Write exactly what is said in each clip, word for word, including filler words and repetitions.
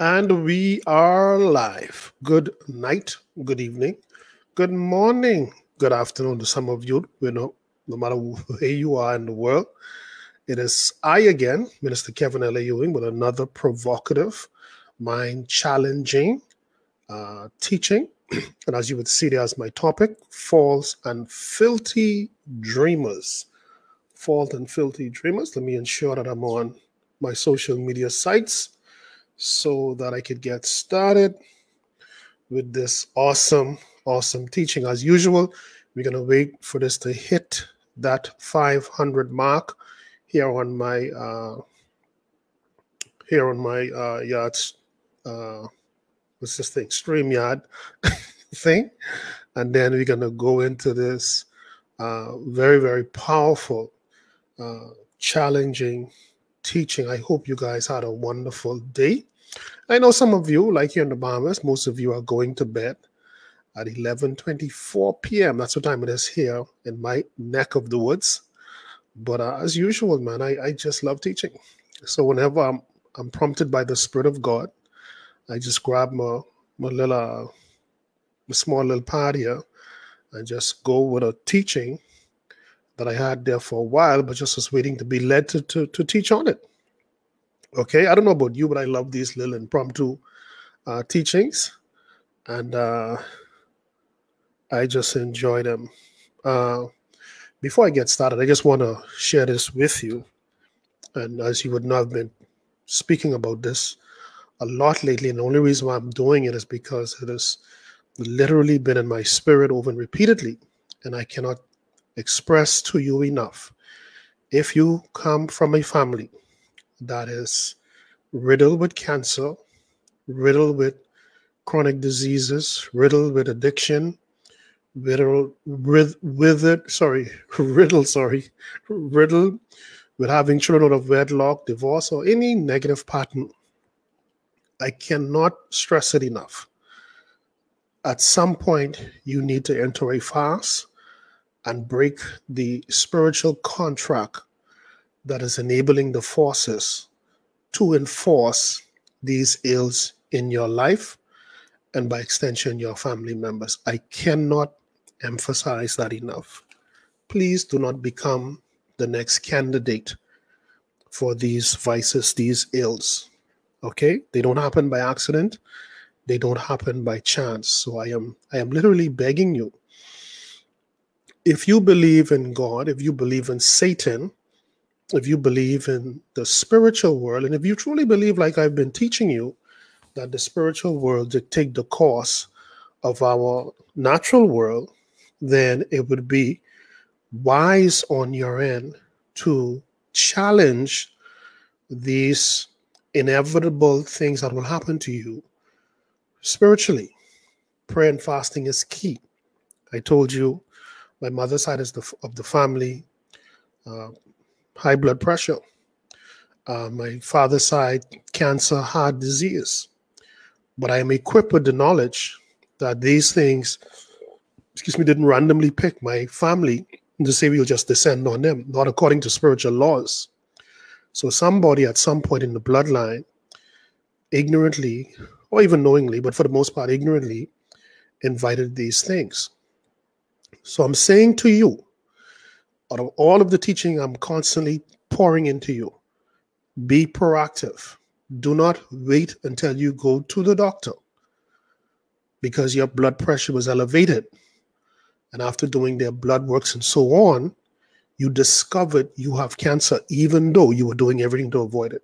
And we are live. Good night, good evening, good morning, good afternoon to some of you. You know, no matter where you are in the world, it is I again, Minister Kevin L A Ewing, with another provocative, mind-challenging uh, teaching. And as you would see, there's my topic: false and filthy dreamers. False and filthy dreamers. Let me ensure that I'm on my social media sites, so that I could get started with this awesome, awesome teaching. As usual, we're going to wait for this to hit that five hundred mark here on my uh, here on my uh, yards. Uh, what's this thing? StreamYard thing, and then we're going to go into this uh, very, very powerful, uh, challenging teaching. I hope you guys had a wonderful day. I know some of you, like here in the Bahamas, most of you are going to bed at eleven twenty-four p m That's what time it is here in my neck of the woods. But uh, as usual, man, I, I just love teaching. So whenever I'm, I'm prompted by the Spirit of God, I just grab my, my little, uh, my small little pad here and just go with a teaching that I had there for a while, but just was waiting to be led to, to, to teach on it. Okay, I don't know about you, but I love these little impromptu uh, teachings, and uh, I just enjoy them. Uh, before I get started, I just want to share this with you, and as you would know, I've been speaking about this a lot lately, and the only reason why I'm doing it is because it has literally been in my spirit over and repeatedly, and I cannot express to you enough. If you come from a family that is riddled with cancer, riddled with chronic diseases, riddled with addiction, riddled with, with it, sorry, riddled, sorry, riddled with having children out of wedlock, divorce, or any negative pattern, I cannot stress it enough. At some point, you need to enter a fast and break the spiritual contract that is enabling the forces to enforce these ills in your life and by extension your family members. I cannot emphasize that enough. Please do not become the next candidate for these vices, these ills. Okay? They don't happen by accident. They don't happen by chance. So I am I am literally begging you, if you believe in God, if you believe in Satan, if you believe in the spiritual world, and if you truly believe, like I've been teaching you, that the spiritual world dictates the course of our natural world, then it would be wise on your end to challenge these inevitable things that will happen to you spiritually. Prayer and fasting is key. I told you, my mother's side is the, of the family, uh, high blood pressure. Uh, my father's side, cancer, heart disease. But I am equipped with the knowledge that these things, excuse me, didn't randomly pick my family and to say we'll just descend on them, not according to spiritual laws. So somebody at some point in the bloodline, ignorantly, or even knowingly, but for the most part ignorantly, invited these things. So I'm saying to you, out of all of the teaching I'm constantly pouring into you, be proactive. Do not wait until you go to the doctor because your blood pressure was elevated. And after doing their blood works and so on, you discovered you have cancer, even though you were doing everything to avoid it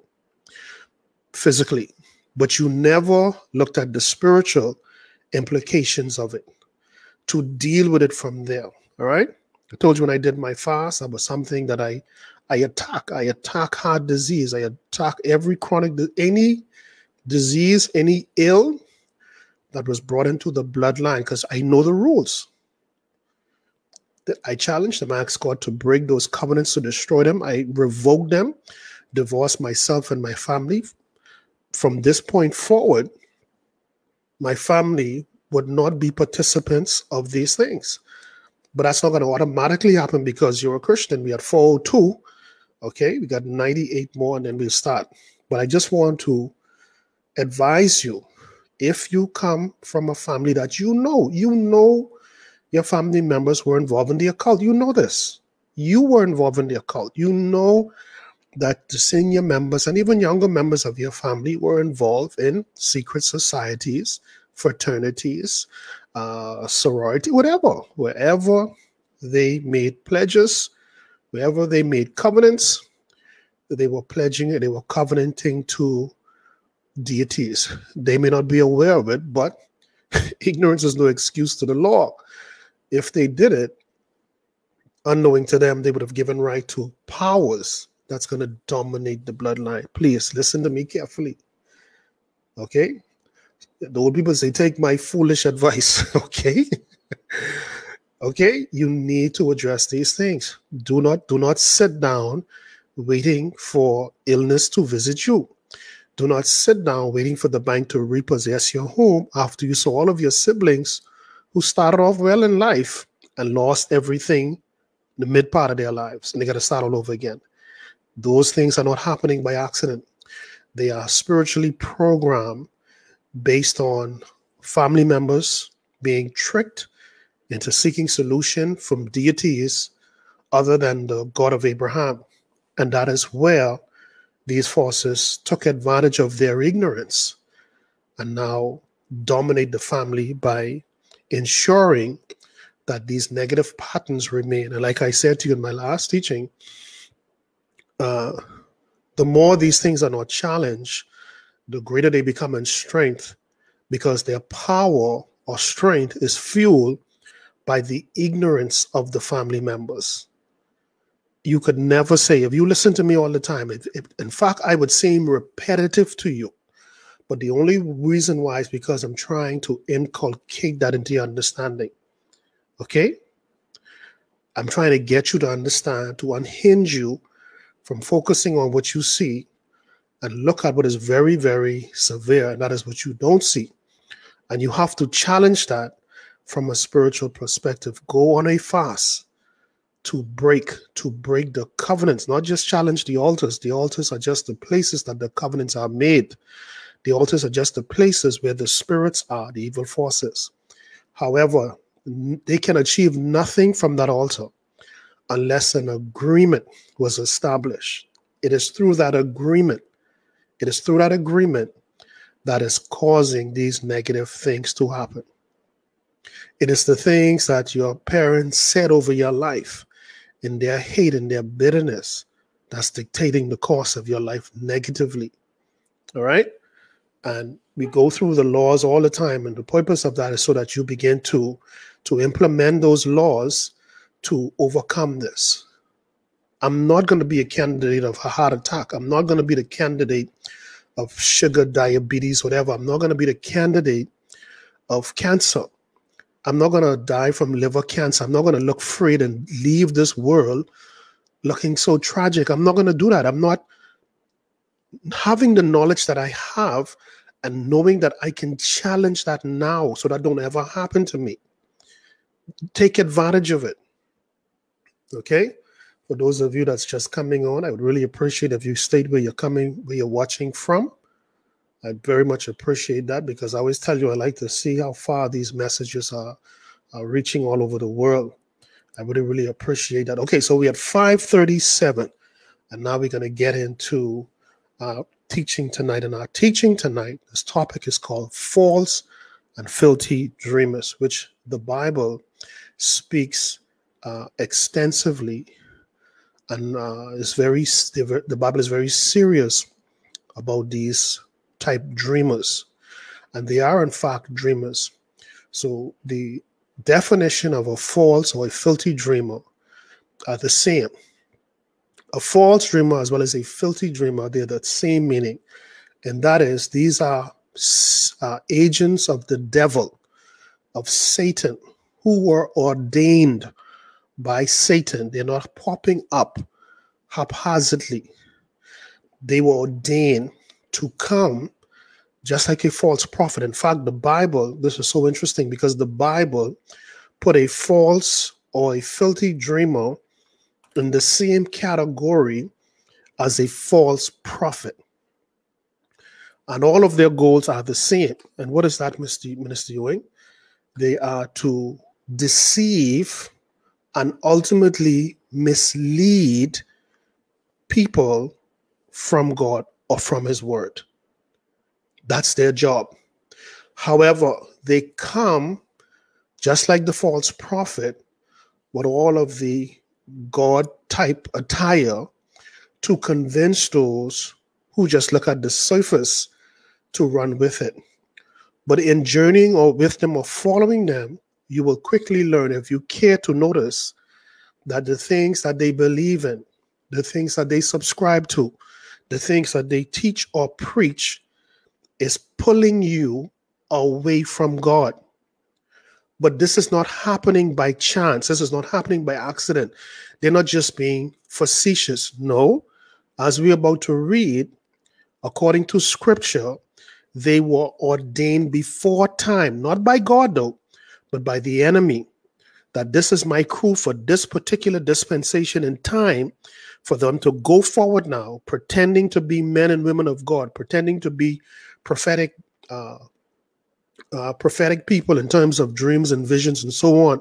physically. But you never looked at the spiritual implications of it, to deal with it from there, all right? I told you when I did my fast, that was something that I, I attack. I attack heart disease. I attack every chronic, any disease, any ill that was brought into the bloodline because I know the rules. I challenged them. I asked God to break those covenants, to destroy them. I revoked them, divorced myself and my family. From this point forward, my family would not be participants of these things. But that's not going to automatically happen because you're a Christian. We had four oh two, okay? We got ninety-eight more, and then we'll start. But I just want to advise you, if you come from a family that you know, you know your family members were involved in the occult. You know this. You were involved in the occult. You know that the senior members and even younger members of your family were involved in secret societies, fraternities, uh, sorority, whatever. Wherever they made pledges, wherever they made covenants, they were pledging it, they were covenanting to deities. They may not be aware of it, but ignorance is no excuse to the law. If they did it, unknowing to them, they would have given right to powers that's going to dominate the bloodline. Please listen to me carefully. Okay? The old people say, take my foolish advice. Okay? Okay? You need to address these things. Do not, do not sit down waiting for illness to visit you. Do not sit down waiting for the bank to repossess your home after you saw all of your siblings who started off well in life and lost everything in the mid part of their lives, and they got to start all over again. Those things are not happening by accident. They are spiritually programmed based on family members being tricked into seeking solution from deities other than the God of Abraham. And that is where these forces took advantage of their ignorance and now dominate the family by ensuring that these negative patterns remain. And like I said to you in my last teaching, uh, the more these things are not challenged, the greater they become in strength, because their power or strength is fueled by the ignorance of the family members. You could never say, if you listen to me all the time, it, it, in fact, I would seem repetitive to you. But the only reason why is because I'm trying to inculcate that into your understanding. Okay? I'm trying to get you to understand, to unhinge you from focusing on what you see and look at what is very, very severe, and that is what you don't see. And you have to challenge that from a spiritual perspective. Go on a fast. To break, to break the covenants, not just challenge the altars. The altars are just the places that the covenants are made. The altars are just the places where the spirits are, the evil forces. However, they can achieve nothing from that altar unless an agreement was established. It is through that agreement, it is through that agreement that is causing these negative things to happen. It is the things that your parents said over your life, in their hate and their bitterness, that's dictating the course of your life negatively. All right? And we go through the laws all the time, and the purpose of that is so that you begin to, to implement those laws to overcome this. I'm not going to be a candidate of a heart attack. I'm not going to be the candidate of sugar, diabetes, whatever. I'm not going to be the candidate of cancer. I'm not going to die from liver cancer. I'm not going to look afraid and leave this world looking so tragic. I'm not going to do that. I'm not having the knowledge that I have and knowing that I can challenge that now so that don't ever happen to me. Take advantage of it. Okay? For those of you that's just coming on, I would really appreciate if you stayed where you're coming, where you're watching from. I very much appreciate that, because I always tell you I like to see how far these messages are, are reaching all over the world. I really, really appreciate that. Okay, so we had five thirty-seven, and now we're going to get into our teaching tonight. And our teaching tonight, this topic is called False and Filthy Dreamers, which the Bible speaks uh, extensively, and uh, is very the Bible is very serious about these type dreamers, and they are in fact dreamers. So the definition of a false or a filthy dreamer are the same. A false dreamer as well as a filthy dreamer, they're the same meaning, and that is these are uh, agents of the devil, of Satan, who were ordained by Satan. They're not popping up haphazardly. They were ordained to come just like a false prophet. In fact, the Bible, this is so interesting, because the Bible put a false or a filthy dreamer in the same category as a false prophet. And all of their goals are the same. And what is that, Mister Mister Ewing? They are to deceive and ultimately mislead people from God or from his word. That's their job. However, they come, just like the false prophet, with all of the God-type attire to convince those who just look at the surface to run with it. But in journeying or with them or following them, you will quickly learn, if you care to notice, that the things that they believe in, the things that they subscribe to, the things that they teach or preach is pulling you away from God. But this is not happening by chance. This is not happening by accident. They're not just being facetious. No, as we're about to read, according to Scripture, they were ordained before time, not by God though, but by the enemy, that this is my crew for this particular dispensation in time, for them to go forward now, pretending to be men and women of God, pretending to be prophetic uh, uh, prophetic people in terms of dreams and visions and so on.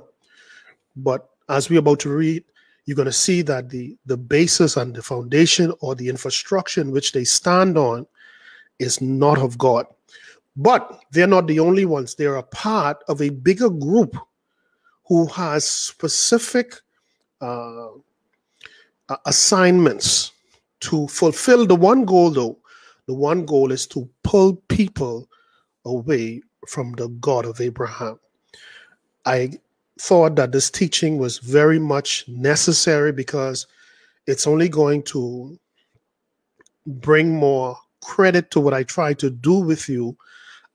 But as we're about to read, you're going to see that the, the basis and the foundation or the infrastructure in which they stand on is not of God. But they're not the only ones. They're a part of a bigger group who has specific uh, assignments to fulfill the one goal, though. The one goal is to pull people away from the God of Abraham. I thought that this teaching was very much necessary because it's only going to bring more credit to what I try to do with you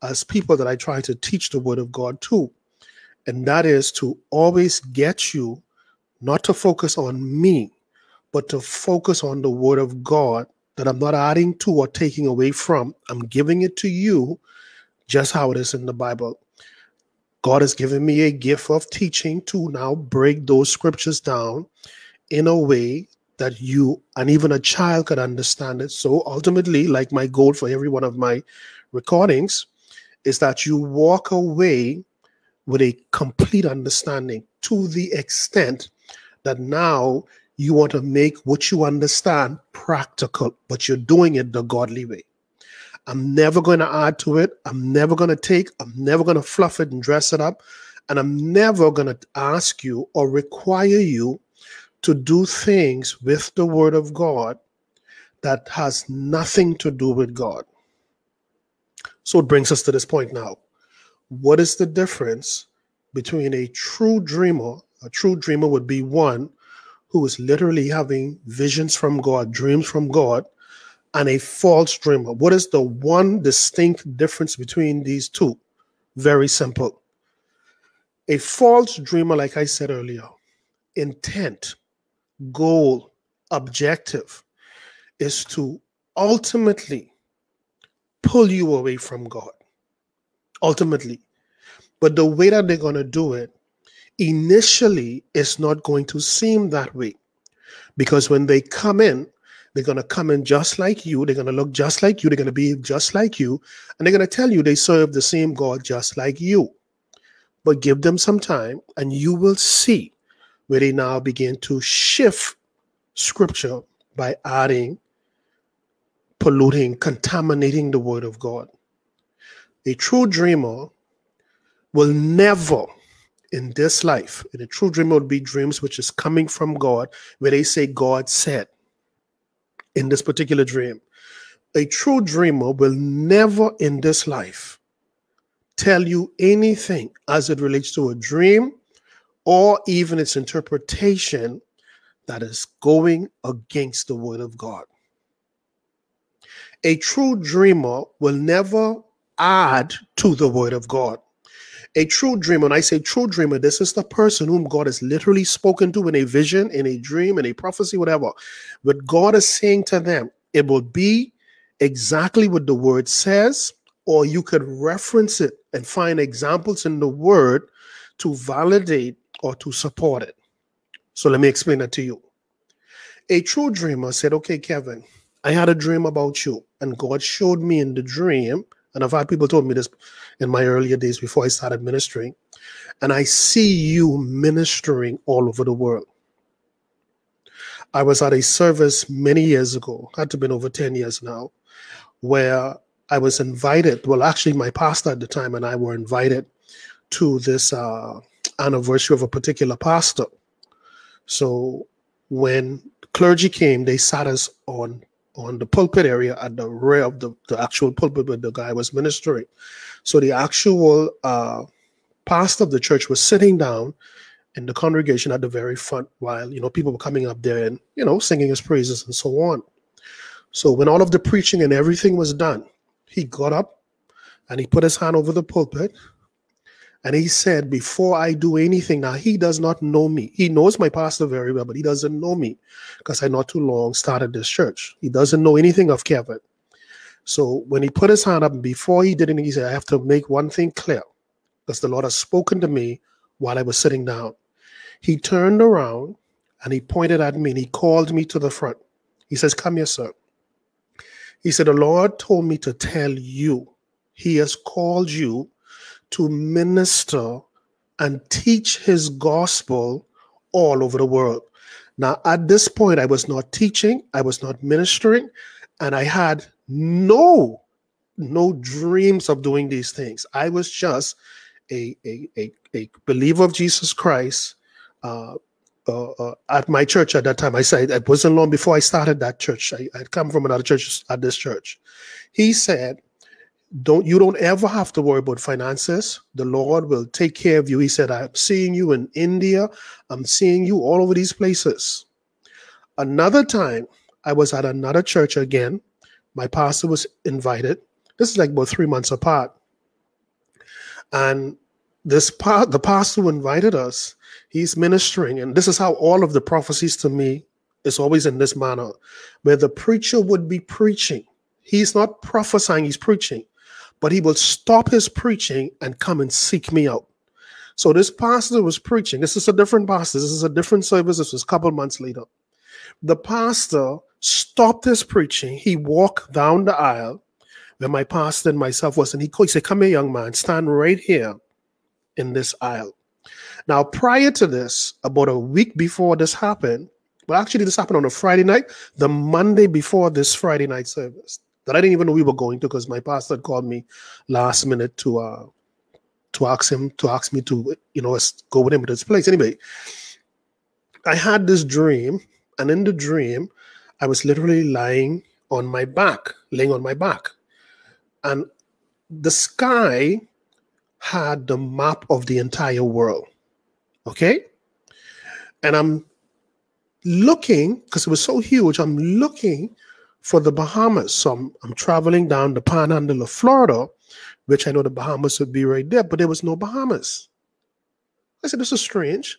as people that I try to teach the Word of God to. And that is to always get you not to focus on me, but to focus on the Word of God that I'm not adding to or taking away from. I'm giving it to you just how it is in the Bible. God has given me a gift of teaching to now break those scriptures down in a way that you and even a child could understand it. So ultimately, like my goal for every one of my recordings, is that you walk away with a complete understanding to the extent that now you want to make what you understand practical, but you're doing it the godly way. I'm never going to add to it. I'm never going to take, I'm never going to fluff it and dress it up. And I'm never going to ask you or require you to do things with the Word of God that has nothing to do with God. So it brings us to this point now. What is the difference between a true dreamer? A true dreamer would be one who is literally having visions from God, dreams from God, and a false dreamer. What is the one distinct difference between these two? Very simple. A false dreamer, like I said earlier, intent, goal, objective, is to ultimately pull you away from God. Ultimately. But the way that they're going to do it, initially, it's not going to seem that way. Because when they come in, they're going to come in just like you. They're going to look just like you. They're going to behave just like you. And they're going to tell you they serve the same God just like you. But give them some time and you will see where they now begin to shift Scripture by adding, polluting, contaminating the Word of God. A true dreamer will never in this life, and a true dreamer would be dreams which is coming from God, where they say God said in this particular dream. A true dreamer will never in this life tell you anything as it relates to a dream or even its interpretation that is going against the Word of God. A true dreamer will never add to the Word of God. A true dreamer, and I say true dreamer, this is the person whom God has literally spoken to in a vision, in a dream, in a prophecy, whatever. What God is saying to them, it will be exactly what the Word says, or you could reference it and find examples in the Word to validate or to support it. So let me explain that to you. A true dreamer said, okay, Kevin, I had a dream about you. and God showed me in the dream, and I've had people told me this in my earlier days before I started ministering, and I see you ministering all over the world. I was at a service many years ago, had to have been over ten years now, where I was invited, well, actually my pastor at the time and I were invited to this uh, anniversary of a particular pastor. So when clergy came, they sat us on on the pulpit area at the rear of the, the actual pulpit where the guy was ministering. So the actual uh, pastor of the church was sitting down in the congregation at the very front while, you know, people were coming up there and, you know, singing his praises and so on. So when all of the preaching and everything was done, he got up and he put his hand over the pulpit and he said, before I do anything, now he does not know me. He knows my pastor very well, but he doesn't know me because I not too long started this church. He doesn't know anything of Kevin. So when he put his hand up, before he did anything, he said, I have to make one thing clear because the Lord has spoken to me while I was sitting down. He turned around and he pointed at me and he called me to the front. He says, come here, sir. He said, the Lord told me to tell you, he has called you to minister and teach his gospel all over the world. Now, at this point, I was not teaching, I was not ministering, and I had no, no dreams of doing these things. I was just a, a, a, a believer of Jesus Christ uh, uh, uh, at my church at that time. I said, it wasn't long before I started that church. I had come from another church at this church. He said, Don't you don't ever have to worry about finances. The Lord will take care of you. He said, I'm seeing you in India. I'm seeing you all over these places. Another time, I was at another church again. My pastor was invited. This is like about three months apart. And this part, the pastor who invited us, he's ministering. And this is how all of the prophecies to me is always in this manner, where the preacher would be preaching. He's not prophesying, he's preaching. But he will stop his preaching and come and seek me out. So this pastor was preaching. This is a different pastor. This is a different service. This was a couple months later. The pastor stopped his preaching. He walked down the aisle where my pastor and myself was. And he called, he said, come here, young man, stand right here in this aisle. Now, prior to this, about a week before this happened, well, actually this happened on a Friday night, the Monday before this Friday night service, that I didn't even know we were going to because my pastor had called me last minute to uh, to ask him, to ask me to, you know, go with him to this place. Anyway, I had this dream, and in the dream, I was literally lying on my back, laying on my back. And the sky had the map of the entire world, okay? And I'm looking, because it was so huge, I'm looking for the Bahamas. So I'm, I'm traveling down the panhandle of Florida, which I know the Bahamas would be right there, but there was no Bahamas. I said, this is strange.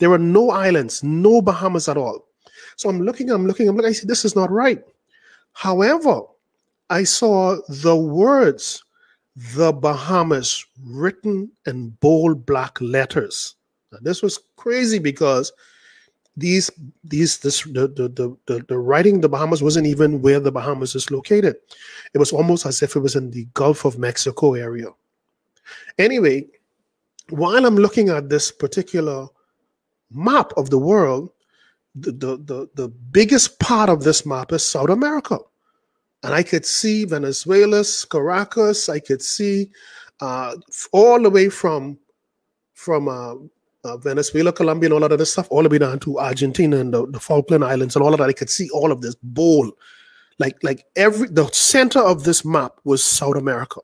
There were no islands, no Bahamas at all. So I'm looking, I'm looking, I'm looking. I said, this is not right. However, I saw the words, the Bahamas, written in bold black letters. Now, this was crazy because These, these, this, the, the, the, the writing, the Bahamas wasn't even where the Bahamas is located. It was almost as if it was in the Gulf of Mexico area. Anyway, while I'm looking at this particular map of the world, the, the, the, the biggest part of this map is South America. And I could see Venezuela, Caracas, I could see uh, all the way from, from, uh, Uh, Venezuela, Colombia, and all of that stuff, all the way down to Argentina and the, the Falkland Islands and all of that. I could see all of this bowl. Like, like every, the center of this map was South America.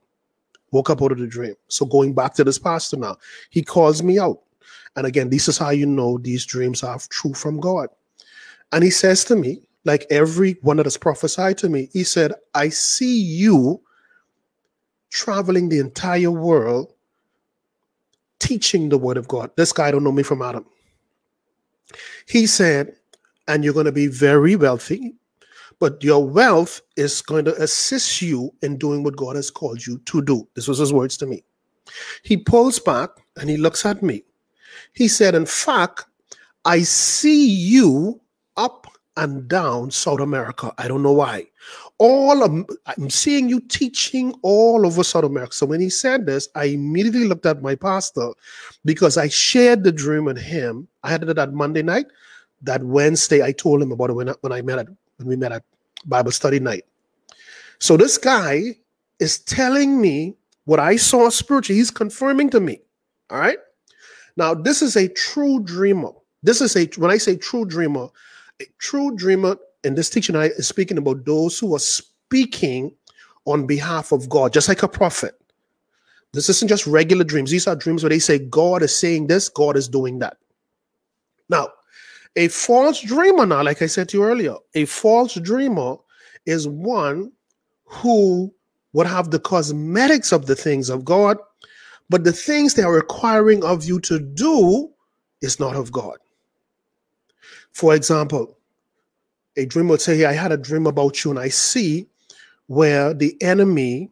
Woke up out of the dream. So going back to this pastor now, he calls me out. And again, this is how you know these dreams are true from God. And he says to me, like every one that has prophesied to me, he said, I see you traveling the entire world teaching the word of God. This guy don't know me from Adam. He said, and you're going to be very wealthy, but your wealth is going to assist you in doing what God has called you to do. This was his words to me. He pulls back and he looks at me. He said, in fact, I see you up and down South America. I don't know why. all of, I'm seeing you teaching all over South America. So when he said this, I immediately looked at my pastor because I shared the dream with him. I had it that Monday night. That Wednesday, I told him about it when I, when I met at when we met at Bible study night. So this guy is telling me what I saw spiritually. He's confirming to me. All right. Now this is a true dreamer. This is a when I say true dreamer, a true dreamer. And this teaching I is speaking about those who are speaking on behalf of God, just like a prophet. This isn't just regular dreams. These are dreams where they say, God is saying this, God is doing that. Now, a false dreamer now, like I said to you earlier, a false dreamer is one who would have the cosmetics of the things of God, but the things they are requiring of you to do is not of God. For example, a dreamer would say, I had a dream about you, and I see where the enemy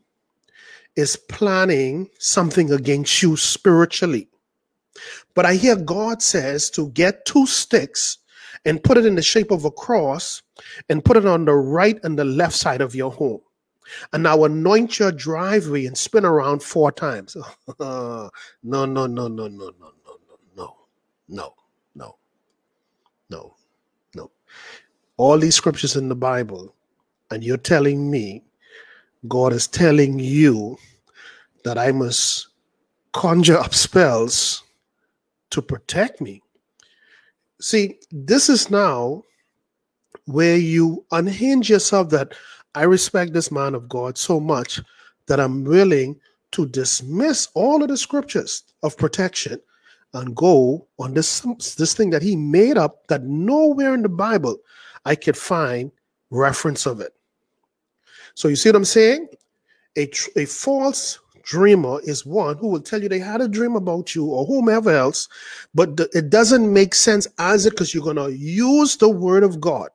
is planning something against you spiritually. But I hear God says to get two sticks and put it in the shape of a cross and put it on the right and the left side of your home. And now anoint your driveway and spin around four times. no, no, no, no, no, no, no, no, no, no, no, no. All these scriptures in the Bible, and you're telling me, God is telling you that I must conjure up spells to protect me. See, this is now where you unhinge yourself that I respect this man of God so much that I'm willing to dismiss all of the scriptures of protection and go on this, this thing that he made up that nowhere in the Bible I could find reference of it. So you see what I'm saying? A, a false dreamer is one who will tell you they had a dream about you or whomever else, but the, it doesn't make sense as it because you're going to use the word of God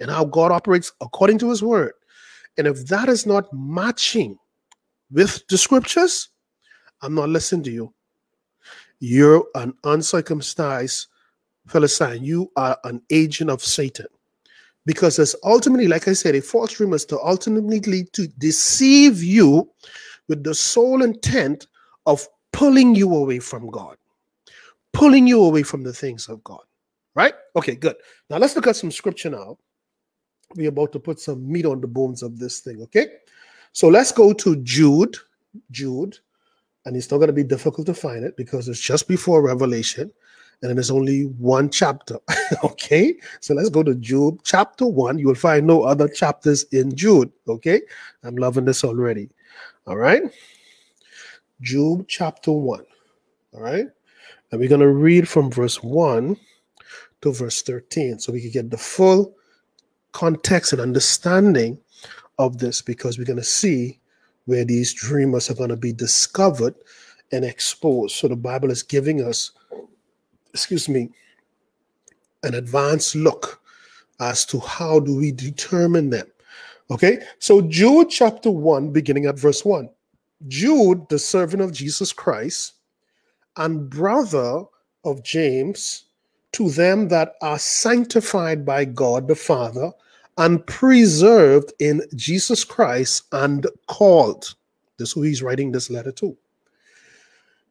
and how God operates according to his word. And if that is not matching with the scriptures, I'm not listening to you. You're an uncircumcised Philistine. You are an agent of Satan. Because it's ultimately, like I said, a false dream is to ultimately to deceive you with the sole intent of pulling you away from God, pulling you away from the things of God, right? Okay, good. Now let's look at some scripture now. We're about to put some meat on the bones of this thing, okay? So let's go to Jude, Jude, and it's not going to be difficult to find it because it's just before Revelation. And there's only one chapter, okay? So let's go to Jude chapter one. You will find no other chapters in Jude, okay? I'm loving this already, all right? Jude chapter one, all right? And we're going to read from verse one to verse thirteen so we can get the full context and understanding of this because we're going to see where these dreamers are going to be discovered and exposed. So the Bible is giving us excuse me, an advanced look as to how do we determine them, okay? So Jude chapter one, beginning at verse one. Jude, the servant of Jesus Christ, and brother of James, to them that are sanctified by God the Father and preserved in Jesus Christ and called. This is who he's writing this letter to.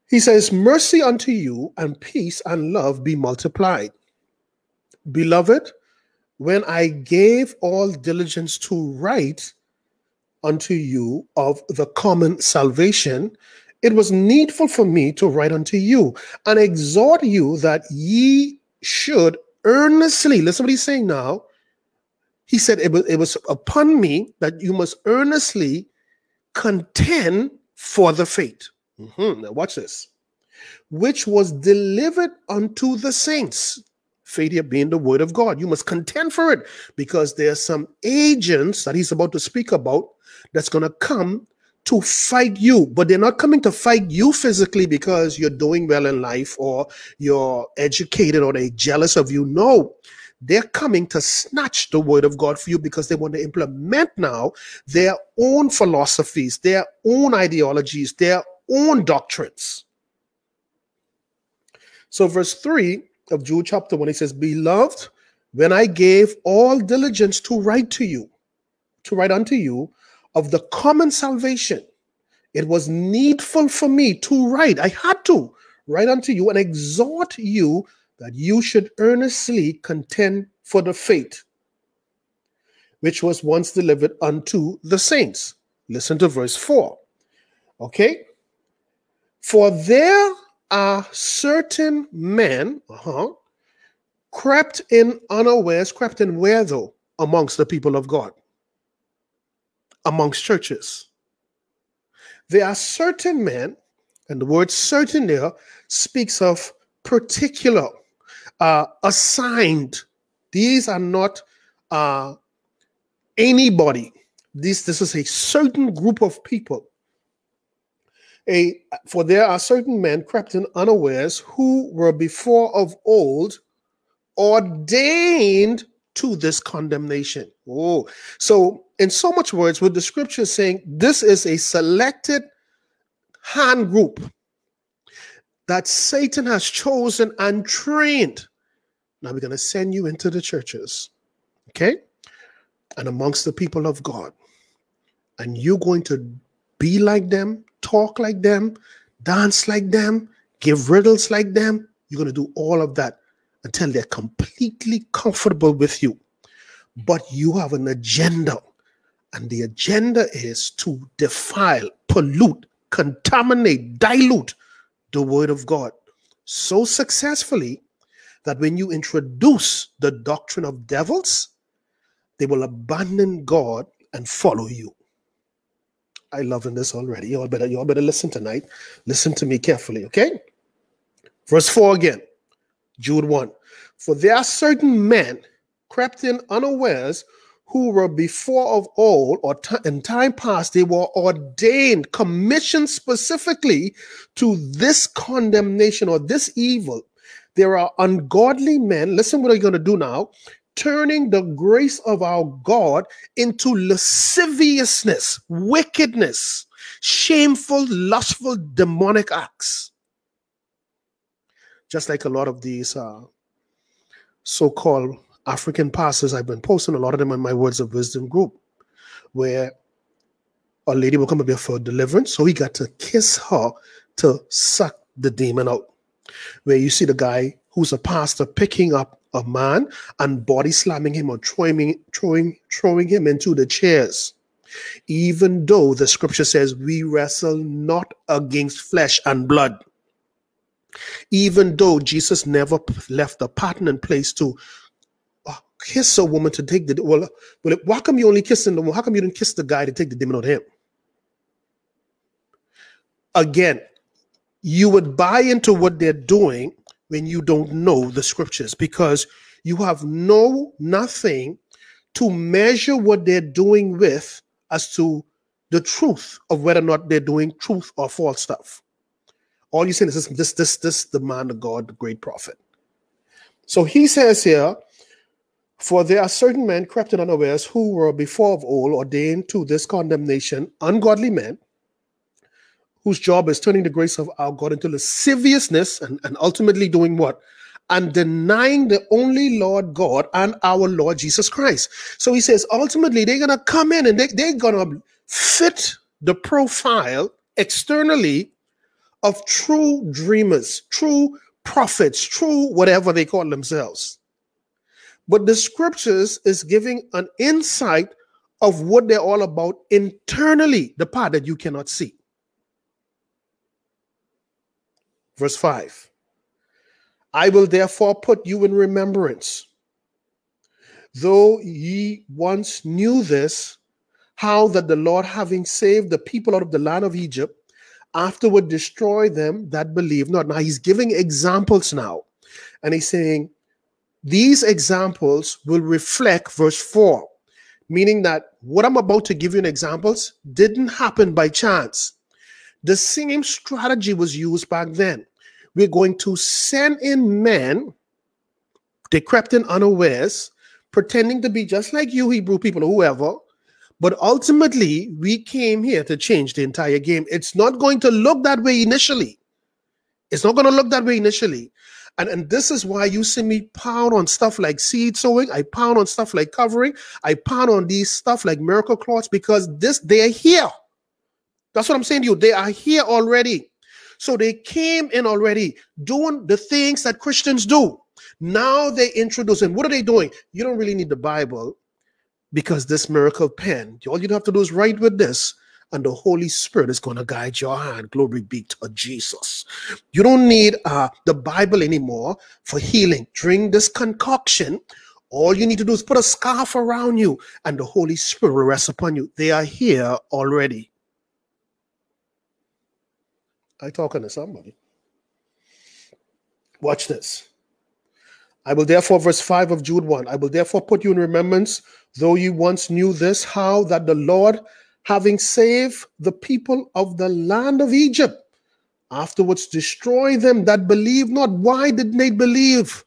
He says, mercy unto you and peace and love be multiplied. Beloved, when I gave all diligence to write unto you of the common salvation, it was needful for me to write unto you and exhort you that ye should earnestly, listen what he's saying now. He said, it was, it was upon me that you must earnestly contend for the faith. Mm-hmm. Now watch this, which was delivered unto the saints, faith here being the word of God. You must contend for it because there are some agents that he's about to speak about that's going to come to fight you, but they're not coming to fight you physically because you're doing well in life or you're educated or they're jealous of you. No, they're coming to snatch the word of God for you because they want to implement now their own philosophies, their own ideologies, their own doctrines. So verse three of Jude chapter one, he says, beloved, when I gave all diligence to write to you, to write unto you of the common salvation. It was needful for me to write. I had to write unto you and exhort you that you should earnestly contend for the faith, which was once delivered unto the saints. Listen to verse four. Okay? For there are certain men, uh-huh, crept in unawares, crept in where though? Amongst the people of God, amongst churches. There are certain men, and the word certain there speaks of particular, uh, assigned. These are not uh, anybody. This, this is a certain group of people. A, for there are certain men crept in unawares who were before of old ordained to this condemnation. Oh, so in so much words, with the scripture saying this is a selected hand group that Satan has chosen and trained. Now we're going to send you into the churches, okay? And amongst the people of God. And you're going to be like them, talk like them, dance like them, give riddles like them. You're going to do all of that until they're completely comfortable with you. But you have an agenda, and the agenda is to defile, pollute, contaminate, dilute the word of God so successfully that when you introduce the doctrine of devils, they will abandon God and follow you. I love in this already. You all better, you all better listen tonight. Listen to me carefully, okay? Verse four again, Jude one. For there are certain men crept in unawares who were before of old, or in time past, they were ordained, commissioned specifically to this condemnation or this evil. There are ungodly men, listen what I'm going to do now, turning the grace of our God into lasciviousness, wickedness, shameful, lustful, demonic acts. Just like a lot of these uh, so-called African pastors, I've been posting a lot of them in my Words of Wisdom group, where a lady will come up here for deliverance, so he got to kiss her to suck the demon out. Where you see the guy who's a pastor picking up a man and body slamming him or throwing, throwing, throwing him into the chairs. Even though the scripture says we wrestle not against flesh and blood. Even though Jesus never left a pattern in place to kiss a woman to take the, well, well how come you only kissing the woman? How come you didn't kiss the guy to take the demon out of him? Again, you would buy into what they're doing when you don't know the scriptures, because you have no, nothing to measure what they're doing with as to the truth of whether or not they're doing truth or false stuff. All you're saying is this, this, this, the man of God, the great prophet. So he says here, for there are certain men crept in unawares who were before of old ordained to this condemnation, ungodly men, whose job is turning the grace of our God into lasciviousness and, and ultimately doing what? And denying the only Lord God and our Lord Jesus Christ. So he says, ultimately, they're going to come in and they, they're going to fit the profile externally of true dreamers, true prophets, true whatever they call themselves. But the scriptures is giving an insight of what they're all about internally, the part that you cannot see. Verse five, I will therefore put you in remembrance, though ye once knew this, how that the Lord, having saved the people out of the land of Egypt, afterward destroyed them that believe not. Now he's giving examples now, and he's saying these examples will reflect verse four, meaning that what I'm about to give you in examples didn't happen by chance. The same strategy was used back then. We're going to send in men, they crept in unawares, pretending to be just like you Hebrew people or whoever, but ultimately we came here to change the entire game. It's not going to look that way initially. It's not going to look that way initially. And, and this is why you see me pound on stuff like seed sowing. I pound on stuff like covering. I pound on these stuff like miracle cloths, because this, they are here. That's what I'm saying to you. They are here already. So they came in already doing the things that Christians do. Now they introduce them. What are they doing? You don't really need the Bible, because this miracle pen, all you have to do is write with this, and the Holy Spirit is going to guide your hand. Glory be to Jesus. You don't need uh, the Bible anymore for healing. Drink this concoction. All you need to do is put a scarf around you, and the Holy Spirit will rest upon you. They are here already. I'm talking to somebody. Watch this. I will therefore, verse five of Jude one, I will therefore put you in remembrance, though you once knew this, how that the Lord, having saved the people of the land of Egypt, afterwards destroyed them that believed not. Why didn't they believe?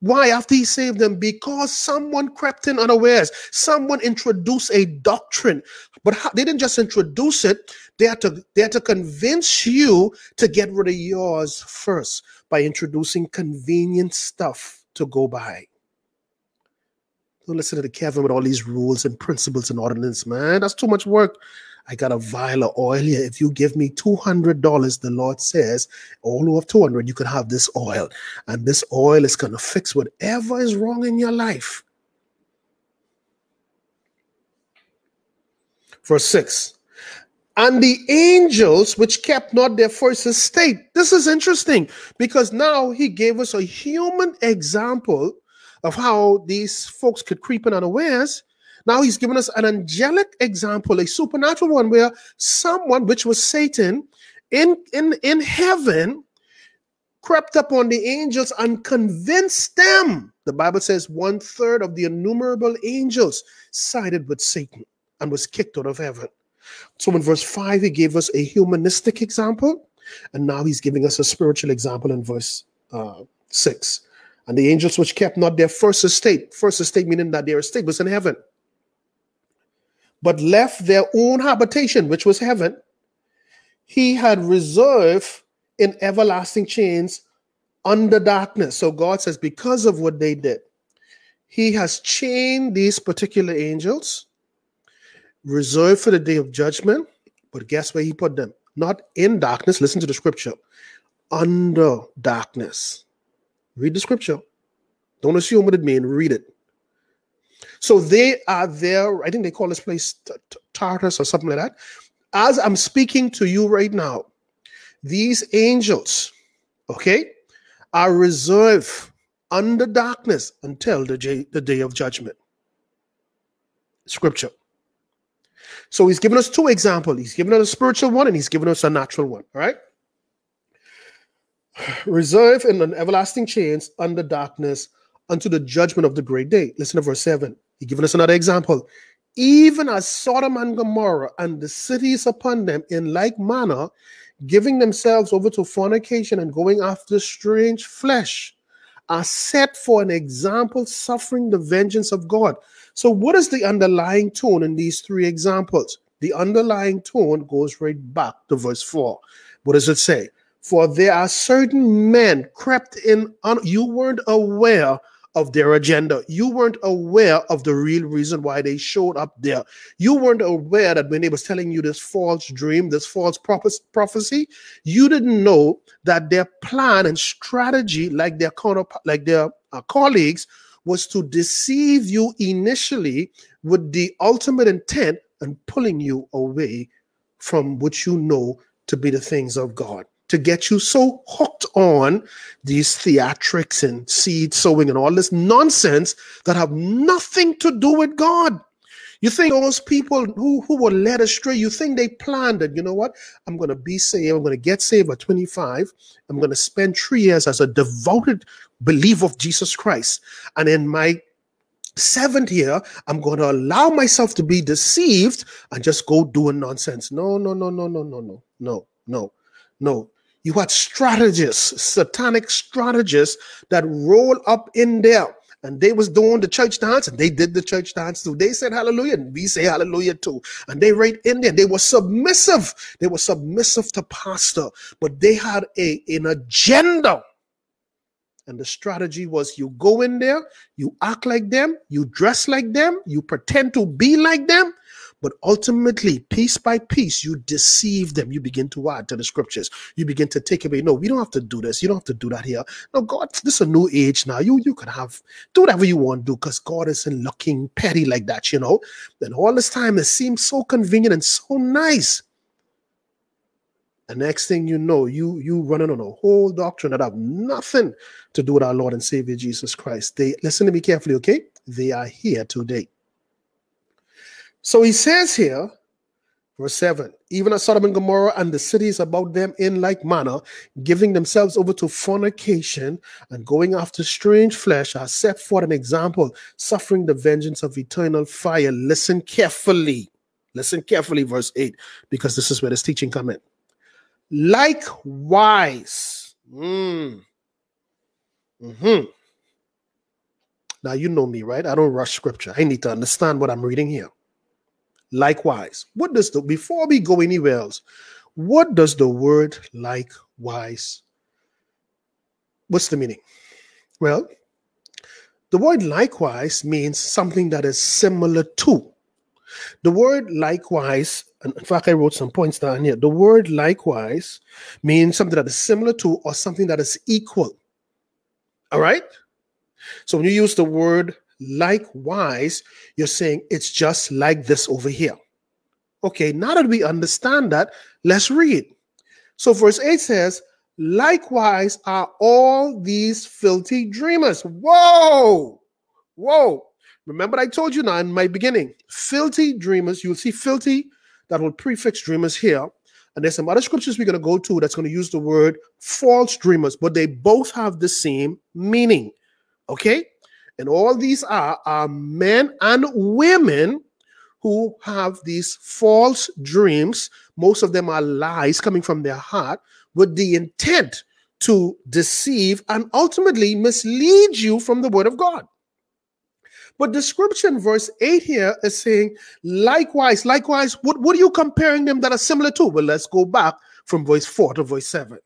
Why? After he saved them? Because someone crept in unawares. Someone introduced a doctrine. But how, they didn't just introduce it. They had to, they had to convince you to get rid of yours first by introducing convenient stuff to go by. Don't listen to the Kevin with all these rules and principles and ordinance, man. That's too much work. I got a vial of oil here. If you give me two hundred dollars, the Lord says, all who have two hundred, you can have this oil. And this oil is going to fix whatever is wrong in your life. Verse six. And the angels which kept not their first estate. This is interesting, because now he gave us a human example of how these folks could creep in unawares. Now he's given us an angelic example, a supernatural one, where someone, which was Satan, in, in, in heaven, crept up on the angels and convinced them. The Bible says one third of the innumerable angels sided with Satan and was kicked out of heaven. So in verse five, he gave us a humanistic example, and now he's giving us a spiritual example in verse six. And the angels which kept not their first estate, first estate meaning that their estate was in heaven, but left their own habitation, which was heaven, he had reserved in everlasting chains under darkness. So God says, because of what they did, he has chained these particular angels, reserved for the day of judgment. But guess where he put them? Not in darkness. Listen to the scripture. Under darkness. Read the scripture. Don't assume what it means. Read it. So they are there, I think they call this place Tartarus or something like that. As I'm speaking to you right now, these angels, okay, are reserved under darkness until the, the day of judgment. Scripture. So he's given us two examples. He's given us a spiritual one, and he's given us a natural one, all right? Reserved in an everlasting chains under darkness unto the judgment of the great day. Listen to verse seven. He's given us another example. Even as Sodom and Gomorrah and the cities upon them in like manner, giving themselves over to fornication and going after strange flesh, are set for an example, suffering the vengeance of God. So what is the underlying tone in these three examples? The underlying tone goes right back to verse four. What does it say? For there are certain men crept in, un you weren't aware of their agenda. You weren't aware of the real reason why they showed up there. You weren't aware that when they was telling you this false dream, this false prophecy, you didn't know that their plan and strategy, like their, like their uh, colleagues, was to deceive you initially with the ultimate intent and pulling you away from what you know to be the things of God, to get you so hooked on these theatrics and seed sowing and all this nonsense that have nothing to do with God. You think those people who, who were led astray, you think they planned it. You know what? I'm going to be saved. I'm going to get saved at twenty-five. I'm going to spend three years as a devoted believer of Jesus Christ. And in my seventh year, I'm going to allow myself to be deceived and just go doing nonsense. No, no, no, no, no, no, no, no, no, no. You had strategists, satanic strategists that roll up in there, and they was doing the church dance, and they did the church dance too. They said hallelujah, and we say hallelujah too. And they right in there. They were submissive. They were submissive to pastor, but they had a, an agenda. And the strategy was you go in there, you act like them, you dress like them, you pretend to be like them, but ultimately, piece by piece, you deceive them. You begin to add to the scriptures. You begin to take away. No, we don't have to do this. You don't have to do that here. No, God, this is a new age now. You, you can have, do whatever you want to do because God isn't looking petty like that, you know. Then all this time, it seems so convenient and so nice. The next thing you know, you you running on a whole doctrine that have nothing to do with our Lord and Savior Jesus Christ. They listen to me carefully, okay? They are here today. So he says here, verse seven, even as Sodom and Gomorrah and the cities about them in like manner, giving themselves over to fornication and going after strange flesh, are set forth an example, suffering the vengeance of eternal fire. Listen carefully. Listen carefully, verse eight, because this is where this teaching comes in. Likewise, mm. mm-hmm. Now you know me, right? I don't rush scripture. I need to understand what I'm reading here. Likewise, what does the before we go anywhere else, what does the word likewise? What's the meaning? Well, the word likewise means something that is similar to. The word likewise, and in fact, I wrote some points down here. The word likewise means something that is similar to or something that is equal. All right? So when you use the word likewise, you're saying it's just like this over here. Okay, now that we understand that, let's read. So verse eight says, likewise are all these filthy dreamers. Whoa! Whoa! Remember I told you now in my beginning, filthy dreamers, you'll see filthy, that will prefix dreamers here. And there's some other scriptures we're going to go to that's going to use the word false dreamers, but they both have the same meaning, okay? And all these are, are men and women who have these false dreams. Most of them are lies coming from their heart with the intent to deceive and ultimately mislead you from the word of God. But the scripture in verse eight here is saying, likewise, likewise, what, what are you comparing them that are similar to? Well, let's go back from verse four to verse seven.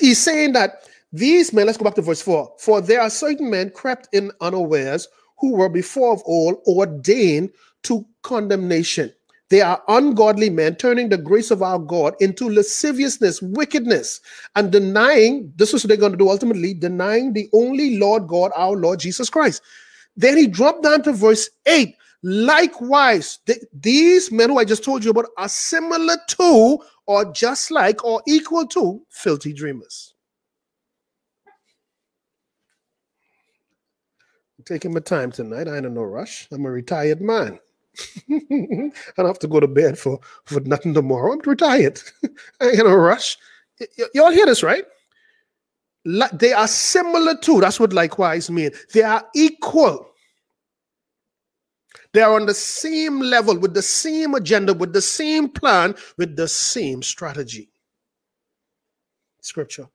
He's saying that these men, let's go back to verse four, for there are certain men crept in unawares who were before of all ordained to condemnation. They are ungodly men, turning the grace of our God into lasciviousness, wickedness, and denying, this is what they're going to do ultimately, denying the only Lord God, our Lord Jesus Christ. Then he dropped down to verse eight. Likewise, th these men who I just told you about are similar to, or just like, or equal to, filthy dreamers. I'm taking my time tonight. I ain't in no rush. I'm a retired man. I don't have to go to bed for, for nothing tomorrow. I'm retired. I ain't in a rush. Y'all hear this, right? Like, they are similar to. That's what likewise means. They are equal. They are on the same level, with the same agenda, with the same plan, with the same strategy. Scripture.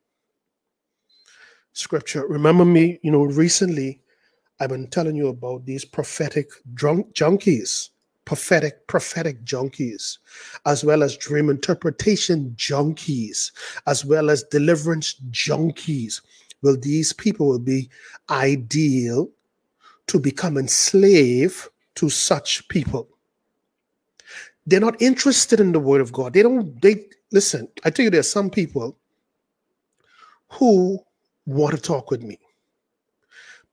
Scripture. Remember me, you know, recently I've been telling you about these prophetic drunk junkies. Prophetic, prophetic junkies, as well as dream interpretation junkies, as well as deliverance junkies. Well, these people will be ideal to become enslaved to such people. They're not interested in the word of God. They don't, they, listen, I tell you, there are some people who want to talk with me.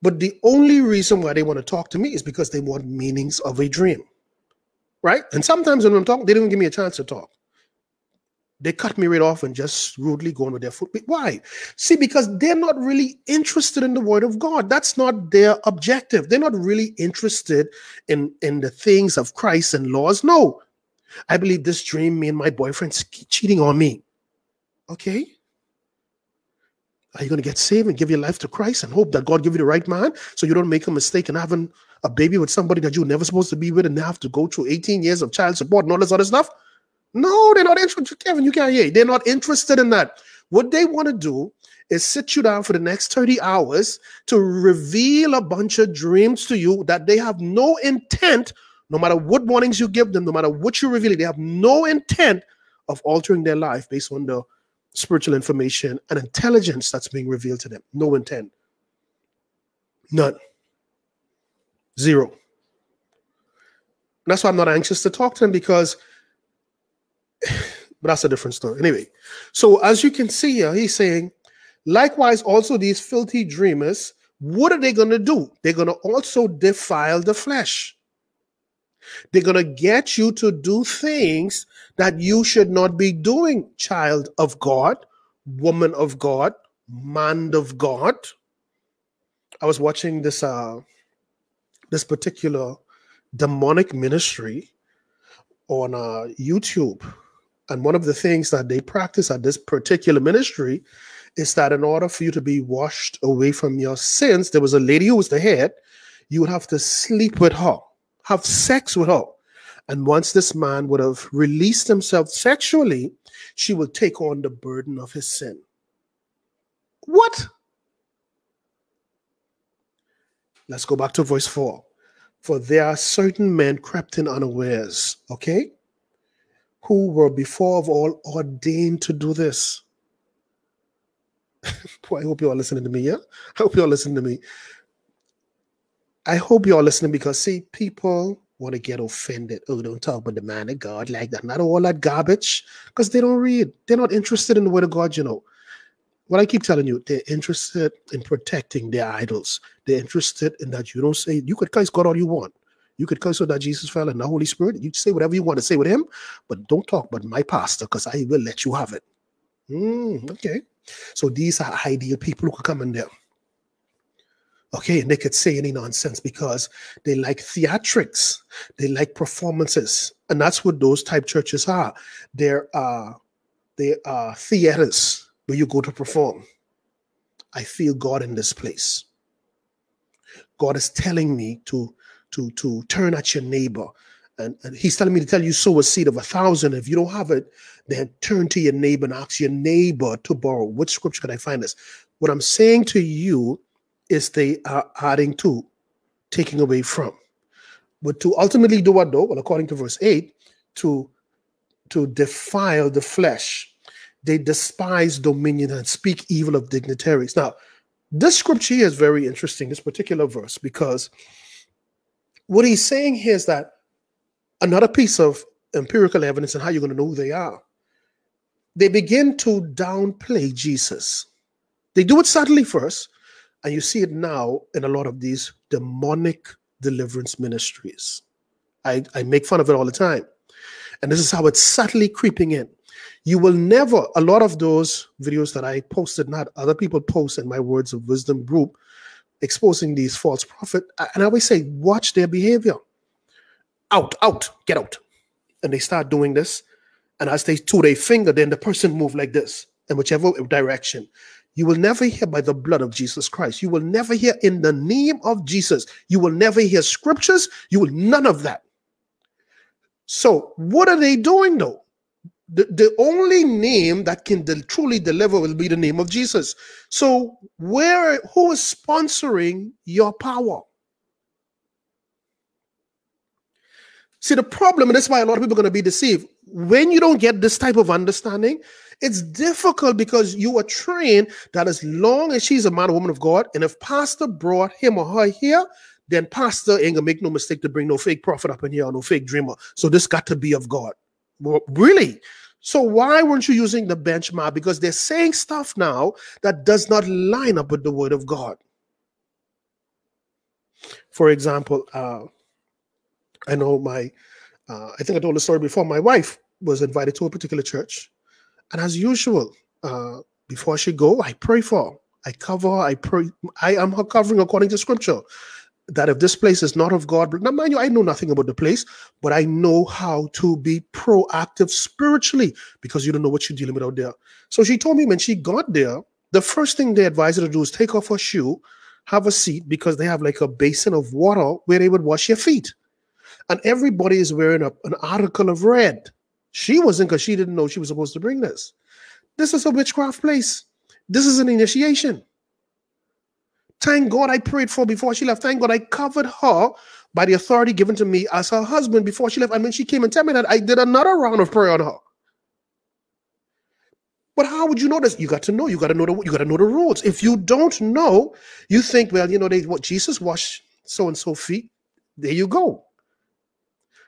But the only reason why they want to talk to me is because they want meanings of a dream. Right? And sometimes when I'm talking, they don't give me a chance to talk. They cut me right off and just rudely go on with their foot. Why? See, because they're not really interested in the word of God. That's not their objective. They're not really interested in, in the things of Christ and laws. No. I believe this dream, me and my boyfriend's cheating on me. Okay? Are you going to get saved and give your life to Christ and hope that God give you the right man so you don't make a mistake and having a baby with somebody that you're never supposed to be with and have to go through eighteen years of child support and all this other stuff? No, they're not interested. Kevin, you can't hear. They're not interested in that. What they want to do is sit you down for the next thirty hours to reveal a bunch of dreams to you that they have no intent, no matter what warnings you give them, no matter what you reveal, they have no intent of altering their life based on the spiritual information and intelligence that's being revealed to them. No intent. None. Zero. And that's why I'm not anxious to talk to them, because but that's a different story. Anyway, so as you can see here, he's saying, likewise also these filthy dreamers, what are they going to do? They're going to also defile the flesh. They're going to get you to do things that you should not be doing, child of God, woman of God, man of God. I was watching this uh, this particular demonic ministry on uh, YouTube, and one of the things that they practice at this particular ministry is that in order for you to be washed away from your sins, there was a lady who was the head, you would have to sleep with her, have sex with her. And once this man would have released himself sexually, she would take on the burden of his sin. What? Let's go back to verse four. For there are certain men crept in unawares, okay, who were before of all ordained to do this. Boy, I hope you are listening to me, yeah? I hope you are listening to me. I hope you are listening, because, see, people want to get offended. Oh, don't talk about the man of God like that. Not all that garbage, because they don't read. They're not interested in the word of God, you know. What I keep telling you, they're interested in protecting their idols. They're interested in that you don't say, you could curse God all you want. You could curse that Jesus fell and the Holy Spirit. You say whatever you want to say with him, but don't talk about my pastor, because I will let you have it. Mm, okay. So these are ideal people who could come in there. Okay, and they could say any nonsense because they like theatrics. They like performances. And that's what those type churches are. They're, uh, they are theaters. Where you go to perform. I feel God in this place. God is telling me to, to, to turn at your neighbor. And, and he's telling me to tell you, sow a seed of a thousand. If you don't have it, then turn to your neighbor and ask your neighbor to borrow. Which scripture can I find this? What I'm saying to you is they are adding to, taking away from. But to ultimately do what though? Well, according to verse eight, to, to defile the flesh. They despise dominion and speak evil of dignitaries. Now, this scripture here is very interesting, this particular verse, because what he's saying here is that another piece of empirical evidence and how you're going to know who they are. They begin to downplay Jesus. They do it subtly first, and you see it now in a lot of these demonic deliverance ministries. I, I make fun of it all the time. And this is how it's subtly creeping in. You will never, a lot of those videos that I posted, not other people post in my Words of Wisdom group, exposing these false prophets, and I always say, watch their behavior. Out, out, get out. And they start doing this, and as they to their finger, then the person move like this, in whichever direction. You will never hear by the blood of Jesus Christ. You will never hear in the name of Jesus. You will never hear scriptures. You will none of that. So what are they doing though? The, the only name that can del- truly deliver will be the name of Jesus. So where, who is sponsoring your power? See, the problem, and that's why a lot of people are going to be deceived, when you don't get this type of understanding, it's difficult because you are trained that as long as she's a man or woman of God, and if pastor brought him or her here, then pastor ain't going to make no mistake to bring no fake prophet up in here or no fake dreamer. So this got to be of God. Really? So why weren't you using the benchmark? Because they're saying stuff now that does not line up with the word of God. For example, uh, I know my, uh, I think I told the story before, my wife was invited to a particular church. And as usual, uh, before she go, I pray for her. I cover her, I pray, I am her covering according to scripture. That if this place is not of God, now mind you, I know nothing about the place, but I know how to be proactive spiritually because you don't know what you're dealing with out there. So she told me when she got there, the first thing they advised her to do is take off her shoe, have a seat, because they have like a basin of water where they would wash your feet. And everybody is wearing a, an article of red. She wasn't, because she didn't know she was supposed to bring this. This is a witchcraft place. This is an initiation. Thank God I prayed for before she left. Thank God I covered her by the authority given to me as her husband before she left. And when she came and told me that, I did another round of prayer on her. But how would you know this? You got to know. You got to know the, you got to know the rules. If you don't know, you think, well, you know, they what Jesus washed so and so feet. There you go.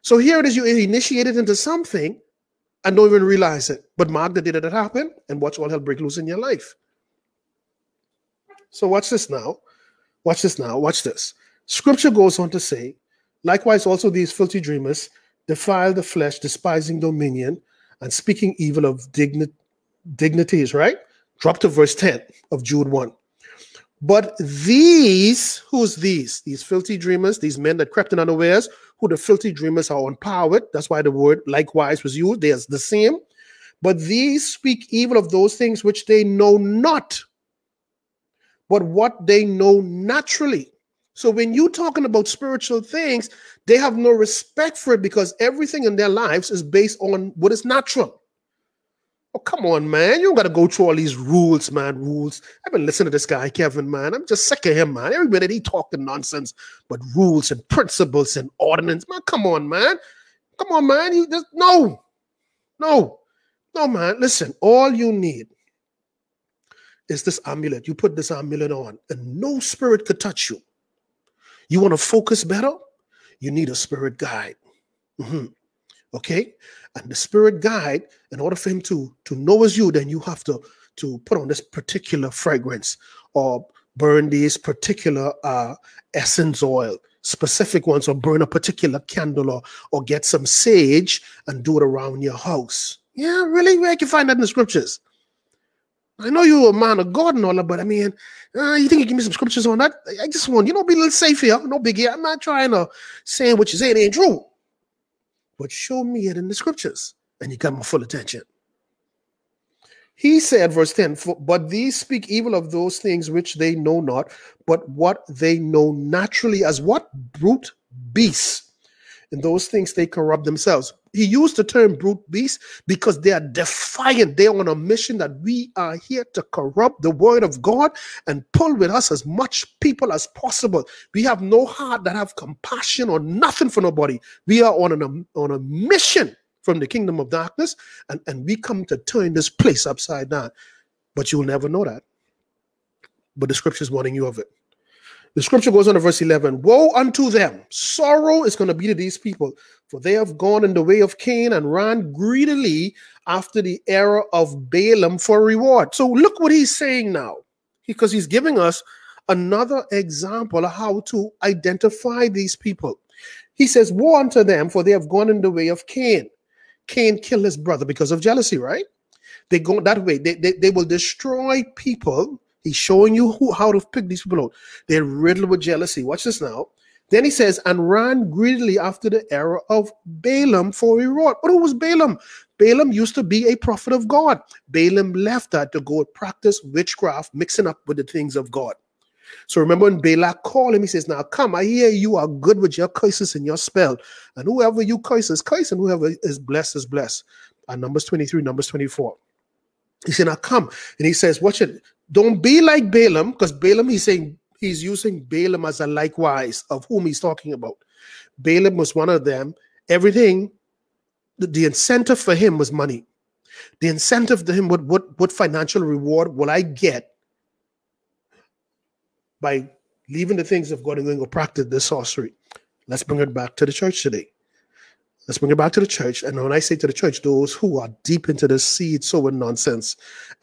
So here it is. You initiated into something and don't even realize it. But mark the day that it happened, and watch all hell break loose in your life. So watch this now. Watch this now. Watch this. Scripture goes on to say, likewise also these filthy dreamers defile the flesh, despising dominion, and speaking evil of dignity. Dignities, right? Drop to verse ten of Jude one. But these, who's these? These filthy dreamers, these men that crept in unawares, who the filthy dreamers are empowered. That's why the word likewise was used. There's the same. But these speak evil of those things which they know not, but what they know naturally. So when you're talking about spiritual things, they have no respect for it because everything in their lives is based on what is natural. Oh, come on, man. You don't got to go through all these rules, man, rules. I've been listening to this guy, Kevin, man. I'm just sick of him, man. Every minute he talking nonsense, but rules and principles and ordinance. Man, come on, man. Come on, man. You just, no, no, no, man. Listen, all you need is this amulet. You put this amulet on and no spirit could touch you. You want to focus better? You need a spirit guide. Mm-hmm. Okay, and the spirit guide, in order for him to to know as you, then you have to to put on this particular fragrance or burn these particular uh, essence oil, specific ones, or burn a particular candle, or or get some sage and do it around your house. Yeah, really, where can you find that in the scriptures? I know you're a man of God and all that, but I mean, uh, you think you give me some scriptures on that? I just want you know be a little safe here, no biggie. I'm not trying to say what you say it ain't true. But show me it in the scriptures, and you got my full attention. He said, verse ten, for, but these speak evil of those things which they know not, but what they know naturally as what? Brute beasts. And those things they corrupt themselves. He used the term brute beasts because they are defiant. They are on a mission that we are here to corrupt the word of God and pull with us as much people as possible. We have no heart that have compassion or nothing for nobody. We are on, an, on a mission from the kingdom of darkness, and, and we come to turn this place upside down. But you'll never know that. But the scripture is warning you of it. The scripture goes on to verse eleven. Woe unto them. Sorrow is going to be to these people, for they have gone in the way of Cain and ran greedily after the error of Balaam for reward. So look what he's saying now, because he's giving us another example of how to identify these people. He says, woe unto them, for they have gone in the way of Cain. Cain killed his brother because of jealousy, right? They go that way. They, they, they will destroy people. He's showing you who, how to pick these people out. They're riddled with jealousy. Watch this now. Then he says, and ran greedily after the error of Balaam for reward. But who was Balaam? Balaam used to be a prophet of God. Balaam left that to go practice witchcraft, mixing up with the things of God. So remember when Balak called him, he says, now come, I hear you are good with your curses and your spell. And whoever you curse is cursed, and whoever is blessed is blessed. And Numbers twenty-three, Numbers twenty-four. He said, now come. And he says, watch it. Don't be like Balaam, because Balaam, he's saying, he's using Balaam as a likewise of whom he's talking about. Balaam was one of them. Everything, the, the incentive for him was money. The incentive to him, what, what, what financial reward will I get by leaving the things of God and going to practice this sorcery? Let's bring it back to the church today. Let's bring it back to the church. And when I say to the church, those who are deep into the seed sowing nonsense,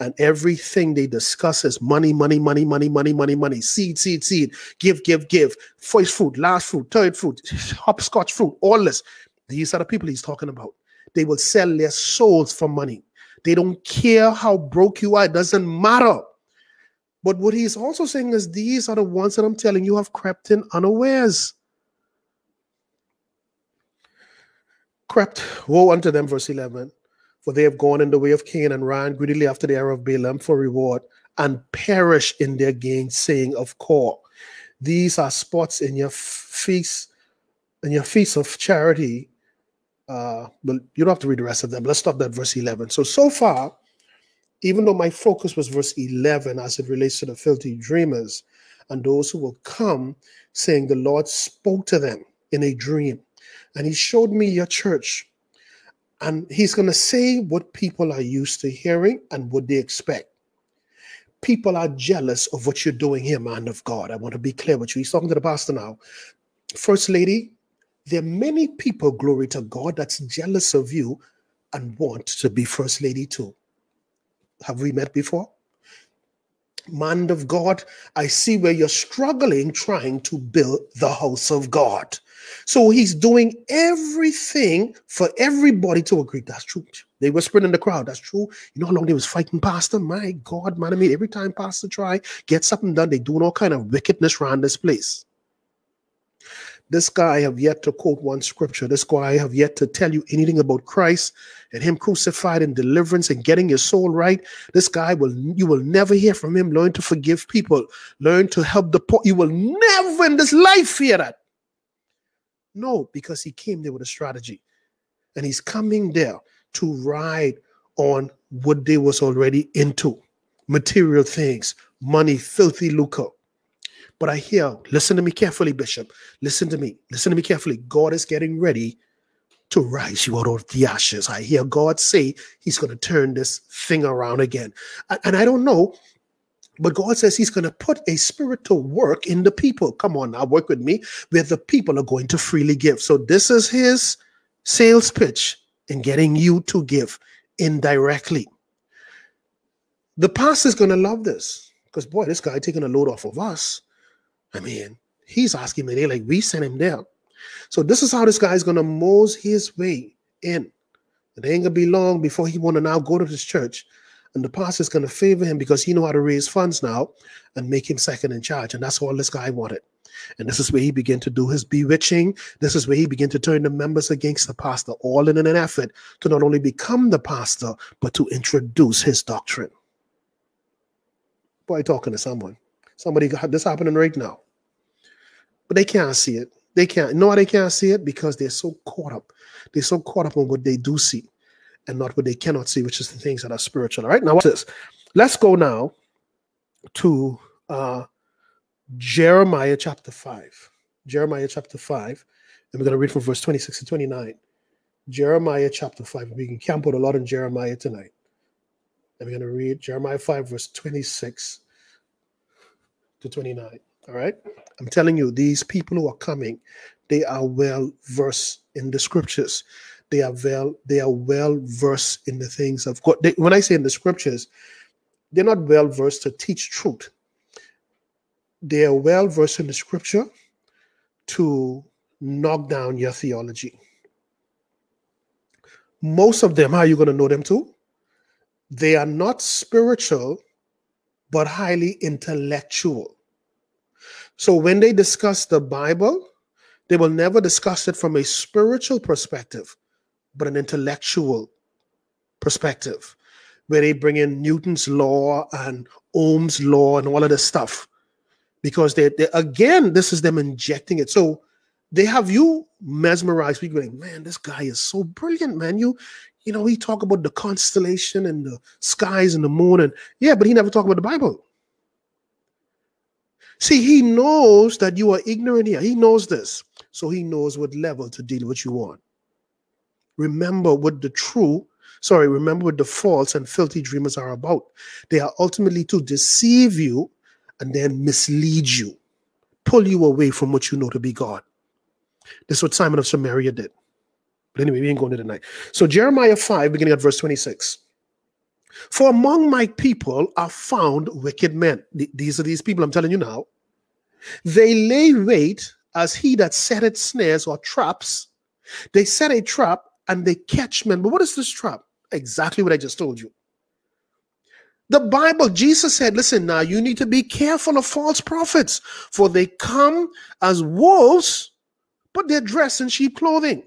and everything they discuss is money, money, money, money, money, money, money, seed, seed, seed, give, give, give, first fruit, last fruit, third fruit, hopscotch fruit, all this. These are the people he's talking about. They will sell their souls for money. They don't care how broke you are. It doesn't matter. But what he's also saying is these are the ones that I'm telling you have crept in unawares. Crept, woe unto them, verse eleven, for they have gone in the way of Cain and ran greedily after the error of Balaam for reward, and perish in their gainsaying of Kor. These are spots in your feast, in your feast of charity. Uh, but you don't have to read the rest of them. Let's stop at verse eleven. So so far, even though my focus was verse eleven as it relates to the filthy dreamers and those who will come, saying the Lord spoke to them in a dream. And he showed me your church. And he's going to say what people are used to hearing and what they expect. People are jealous of what you're doing here, man of God. I want to be clear with you. He's talking to the pastor now. First lady, there are many people, glory to God, that's jealous of you and want to be first lady too. Have we met before? Man of God, I see where you're struggling trying to build the house of God. So he's doing everything for everybody to agree. That's true. They whispered in the crowd. That's true. You know how long they was fighting pastor? My God, man, I mean, every time pastor try, get something done, they doing all kind of wickedness around this place. This guy have yet to quote one scripture. This guy have yet to tell you anything about Christ and him crucified and deliverance and getting your soul right. This guy will, you will never hear from him. Learn to forgive people. Learn to help the poor. You will never in this life hear that. No, because he came there with a strategy. And he's coming there to ride on what they was already into. Material things, money, filthy lucre. But I hear, listen to me carefully, Bishop. Listen to me. Listen to me carefully. God is getting ready to rise you out of the ashes. I hear God say he's going to turn this thing around again. And I don't know, but God says he's going to put a spiritual work in the people. Come on now, work with me, where the people are going to freely give. So this is his sales pitch in getting you to give indirectly. The pastor is going to love this because, boy, this guy taking a load off of us. I mean, he's asking me, they're like, we sent him there. So this is how this guy is going to mose his way in. It ain't going to be long before he want to now go to this church. And the pastor is going to favor him because he know how to raise funds now and make him second in charge. And that's all this guy wanted. And this is where he began to do his bewitching. This is where he began to turn the members against the pastor, all in an effort to not only become the pastor, but to introduce his doctrine. Boy, talking to someone. Somebody got this happening right now. But they can't see it. They can't. No, they can't see it because they're so caught up. They're so caught up on what they do see and not what they cannot see, which is the things that are spiritual. All right, now watch this. Let's go now to uh, Jeremiah chapter five. Jeremiah chapter five. And we're going to read from verse twenty-six to twenty-nine. Jeremiah chapter five. We can camp out a lot in Jeremiah tonight. And we're going to read Jeremiah five, verse twenty-six to twenty-nine. All right. I'm telling you, these people who are coming, they are well versed in the scriptures. They are well, they are well versed in the things of God. They, when I say in the scriptures, they're not well versed to teach truth. They are well versed in the scripture to knock down your theology. Most of them, how are you going to know them too? They are not spiritual, but highly intellectual. So when they discuss the Bible, they will never discuss it from a spiritual perspective, but an intellectual perspective, where they bring in Newton's law and Ohm's law and all of this stuff. Because, they, they again, this is them injecting it. So they have you mesmerized. You're going, man, this guy is so brilliant, man. You... You know, he talk about the constellation and the skies and the moon. And yeah, but he never talked about the Bible. See, he knows that you are ignorant here. He knows this. So he knows what level to deal with you on. Remember what the true, sorry, remember what the false and filthy dreamers are about. They are ultimately to deceive you and then mislead you, pull you away from what you know to be God. That's what Simon of Samaria did. But anyway, we ain't going to tonight. So Jeremiah five, beginning at verse twenty-six. For among my people are found wicked men. Th these are these people I'm telling you now. They lay wait as he that setteth snares or traps. They set a trap and they catch men. But what is this trap? Exactly what I just told you. The Bible, Jesus said, listen, now you need to be careful of false prophets, for they come as wolves, but they're dressed in sheep clothing.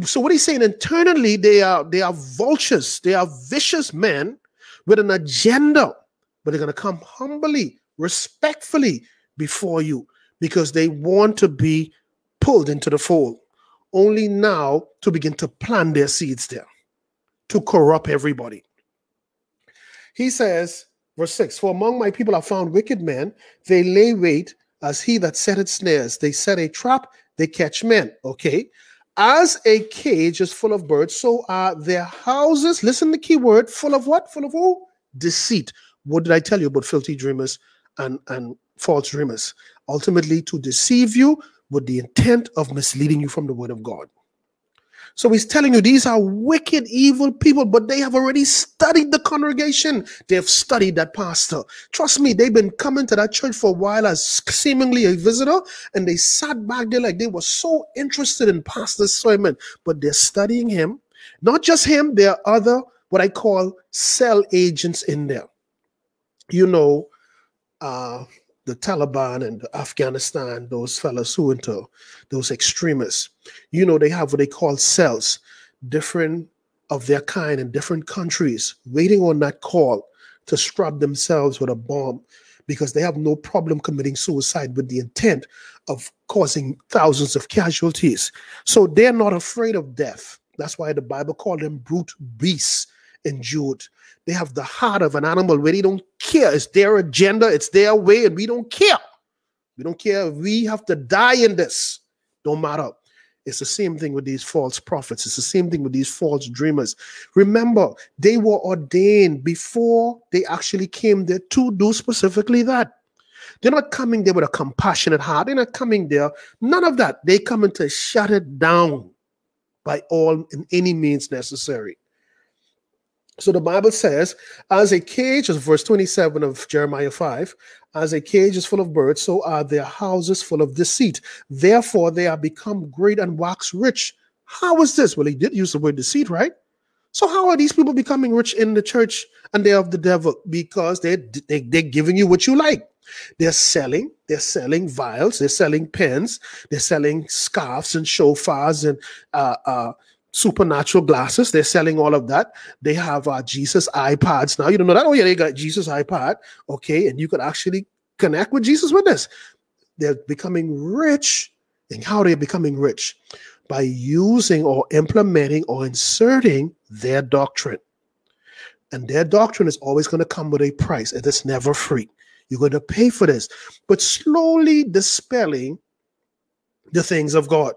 So what he's saying, internally, they are they are vultures. They are vicious men with an agenda. But they're going to come humbly, respectfully before you because they want to be pulled into the fold. Only now to begin to plant their seeds there, to corrupt everybody. He says, verse six, for among my people are found wicked men. They lay wait as he that setteth snares. They set a trap, they catch men. Okay. As a cage is full of birds, so are their houses, listen to the key word, full of what? Full of who? Deceit. What did I tell you about filthy dreamers and, and false dreamers? Ultimately, to deceive you with the intent of misleading you from the word of God. So he's telling you these are wicked, evil people, but they have already studied the congregation. They have studied that pastor. Trust me, they've been coming to that church for a while as seemingly a visitor, and they sat back there like they were so interested in pastor's sermon, but they're studying him. Not just him, there are other, what I call, cell agents in there. You know, uh, the Taliban and Afghanistan, those fellas who into those extremists, you know, they have what they call cells, different of their kind in different countries, waiting on that call to strap themselves with a bomb because they have no problem committing suicide with the intent of causing thousands of casualties. So they're not afraid of death. That's why the Bible called them brute beasts in Jude. They have the heart of an animal where they don't care. It's their agenda, it's their way, and we don't care. We don't care. We have to die in this. Don't matter. It's the same thing with these false prophets. It's the same thing with these false dreamers. Remember, they were ordained before they actually came there to do specifically that. They're not coming there with a compassionate heart. They're not coming there. None of that. They come in to shut it down by all and any means necessary. So the Bible says, as a cage, is verse twenty-seven of Jeremiah five, as a cage is full of birds, so are their houses full of deceit. Therefore, they are become great and wax rich. How is this? Well, he did use the word deceit, right? So how are these people becoming rich in the church and they're of the devil? Because they're, they, they're giving you what you like. They're selling, they're selling vials, they're selling pens, they're selling scarves and shofars and uh, uh, supernatural glasses. They're selling all of that. They have uh, Jesus iPods now. You don't know that? Oh yeah, they got Jesus iPod. Okay, and you could actually connect with Jesus with this. They're becoming rich. And how they're becoming rich? By using or implementing or inserting their doctrine. And their doctrine is always going to come with a price. And it's never free. You're going to pay for this. But slowly dispelling the things of God.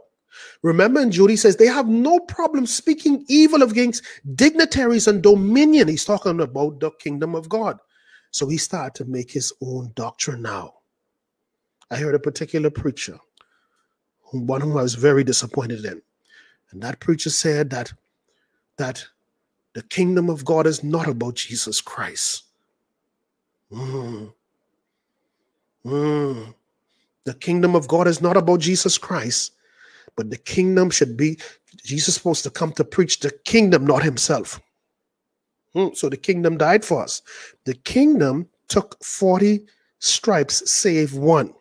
Remember, and Jude says they have no problem speaking evil against dignitaries and dominion. He's talking about the kingdom of God. So he started to make his own doctrine now. I heard a particular preacher, one whom I was very disappointed in. And that preacher said that, that the kingdom of God is not about Jesus Christ. Mm. Mm. The kingdom of God is not about Jesus Christ. But the kingdom should be, Jesus is supposed to come to preach the kingdom, not himself. Hmm, so the kingdom died for us. The kingdom took forty stripes, save one.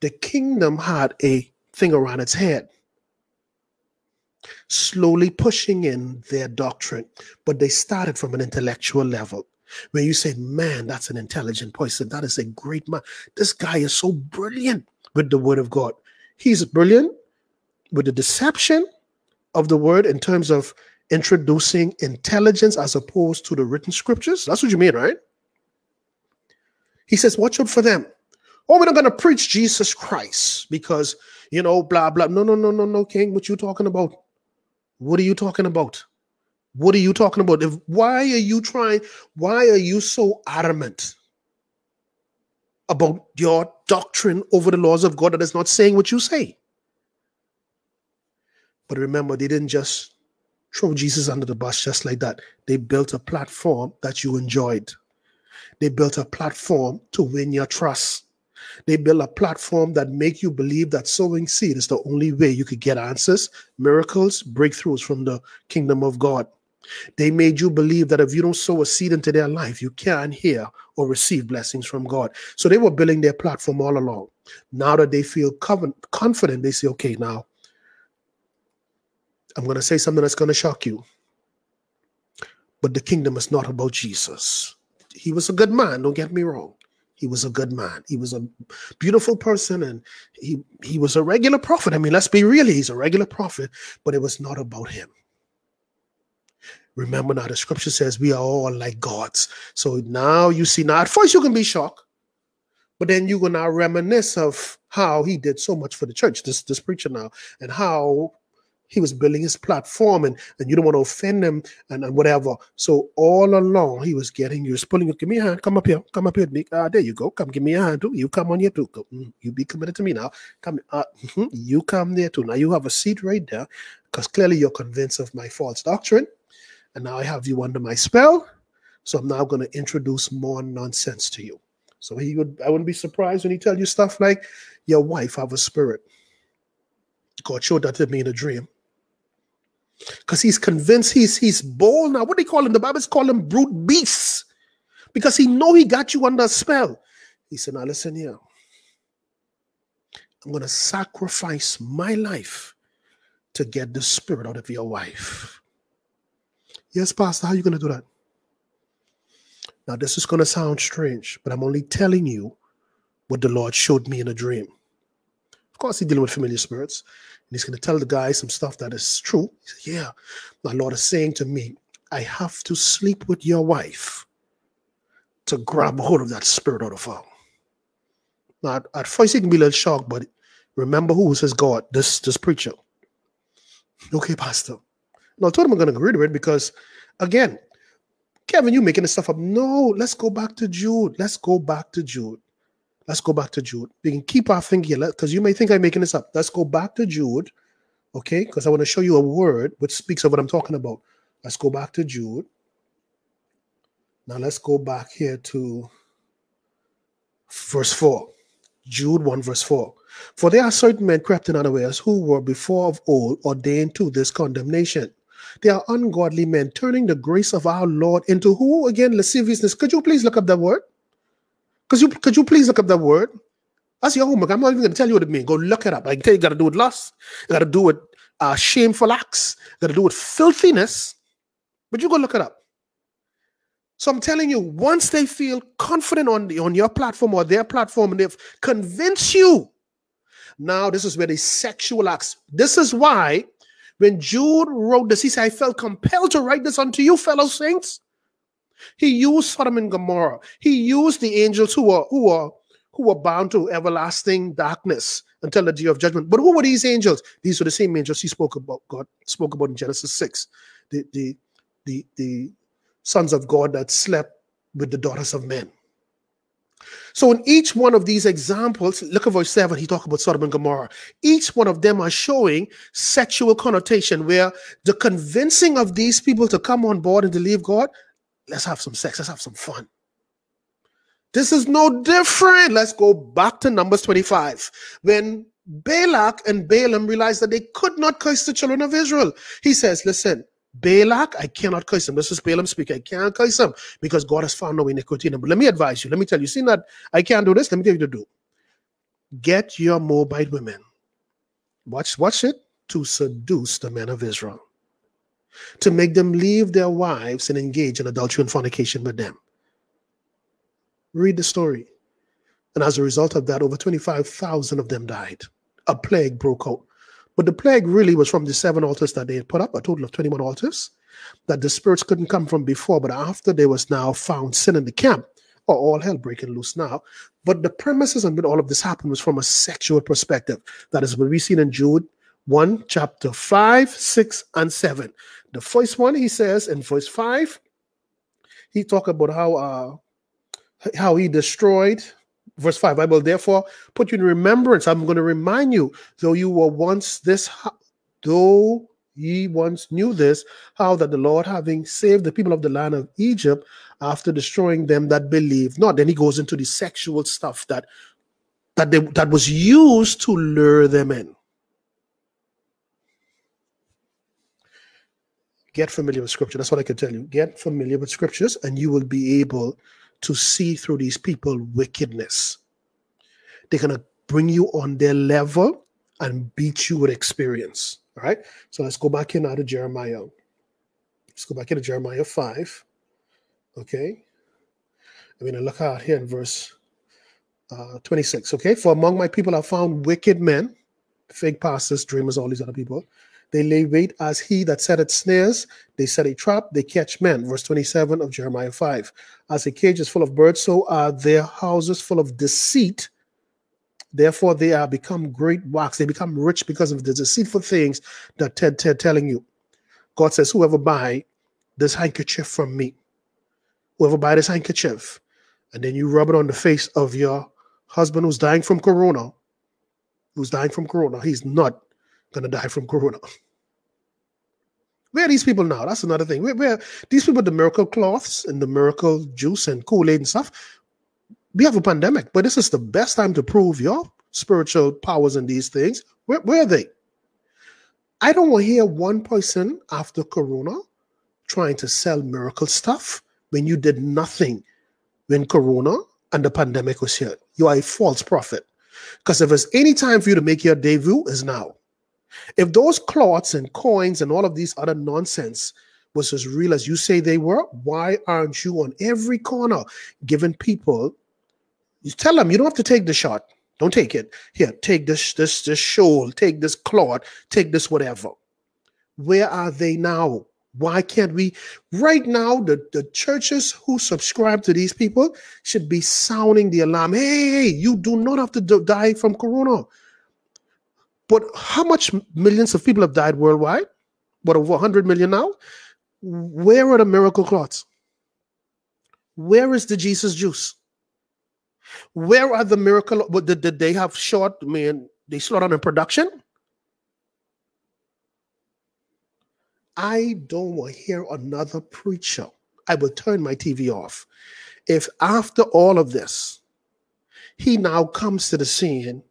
The kingdom had a thing around its head, slowly pushing in their doctrine. But they started from an intellectual level. Where you say, man, that's an intelligent person. That is a great man. This guy is so brilliant with the word of God. He's brilliant. With the deception of the word in terms of introducing intelligence as opposed to the written scriptures. That's what you mean, right? He says, watch out for them. Oh, we're not going to preach Jesus Christ because, you know, blah, blah. No, no, no, no, no, King. What you talking about? What are you talking about? What are you talking about? If, why are you trying? Why are you so adamant about your doctrine over the laws of God that is not saying what you say? But remember, they didn't just throw Jesus under the bus just like that. They built a platform that you enjoyed. They built a platform to win your trust. They built a platform that make you believe that sowing seed is the only way you could get answers, miracles, breakthroughs from the kingdom of God. They made you believe that if you don't sow a seed into their life, you can't hear or receive blessings from God. So they were building their platform all along. Now that they feel confident, they say, okay, now, I'm going to say something that's going to shock you. But the kingdom is not about Jesus. He was a good man. Don't get me wrong. He was a good man. He was a beautiful person. And he, he was a regular prophet. I mean, let's be real. He's a regular prophet. But it was not about him. Remember now, the scripture says we are all like gods. So now you see, now at first you can be shocked. But then you're going to reminisce of how he did so much for the church, this, this preacher now, and how He was building his platform, and, and you don't want to offend him and, and whatever. So all along, he was getting you. He was pulling you. Give me a hand. Come up here. Come up here. Uh, there you go. Come give me a hand too. You come on here too. Go. You be committed to me now. Come. Uh, you come there too. Now you have a seat right there, because clearly you're convinced of my false doctrine. And now I have you under my spell. So I'm now going to introduce more nonsense to you. So he would, I wouldn't be surprised when he tells you stuff like, your wife have a spirit. God showed that to me in a dream. Because he's convinced, he's he's bold now. What do they call him? The Bible's call him brute beasts. Because he know he got you under a spell. He said, now listen here. I'm going to sacrifice my life to get the spirit out of your wife. Yes, Pastor, how are you going to do that? Now, this is going to sound strange, but I'm only telling you what the Lord showed me in a dream. Of course, he's dealing with familiar spirits, and he's going to tell the guy some stuff that is true. He said, yeah, my Lord is saying to me, I have to sleep with your wife to grab hold of that spirit out of her. Now, at first, he can be a little shocked, but remember who was his God, this, this preacher. Okay, Pastor. Now, I told him I'm going to agree to it because, again, Kevin, you're making this stuff up. No, let's go back to Jude. Let's go back to Jude. Let's go back to Jude. We can keep our finger here because you may think I'm making this up. Let's go back to Jude, okay? Because I want to show you a word which speaks of what I'm talking about. Let's go back to Jude. Now let's go back here to verse four. Jude one verse four. For there are certain men crept in unawares who were before of old ordained to this condemnation. They are ungodly men, turning the grace of our Lord into who? Again, lasciviousness. Could you please look up that word? Could you, could you please look up that word? That's your homework. I'm not even going to tell you what it means. Go look it up. I can tell you, you got to do with lust. You got to do with uh, shameful acts. You got to do with filthiness. But you go look it up. So I'm telling you, once they feel confident on, the, on your platform or their platform, and they've convinced you, now this is where the sexual acts. This is why when Jude wrote this, he said, I felt compelled to write this unto you, fellow saints. He used Sodom and Gomorrah. He used the angels who were, who were, who were bound to everlasting darkness until the day of judgment. But who were these angels? These were the same angels he spoke about, God spoke about in Genesis six. The, the, the, the sons of God that slept with the daughters of men. So in each one of these examples, look at verse seven, he talked about Sodom and Gomorrah. Each one of them are showing sexual connotation where the convincing of these people to come on board and to leave God, let's have some sex, let's have some fun. This is no different. Let's go back to Numbers twenty-five. When Balak and Balaam realized that they could not curse the children of Israel, he says, listen, Balak, I cannot curse him. This is Balaam speaking. I can't curse him because God has found no iniquity in him. But let me advise you. Let me tell you. See that I can't do this. Let me tell you to do. Get your Moabite women. Watch, watch it. To seduce the men of Israel. To make them leave their wives and engage in adultery and fornication with them. Read the story. And as a result of that, over twenty-five thousand of them died. A plague broke out. But the plague really was from the seven altars that they had put up, a total of twenty-one altars, that the spirits couldn't come from before, but after there was now found sin in the camp, or all hell breaking loose now. But the premises on which all of this happened was from a sexual perspective. That is what we've seen in Jude one, chapter five, six, and seven. The first one, he says in verse five, he talked about how, uh, how he destroyed... Verse five, I will therefore put you in remembrance. I'm going to remind you, though you were once this, though ye once knew this, how that the Lord, having saved the people of the land of Egypt, after destroying them that believe not. Then he goes into the sexual stuff that that they, that was used to lure them in. Get familiar with scripture. That's what I can tell you. Get familiar with scriptures, and you will be able to see through these people wickedness. They're going to bring you on their level and beat you with experience. All right? So let's go back here now to Jeremiah. Let's go back here to Jeremiah five. Okay? I'm going to look out here in verse uh, twenty-six. Okay? For among my people are found wicked men, fake pastors, dreamers, all these other people. They lay wait as he that set its snares. They set a trap. They catch men. Verse twenty-seven of Jeremiah five. As a cage is full of birds, so are their houses full of deceit Therefore, they are become great rocks. They become rich because of the deceitful things that Ted Ted telling you. God says, whoever buy this handkerchief from me, whoever buy this handkerchief, and then you rub it on the face of your husband who's dying from corona, who's dying from corona, he's not going to die from corona. Where are these people now? That's another thing. Where, where these people, the miracle cloths and the miracle juice and Kool-Aid and stuff, we have a pandemic, but this is the best time to prove your spiritual powers and these things. Where, where are they? I don't want to hear one person after corona trying to sell miracle stuff when you did nothing when corona and the pandemic was here. You are a false prophet. Because if there's any time for you to make your debut, is now. If those cloths and coins and all of these other nonsense was as real as you say they were, why aren't you on every corner giving people? You tell them you don't have to take the shot. Don't take it. Here, take this, this, this shawl, take this cloth, take this whatever. Where are they now? Why can't we? Right now, the, the churches who subscribe to these people should be sounding the alarm. Hey, hey, you do not have to do, die from corona. But how much millions of people have died worldwide? What, over one hundred million now? Where are the miracle cloths? Where is the Jesus juice? Where are the miracle? What did, did they have short? I mean, they slowed down in production. I don't want to hear another preacher. I will turn my T V off. If after all of this, he now comes to the scene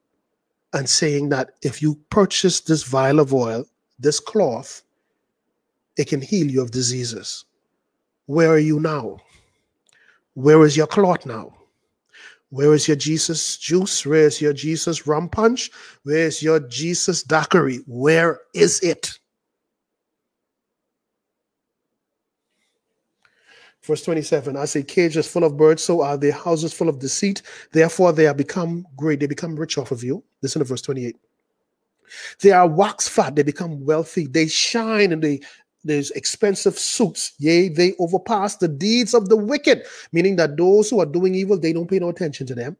and saying that if you purchase this vial of oil, this cloth, it can heal you of diseases. Where are you now? Where is your cloth now? Where is your Jesus juice? Where is your Jesus rum punch? Where is your Jesus daiquiri? Where is it? Verse twenty-seven, as a cage is full of birds, so are their houses full of deceit. Therefore, they are become great. They become rich off of you. Listen to verse twenty-eight. They are wax fat. They become wealthy. They shine in the, these expensive suits. Yea, they overpass the deeds of the wicked, meaning that those who are doing evil, they don't pay no attention to them.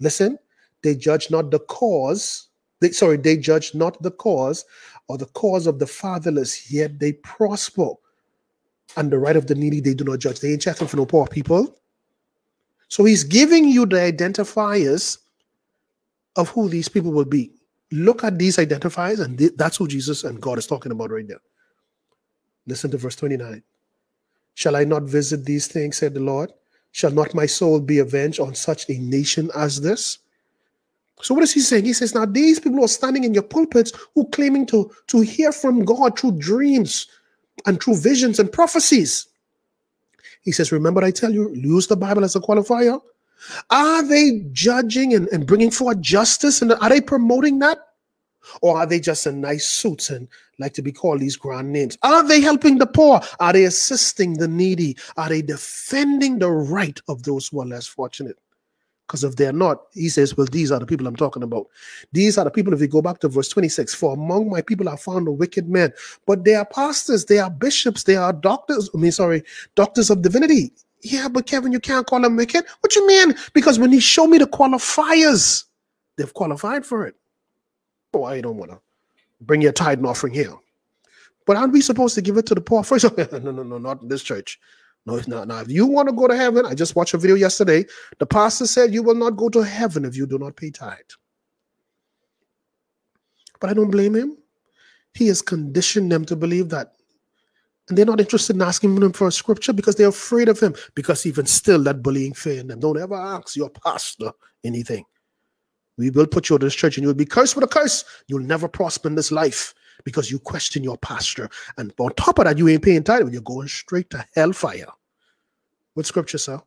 Listen, they judge not the cause. They, sorry, they judge not the cause or the cause of the fatherless, yet they prosper. And the right of the needy, they do not judge. They ain't checking for no poor people. So he's giving you the identifiers of who these people will be. Look at these identifiers, and th that's who Jesus and God is talking about right there. Listen to verse twenty-nine. Shall I not visit these things, said the Lord? Shall not my soul be avenged on such a nation as this? So what is he saying? He says, now these people who are standing in your pulpits who are claiming to, to hear from God through dreams and through visions and prophecies. He says, remember I tell you, use the Bible as a qualifier. Are they judging and, and bringing forth justice? And are they promoting that? Or are they just in nice suits and like to be called these grand names? Are they helping the poor? Are they assisting the needy? Are they defending the right of those who are less fortunate? Because if they're not, he says, well, these are the people I'm talking about. These are the people, if you go back to verse twenty-six, for among my people are found the wicked men, but they are pastors, they are bishops, they are doctors, I mean, sorry, doctors of divinity. Yeah, but Kevin, you can't call them wicked. What you mean? Because when he showed me the qualifiers, they've qualified for it. Oh, I don't want to bring your tithe and offering here. But aren't we supposed to give it to the poor first? no, no, no, not in this church. No, it's not. Now, if you want to go to heaven, I just watched a video yesterday. The pastor said you will not go to heaven if you do not pay tithe. But I don't blame him. He has conditioned them to believe that. And they're not interested in asking him for a scripture because they're afraid of him. Because even still, that bullying fear in them. Don't ever ask your pastor anything. We will put you out of this church and you'll be cursed with a curse. You'll never prosper in this life. Because you question your pastor. And on top of that, you ain't paying tithe. You're going straight to hellfire. What scripture, sir?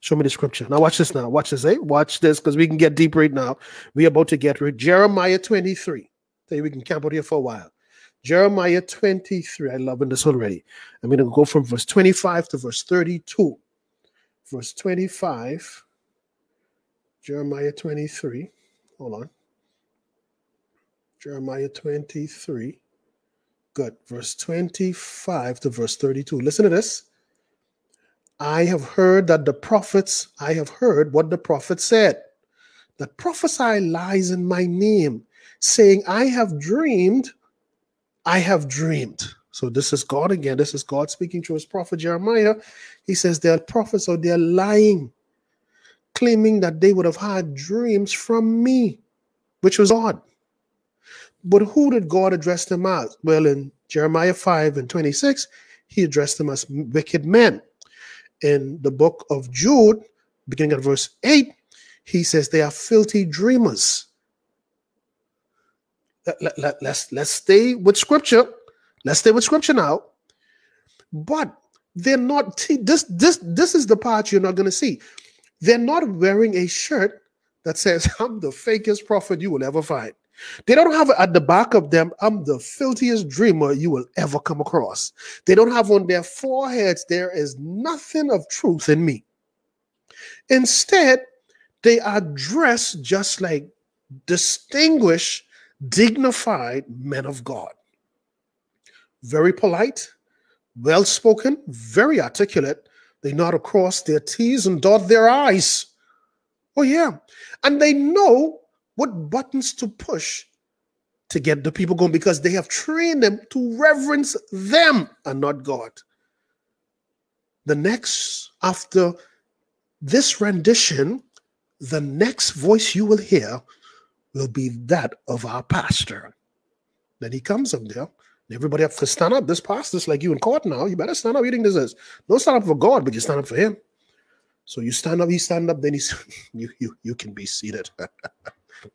Show me the scripture. Now watch this now. Watch this, eh? Watch this, because we can get deep right now. We're about to get rid. Jeremiah twenty-three. Tell you we can camp out here for a while. Jeremiah twenty-three. I love this already. I'm going to go from verse twenty-five to verse thirty-two. Verse twenty-five. Jeremiah twenty-three. Hold on. Jeremiah twenty-three, good, verse twenty-five to verse thirty-two. Listen to this. I have heard that the prophets, I have heard what the prophets said. that prophesy lies in my name, saying, I have dreamed, I have dreamed. So this is God again. This is God speaking to his prophet Jeremiah. He says they are prophets, or they are lying, claiming that they would have had dreams from me, which was odd. But who did God address them as? Well, in Jeremiah five and twenty-six, he addressed them as wicked men. In the book of Jude, beginning at verse eight, he says they are filthy dreamers. Let, let, let, let's, let's stay with scripture. Let's stay with scripture now. But they're not, this, this, this is the part you're not going to see. They're not wearing a shirt that says, I'm the fakest prophet you will ever find. They don't have at the back of them, I'm the filthiest dreamer you will ever come across. They don't have on their foreheads, there is nothing of truth in me. Instead, they are dressed just like distinguished, dignified men of God. Very polite, well-spoken, very articulate. They nod across their T's and dot their I's. Oh, yeah. And they know what buttons to push to get the people going, because they have trained them to reverence them and not God. The next, after this rendition, the next voice you will hear will be that of our pastor. Then he comes up there. Everybody have to stand up. This pastor's like you in court now. You better stand up. You think this is, don't stand up for God, but you stand up for him. So you stand up, he stand up, then he's, you, you, you can be seated.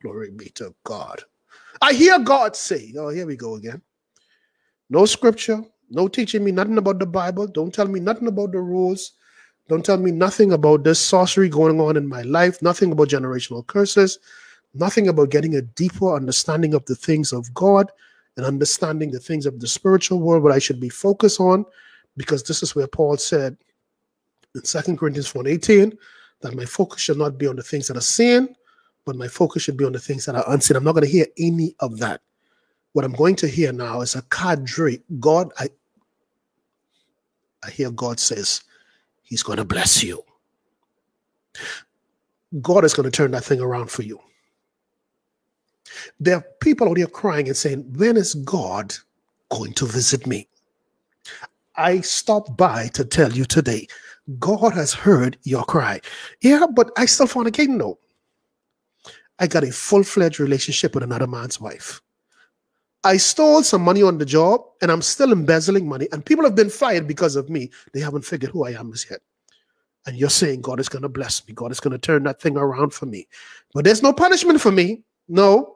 Glory be to God. I hear God say, oh, here we go again. No scripture, no teaching me nothing about the Bible. Don't tell me nothing about the rules. Don't tell me nothing about this sorcery going on in my life. Nothing about generational curses. Nothing about getting a deeper understanding of the things of God and understanding the things of the spiritual world, what I should be focused on, because this is where Paul said in Second Corinthians one eighteen, that my focus should not be on the things that are seen, but my focus should be on the things that are unseen. I'm not going to hear any of that. What I'm going to hear now is a cadre. God, I, I hear God says, he's going to bless you. God is going to turn that thing around for you. There are people out here crying and saying, when is God going to visit me? I stopped by to tell you today, God has heard your cry. Yeah, but I still fornicate? No. I got a full-fledged relationship with another man's wife. I stole some money on the job, and I'm still embezzling money, and people have been fired because of me. They haven't figured who I am as yet. And you're saying, God is going to bless me. God is going to turn that thing around for me. But there's no punishment for me. No.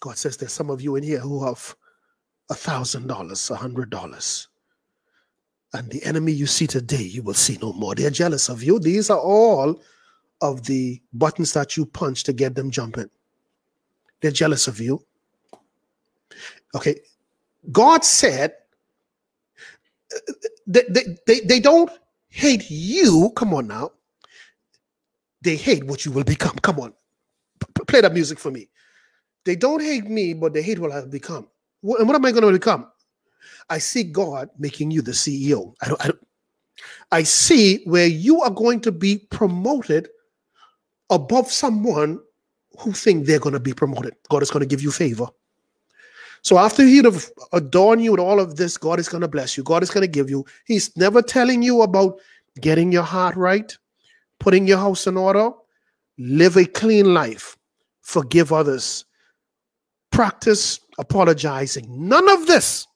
God says there's some of you in here who have a thousand dollars, a hundred dollars. And the enemy you see today, you will see no more. They're jealous of you. These are all of the buttons that you punch to get them jumping. They're jealous of you. Okay. God said they, they, they, they don't hate you. Come on now. They hate what you will become. Come on. Play that music for me. They don't hate me, but they hate what I've become. What, and what am I going to become? I see God making you the C E O. I don't, I don't, I see where you are going to be promoted above someone who think they're going to be promoted. God is going to give you favor. So after he'd have adorned you with all of this, God is going to bless you. God is going to give you. He's never telling you about getting your heart right, putting your house in order, live a clean life, forgive others, practice apologizing. None of this.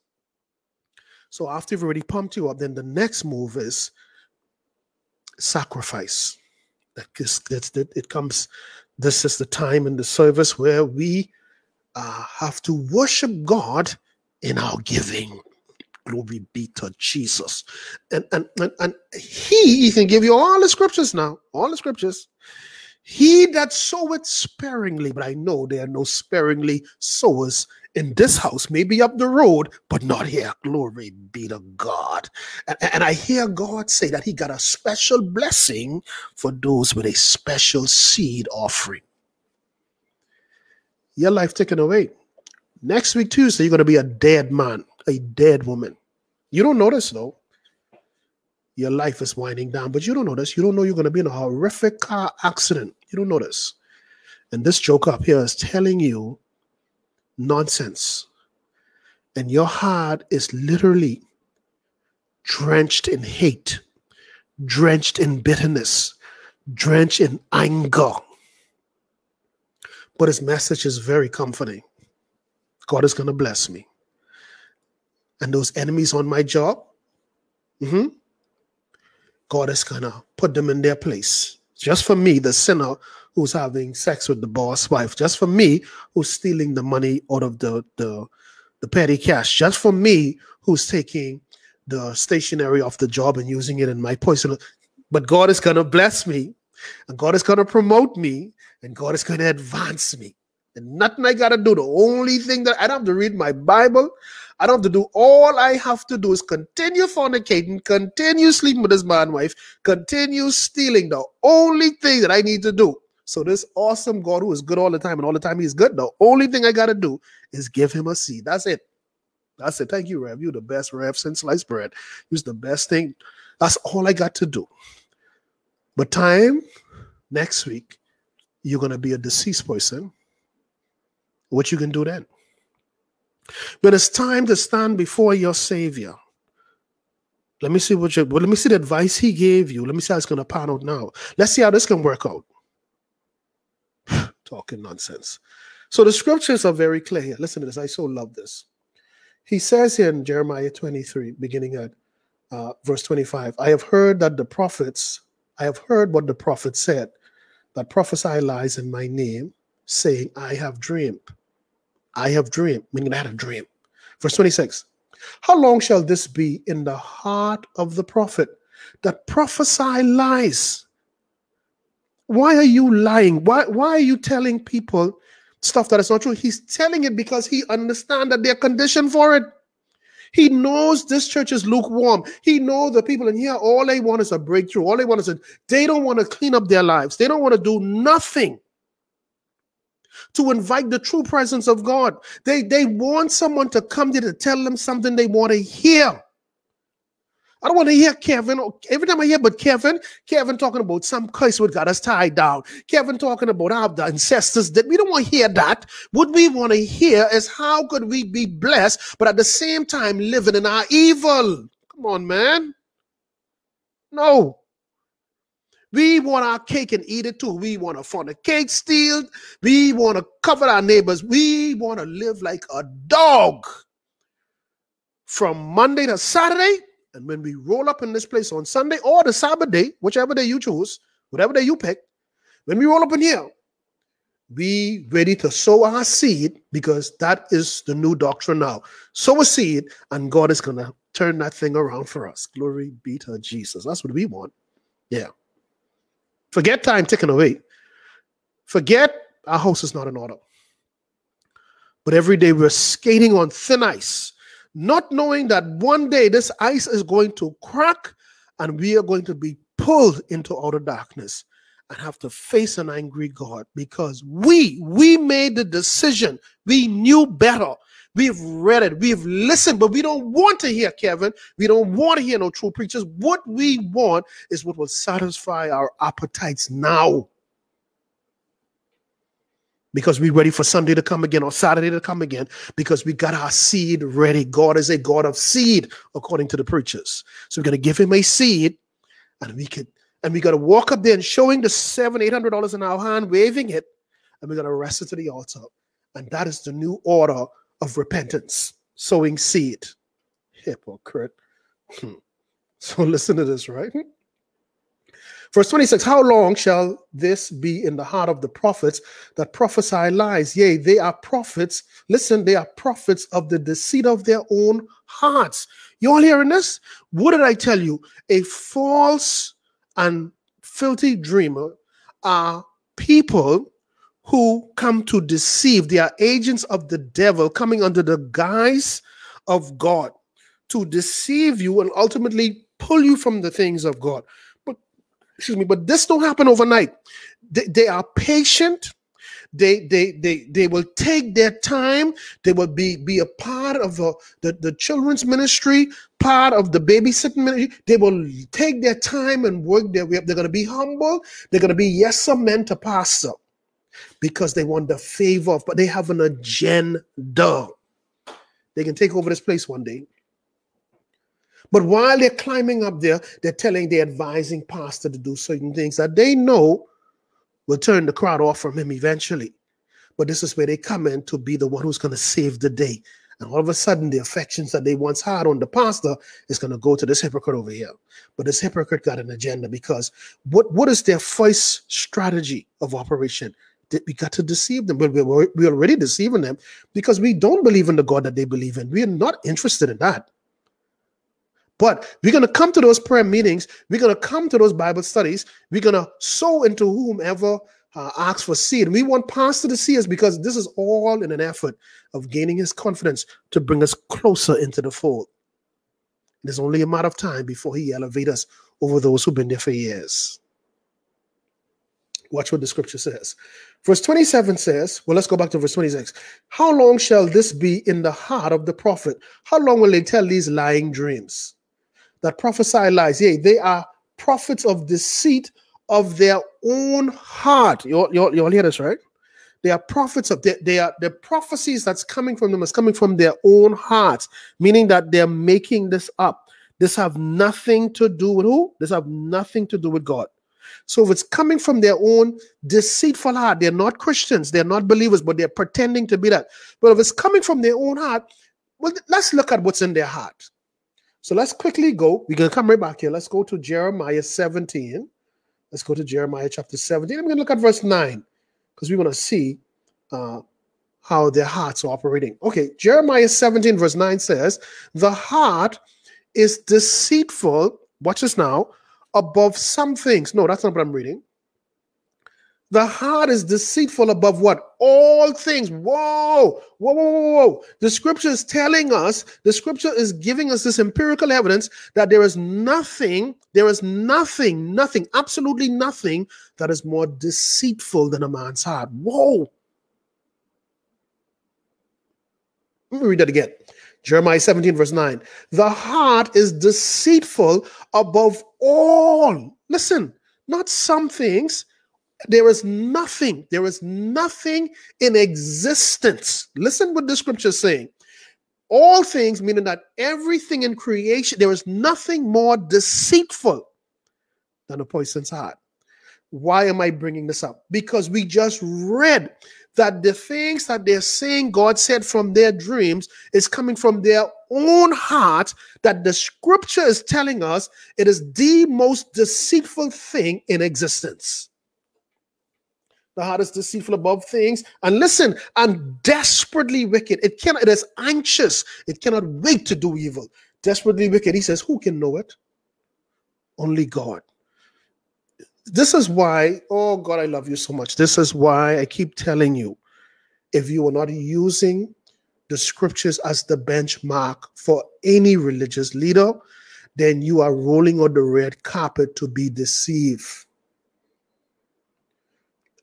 So after you've already pumped you up, then the next move is sacrifice. That is, that's, that it comes, this is the time in the service where we uh, have to worship God in our giving. Glory be to Jesus. And, and, and, and he, he can give you all the scriptures now, all the scriptures. He that soweth sparingly, but I know there are no sparingly sowers in this house, maybe up the road, but not here. Glory be to God. And, and I hear God say that he got a special blessing for those with a special seed offering. Your life taken away. Next week, Tuesday, you're going to be a dead man, a dead woman. You don't notice, though. Your life is winding down, but you don't know this. You don't know you're going to be in a horrific car accident. You don't notice. And this joke up here is telling you nonsense. And your heart is literally drenched in hate, drenched in bitterness, drenched in anger. But his message is very comforting. God is going to bless me. And those enemies on my job, mm-hmm, God is going to put them in their place. Just for me, the sinner who's having sex with the boss wife. Just for me, who's stealing the money out of the, the, the petty cash. Just for me, who's taking the stationery off the job and using it in my personal. But God is going to bless me. And God is going to promote me. And God is going to advance me. And nothing I got to do. The only thing that I don't have to read my Bible. I don't have to do. All I have to do is continue fornicating, continue sleeping with this man wife, continue stealing. The only thing that I need to do. So this awesome God who is good all the time, and all the time he's good, the only thing I got to do is give him a seed. That's it. That's it. Thank you, Rev. You're the best, Rev, since sliced bread. You're the best thing. That's all I got to do. But time, next week, you're going to be a deceased person. What you can do then. But it's time to stand before your Savior. Let me see what you, well, let me see the advice he gave you. Let me see how it's going to pan out now. Let's see how this can work out. Talking nonsense. So the scriptures are very clear here. Listen to this. I so love this. He says here in Jeremiah twenty-three, beginning at uh, verse twenty-five, I have heard that the prophets, I have heard what the prophets said, that prophesy lies in my name, saying, I have dreamed. I have dreamed, meaning I had a dream. Verse twenty-six, how long shall this be in the heart of the prophet that prophesy lies? Why are you lying? Why, why are you telling people stuff that is not true? He's telling it because he understands that they're conditioned for it. He knows this church is lukewarm. He knows the people in here, all they want is a breakthrough. All they want is a, they don't want to clean up their lives. They don't want to do nothing to invite the true presence of God. They, they want someone to come there to tell them something they want to hear. I don't want to hear Kevin. Every time I hear, but Kevin, Kevin talking about some curse what got us tied down. Kevin talking about how the ancestors did. We don't want to hear that. What we want to hear is how could we be blessed, but at the same time living in our evil. Come on, man. No. We want our cake and eat it too. We want to fornicate, steal. We want to cover our neighbors. We want to live like a dog from Monday to Saturday. And when we roll up in this place on Sunday or the Sabbath day, whichever day you choose, whatever day you pick, when we roll up in here, we ready to sow our seed because that is the new doctrine now. Sow a seed and God is going to turn that thing around for us. Glory be to Jesus. That's what we want. Yeah. Forget time ticking away. Forget our house is not in order. But every day we're skating on thin ice, not knowing that one day this ice is going to crack and we are going to be pulled into outer darkness and have to face an angry God because we, we made the decision. We knew better. We've read it. We've listened, but we don't want to hear Kevin. We don't want to hear no true preachers. What we want is what will satisfy our appetites now. Because we're ready for Sunday to come again or Saturday to come again because we got our seed ready. God is a God of seed, according to the preachers. So we're going to give him a seed and we could, and we got to walk up there and showing the seven, eight hundred dollars in our hand, waving it, and we're going to rest it to the altar. And that is the new order of repentance, sowing seed. Hypocrite. Hmm. So listen to this, right? Verse twenty-six, how long shall this be in the heart of the prophets that prophesy lies? Yea, they are prophets. Listen, they are prophets of the deceit of their own hearts. You all hearing this? What did I tell you? A false and filthy dreamer are people who come to deceive. They are agents of the devil coming under the guise of God to deceive you and ultimately pull you from the things of God. But excuse me, but this don't happen overnight. They, they are patient. They they they they will take their time. They will be be a part of a, the the children's ministry, part of the babysitting ministry. They will take their time and work their way up. They're going to be humble. They're going to be yes sir men to pastor, because they want the favor of, but they have an agenda. They can take over this place one day. But while they're climbing up there, they're telling, they're advising pastor to do certain things that they know will turn the crowd off from him eventually. But this is where they come in to be the one who's going to save the day. And all of a sudden, the affections that they once had on the pastor is going to go to this hypocrite over here. But this hypocrite got an agenda, because what, what is their first strategy of operation? We got to deceive them. But we're, we're already deceiving them, because we don't believe in the God that they believe in. We are not interested in that. But we're going to come to those prayer meetings. We're going to come to those Bible studies. We're going to sow into whomever uh, asks for seed. We want pastor to see us, because this is all in an effort of gaining his confidence to bring us closer into the fold. It is only a matter of time before he elevates us over those who've been there for years. Watch what the scripture says. Verse twenty-seven says, well, let's go back to verse twenty-six. How long shall this be in the heart of the prophet? How long will they tell these lying dreams that prophesy lies? Yea, they are prophets of deceit of their own heart. You all, you all, you all hear this, right? They are prophets of, they, they are the prophecies that's coming from them is coming from their own hearts, meaning that they're making this up. This have nothing to do with who? This have nothing to do with God. So if it's coming from their own deceitful heart, they're not Christians, they're not believers, but they're pretending to be that. But if it's coming from their own heart, well, let's look at what's in their heart. So let's quickly go. We're going to come right back here. Let's go to Jeremiah seventeen. Let's go to Jeremiah chapter seventeen. I'm going to look at verse nine, because we want to see uh, how their hearts are operating. Okay, Jeremiah seventeen verse nine says, the heart is deceitful, watch this now, above some things. No, that's not what I'm reading. The heart is deceitful above what? All things. Whoa, whoa, whoa, whoa. The scripture is telling us, the scripture is giving us this empirical evidence that there is nothing, there is nothing, nothing, absolutely nothing that is more deceitful than a man's heart. Whoa. Let me read that again. Jeremiah seventeen verse nine. The heart is deceitful above all. Listen, not some things. There is nothing. There is nothing in existence. Listen what the scripture is saying. All things, meaning that everything in creation, there is nothing more deceitful than a person's heart. Why am I bringing this up? Because we just read that the things that they're saying God said from their dreams is coming from their own heart, that the scripture is telling us it is the most deceitful thing in existence. The heart is deceitful above things, and listen, and desperately wicked. It cannot, it is anxious. It cannot wait to do evil. Desperately wicked. He says, who can know it? Only God. This is why, oh God, I love you so much. This is why I keep telling you, if you are not using the scriptures as the benchmark for any religious leader, then you are rolling on the red carpet to be deceived.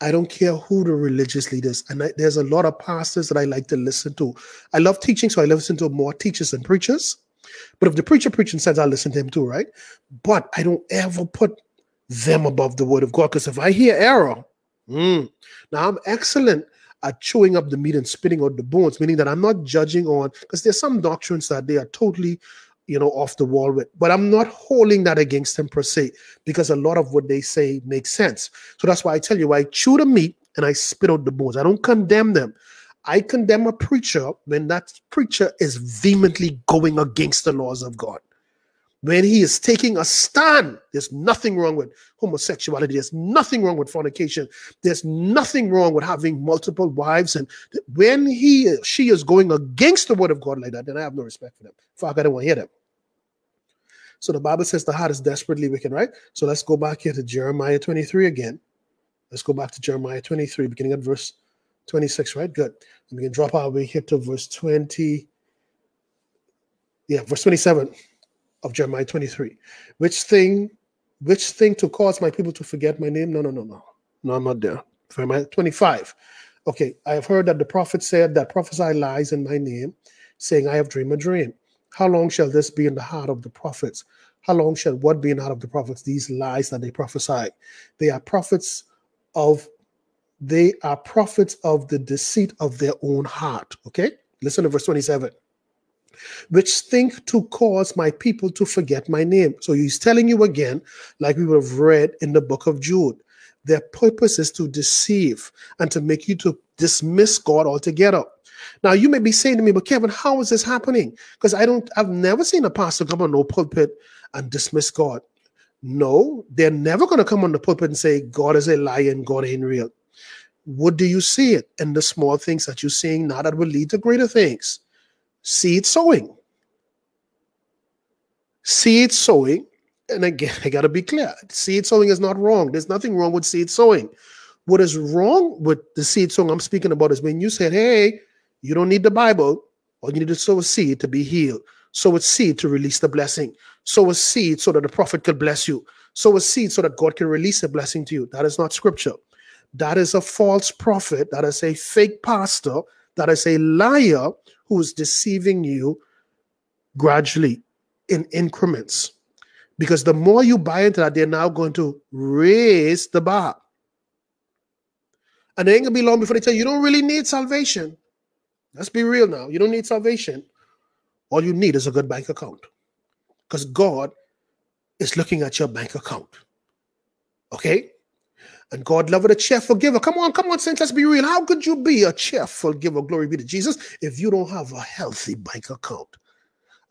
I don't care who the religious leaders, and I, there's a lot of pastors that I like to listen to. I love teaching, so I listen to more teachers than preachers. But if the preacher preaching says, I'll listen to him too, right? But I don't ever put them above the word of God, because if I hear error, mm, now I'm excellent at chewing up the meat and spitting out the bones, meaning that I'm not judging on, because there's some doctrines that they are totally, you know, off the wall with, but I'm not holding that against them per se, because a lot of what they say makes sense. So that's why I tell you, I chew the meat and I spit out the bones. I don't condemn them. I condemn a preacher when that preacher is vehemently going against the laws of God. When he is taking a stand, there's nothing wrong with homosexuality. There's nothing wrong with fornication. There's nothing wrong with having multiple wives. And when he, she is going against the word of God like that, then I have no respect for them. Fuck, I don't want to hear them. So the Bible says the heart is desperately wicked, right? So let's go back here to Jeremiah twenty-three again. Let's go back to Jeremiah twenty-three, beginning at verse twenty-six, right? Good. And we can drop our way here to verse twenty. Yeah, verse twenty-seven. Of Jeremiah twenty-three, which thing, which thing to cause my people to forget my name? No, no, no, no, no, I'm not there. Jeremiah twenty-five, Okay, I have heard that the prophet said that prophesy lies in my name, saying, I have dreamed a dream. How long shall this be in the heart of the prophets? How long shall what be in the heart of the prophets? These lies that they prophesy. They are prophets of they are prophets of the deceit of their own heart. Okay, listen to verse twenty-seven. Which think to cause my people to forget my name. So he's telling you again, like we would have read in the book of Jude, their purpose is to deceive and to make you to dismiss God altogether. Now, you may be saying to me, but Kevin, how is this happening? Because I don't, I've never seen a pastor come on no pulpit and dismiss God. No, they're never going to come on the pulpit and say, God is a liar and God ain't real. What do you see it in the small things that you're seeing now that will lead to greater things? Seed sowing. Seed sowing. And again, I got to be clear. Seed sowing is not wrong. There's nothing wrong with seed sowing. What is wrong with the seed sowing I'm speaking about is when you said, hey, you don't need the Bible, or you need to sow a seed to be healed. Sow a seed to release the blessing. Sow a seed so that the prophet could bless you. Sow a seed so that God can release a blessing to you. That is not scripture. That is a false prophet. That is a fake pastor. That is a liar who is deceiving you gradually in increments. Because the more you buy into that, they're now going to raise the bar. And it ain't going to be long before they tell you, you don't really need salvation. Let's be real now. You don't need salvation. All you need is a good bank account. Because God is looking at your bank account. Okay? And God loveth a cheerful giver. Come on, come on, saints. Let's be real. How could you be a cheerful giver, glory be to Jesus, if you don't have a healthy bank account?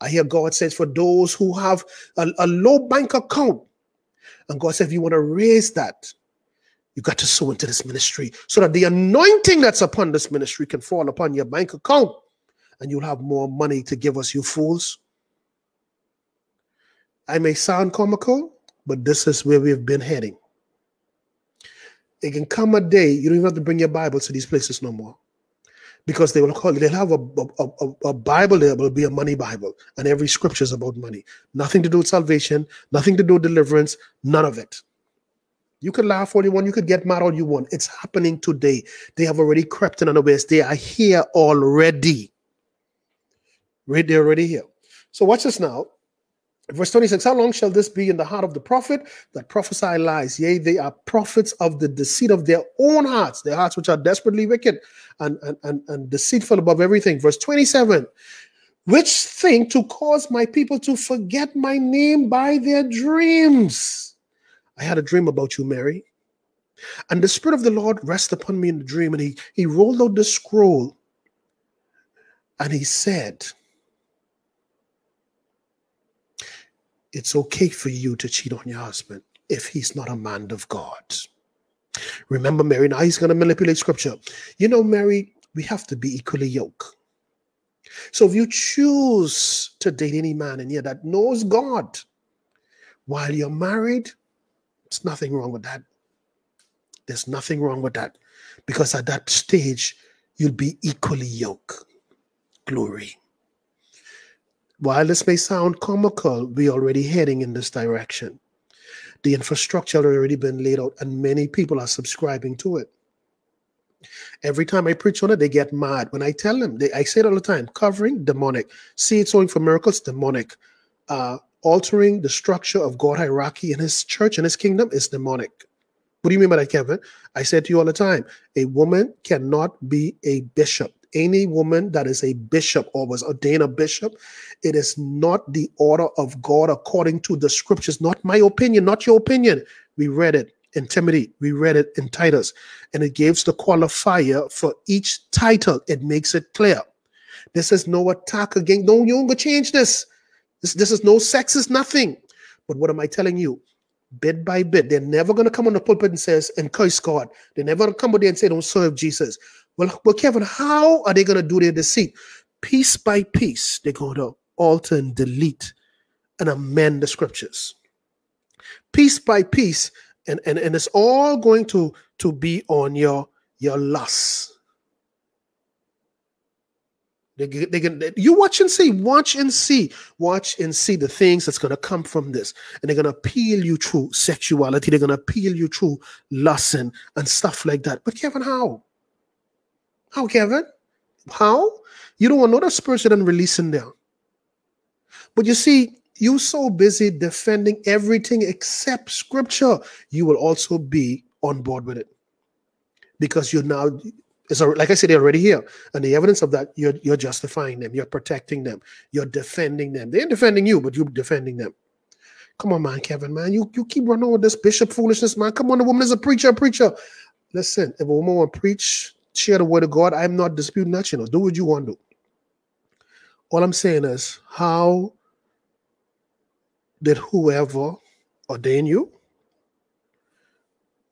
I hear God says, for those who have a, a low bank account. And God said, if you want to raise that, you got to sow into this ministry so that the anointing that's upon this ministry can fall upon your bank account and you'll have more money to give us, you fools. I may sound comical, but this is where we've been heading. It can come a day, you don't even have to bring your Bible to these places no more. Because they will call, they'll have a, a, a, a Bible there, but it'll be a money Bible. And every scripture is about money. Nothing to do with salvation, nothing to do with deliverance, none of it. You could laugh all you want. You could get mad all you want. It's happening today. They have already crept in unawares. They are here already. Right, they're already here. So watch this now. Verse twenty-six, how long shall this be in the heart of the prophet that prophesy lies? Yea, they are prophets of the deceit of their own hearts, their hearts which are desperately wicked and, and, and, and deceitful above everything. Verse twenty-seven, which think to cause my people to forget my name by their dreams. I had a dream about you, Mary. And the Spirit of the Lord rested upon me in the dream, and he, he rolled out the scroll, and he said, it's okay for you to cheat on your husband if he's not a man of God. Remember, Mary, now he's going to manipulate scripture. You know, Mary, we have to be equally yoked. So if you choose to date any man in here that knows God while you're married, there's nothing wrong with that. There's nothing wrong with that. Because at that stage, you'll be equally yoked. Glory. While this may sound comical, we're already heading in this direction. The infrastructure has already been laid out, and many people are subscribing to it. Every time I preach on it, they get mad. When I tell them, they, I say it all the time, covering, demonic. Seed sowing for miracles, demonic. Uh, Altering the structure of God's hierarchy in his church and his kingdom is demonic. What do you mean by that, Kevin? I said to you all the time, a woman cannot be a bishop. Any woman that is a bishop or was ordained a bishop, it is not the order of God according to the scriptures. Not my opinion, not your opinion. We read it in Timothy. We read it in Titus. And it gives the qualifier for each title. It makes it clear. This is no attack against, no, you don't go change this. This, this is no sexist, nothing. But what am I telling you? Bit by bit, they're never going to come on the pulpit and says, and curse God. They're never going to come over there and say, don't serve Jesus. Well, well, Kevin, how are they going to do their deceit? Piece by piece, they're going to alter and delete and amend the scriptures. Piece by piece, and, and, and it's all going to, to be on your, your lust. They, they can, they, you watch and see, watch and see, watch and see the things that's going to come from this. And they're going to peel you through sexuality. They're going to peel you through lust and, and stuff like that. But Kevin, how? How, Kevin? How? You don't want another person and releasing them. But you see, you're so busy defending everything except Scripture, you will also be on board with it. Because you're now, it's already, like I said, they're already here. And the evidence of that, you're, you're justifying them. You're protecting them. You're defending them. They're defending you, but you're defending them. Come on, man, Kevin, man. You, you keep running with this bishop foolishness, man. Come on, the woman is a preacher, preacher. Listen, if a woman want to preach, share the word of God, I'm not disputing that, you know. Do what you want to do. All I'm saying is, how did whoever ordain you?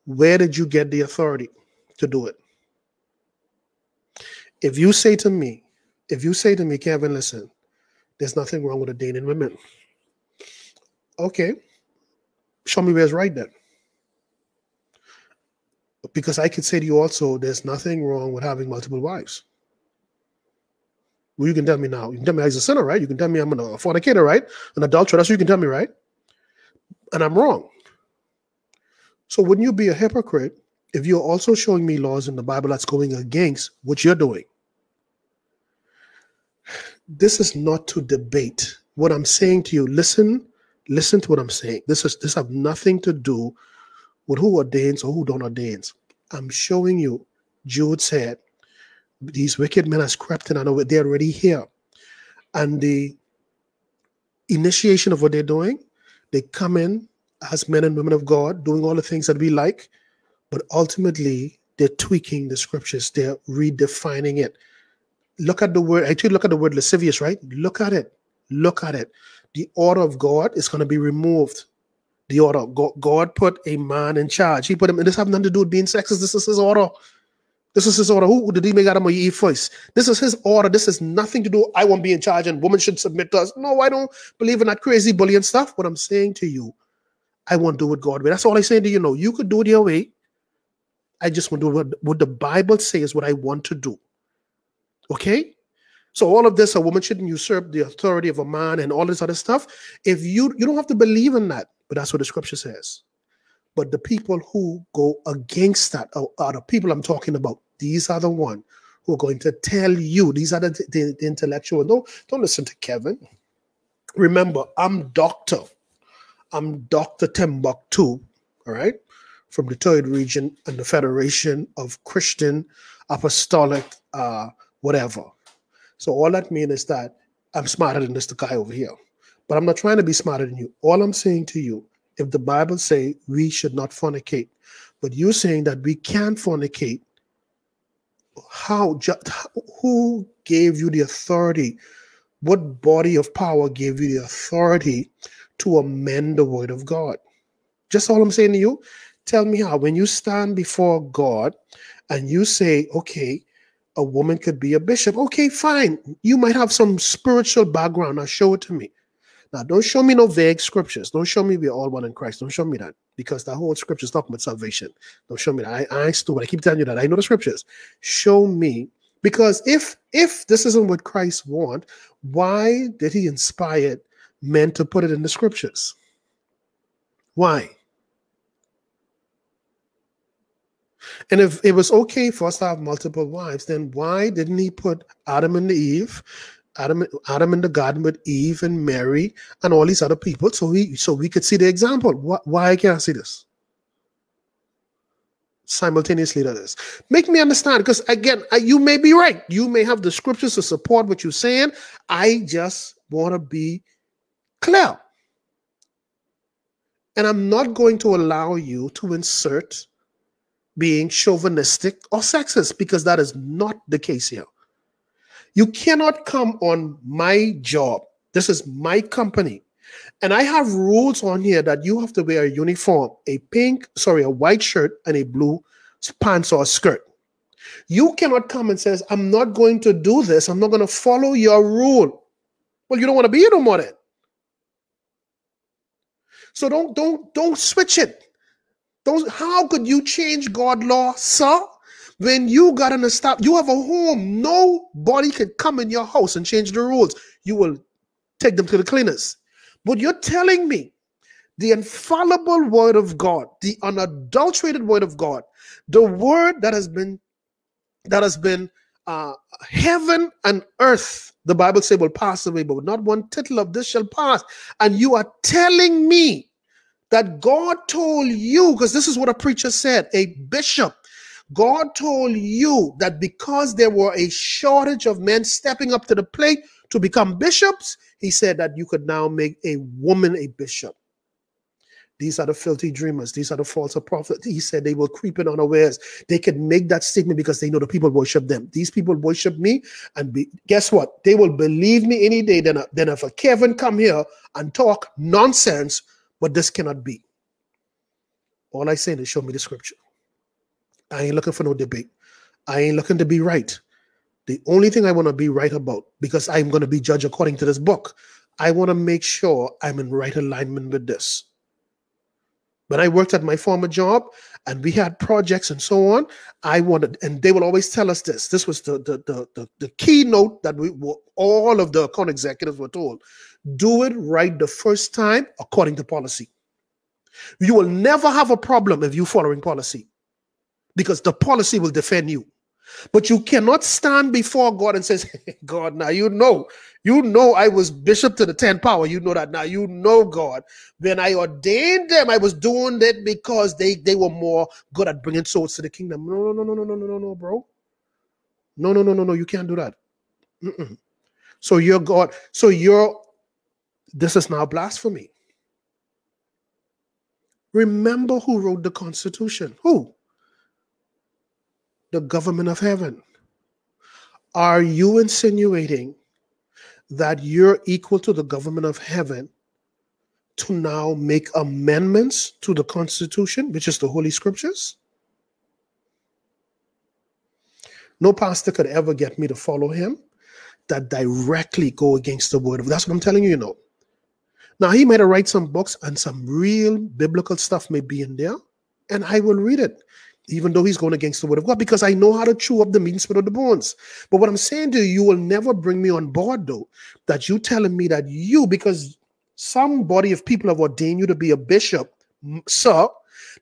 Where did you get the authority to do it? If you say to me, if you say to me, Kevin, listen, there's nothing wrong with ordaining women. Okay, show me where's right then. Because I could say to you also, there's nothing wrong with having multiple wives. Well, you can tell me now. You can tell me I'm a sinner, right? You can tell me I'm a fornicator, right? An adulterer. That's what you can tell me, right? And I'm wrong. So wouldn't you be a hypocrite if you're also showing me laws in the Bible that's going against what you're doing? This is not to debate. What I'm saying to you, listen, listen to what I'm saying. This is this have nothing to do with who ordains or who don't ordains. I'm showing you, Jude said, these wicked men has crept in, and over they're already here. And the initiation of what they're doing, they come in as men and women of God, doing all the things that we like, but ultimately they're tweaking the scriptures, they're redefining it. Look at the word, actually look at the word lascivious, right? Look at it, look at it. The order of God is going to be removed. The order, God, God put a man in charge. He put him, and this have nothing to do with being sexist, this is his order. This is his order. Who did he make Adam or Eve first? This is his order. This has nothing to do. I won't be in charge and women should submit to us. No, I don't believe in that crazy bullying stuff. What I'm saying to you, I won't do it God's way. That's all I'm saying to you. No, you could do it your way. I just want to do what, what the Bible says, what I want to do. Okay? So all of this, a woman shouldn't usurp the authority of a man and all this other stuff. If you, you don't have to believe in that, but that's what the scripture says. But the people who go against that are, are the people I'm talking about. These are the ones who are going to tell you. These are the, the, the intellectual. Don't, don't listen to Kevin. Remember, I'm Doctor. I'm Doctor Timbuktu, all right, from the Third Region and the Federation of Christian Apostolic uh, whatever. So all that means is that I'm smarter than this guy over here. But I'm not trying to be smarter than you. All I'm saying to you, if the Bible says we should not fornicate, but you're saying that we can fornicate, how? Just, who gave you the authority? What body of power gave you the authority to amend the word of God? Just all I'm saying to you, tell me how. When you stand before God and you say, okay, a woman could be a bishop. Okay, fine. You might have some spiritual background. Now show it to me. Now, don't show me no vague scriptures. Don't show me we're all one in Christ. Don't show me that, because the whole scripture is talking about salvation. Don't show me that. I, I stupid. I keep telling you that. I know the scriptures. Show me, because if if this isn't what Christ want, why did he inspire men to put it in the scriptures? Why? And if it was okay for us to have multiple wives, then why didn't he put Adam and Eve? Adam, Adam in the garden with Eve and Mary and all these other people, so we so we could see the example. Why, why can't I see this simultaneously? That is, make me understand, because again, I, you may be right. You may have the scriptures to support what you're saying. I just want to be clear, and I'm not going to allow you to insert being chauvinistic or sexist, because that is not the case here. You cannot come on my job. This is my company. And I have rules on here that you have to wear a uniform, a pink, sorry, a white shirt and a blue pants or skirt. You cannot come and say, I'm not going to do this. I'm not going to follow your rule. Well, you don't want to be here no more then. So don't, don't, don't switch it. Don't, how could you change God's law, sir? When you got in a stop, you have a home. Nobody can come in your house and change the rules. You will take them to the cleaners. But you're telling me the infallible word of God, the unadulterated word of God, the word that has been that has been uh, heaven and earth, the Bible says, will pass away, but not one tittle of this shall pass. And you are telling me that God told you, because this is what a preacher said, a bishop, God told you that because there were a shortage of men stepping up to the plate to become bishops, he said that you could now make a woman a bishop. These are the filthy dreamers. These are the false prophets. He said they will creep in unawares. They could make that statement because they know the people worship them. These people worship me, and be, guess what? They will believe me any day than, than if a Kevin come here and talk nonsense, but this cannot be. All I say is show me the scripture. I ain't looking for no debate. I ain't looking to be right. The only thing I want to be right about, because I'm going to be judged according to this book, I want to make sure I'm in right alignment with this. When I worked at my former job and we had projects and so on, I wanted, and they would always tell us this. This was the, the, the, the, the keynote that we were, all of the account executives were told. Do it right the first time according to policy. You will never have a problem if you're following policy, because the policy will defend you. But you cannot stand before God and say, hey, God, now you know, you know I was bishop to the tenth power. You know that now. You know, God, when I ordained them, I was doing that because they, they were more good at bringing souls to the kingdom. No, no, no, no, no, no, no, no, bro. No, no, no, no, no, you can't do that. Mm-mm. So you're God. So you're, this is now blasphemy. Remember who wrote the Constitution. Who? The government of heaven. Are you insinuating that you're equal to the government of heaven to now make amendments to the Constitution, which is the Holy Scriptures? No pastor could ever get me to follow him that directly go against the word of God. That's what I'm telling you, you know. Now, he might have write some books and some real biblical stuff may be in there, and I will read it, even though he's going against the word of God, because I know how to chew up the meat and spit out the bones. But what I'm saying to you, you will never bring me on board, though, that you telling me that you, because somebody, if people have ordained you to be a bishop, sir,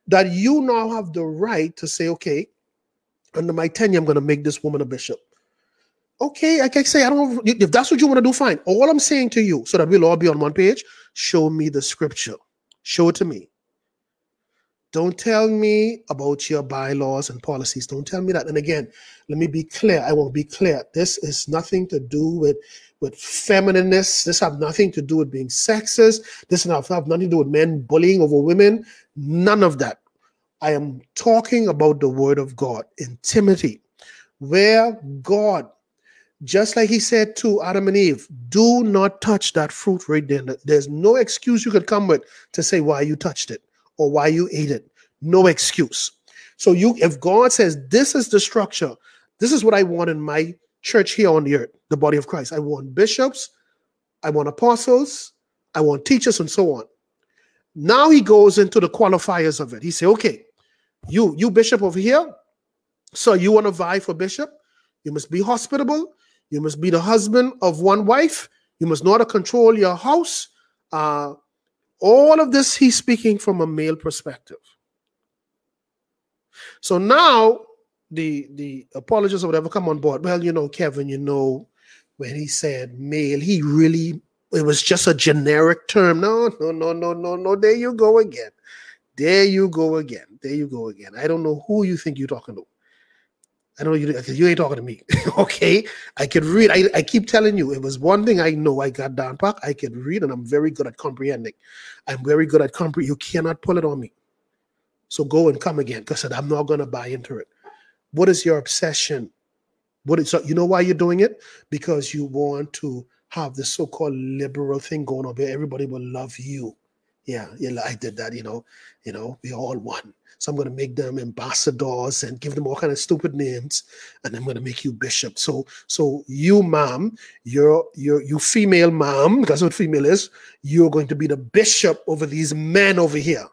that you now have the right to say, okay, under my tenure, I'm going to make this woman a bishop. Okay, I can say, I don't, if that's what you want to do, fine. All I'm saying to you, so that we'll all be on one page, show me the scripture. Show it to me. Don't tell me about your bylaws and policies. Don't tell me that. And again, let me be clear. I will be clear. This is nothing to do with, with feminists. This have nothing to do with being sexist. This have nothing to do with men bullying over women. None of that. I am talking about the word of God in Timothy, where God, just like he said to Adam and Eve, do not touch that fruit right there. There's no excuse you could come with to say why you touched it, or why you ate it. No excuse. So you, if God says, this is the structure, this is what I want in my church here on the earth, the body of Christ. I want bishops, I want apostles, I want teachers, and so on. Now he goes into the qualifiers of it. He says, okay, you, you bishop over here, so you want to vie for bishop? You must be hospitable. You must be the husband of one wife. You must know how to control your house. Uh, All of this, he's speaking from a male perspective. So now the, the apologists or whatever come on board. Well, you know, Kevin, you know, when he said male, he really, it was just a generic term. No, no, no, no, no, no. There you go again. There you go again. There you go again. I don't know who you think you're talking to. I know you, you ain't talking to me. Okay. I could read. I, I keep telling you, it was one thing I know I got down pat. I could read, and I'm very good at comprehending. I'm very good at comprehending. You cannot pull it on me. So go and come again, because I'm not going to buy into it. What is your obsession? What is, you know why you're doing it? Because you want to have this so-called liberal thing going on where everybody will love you. Yeah, yeah, I did that, you know, you know, we all won. So I'm going to make them ambassadors and give them all kind of stupid names, and I'm going to make you bishop. So, so you, ma'am, you're, you're, you female, ma'am, that's what female is, you're going to be the bishop over these men over here.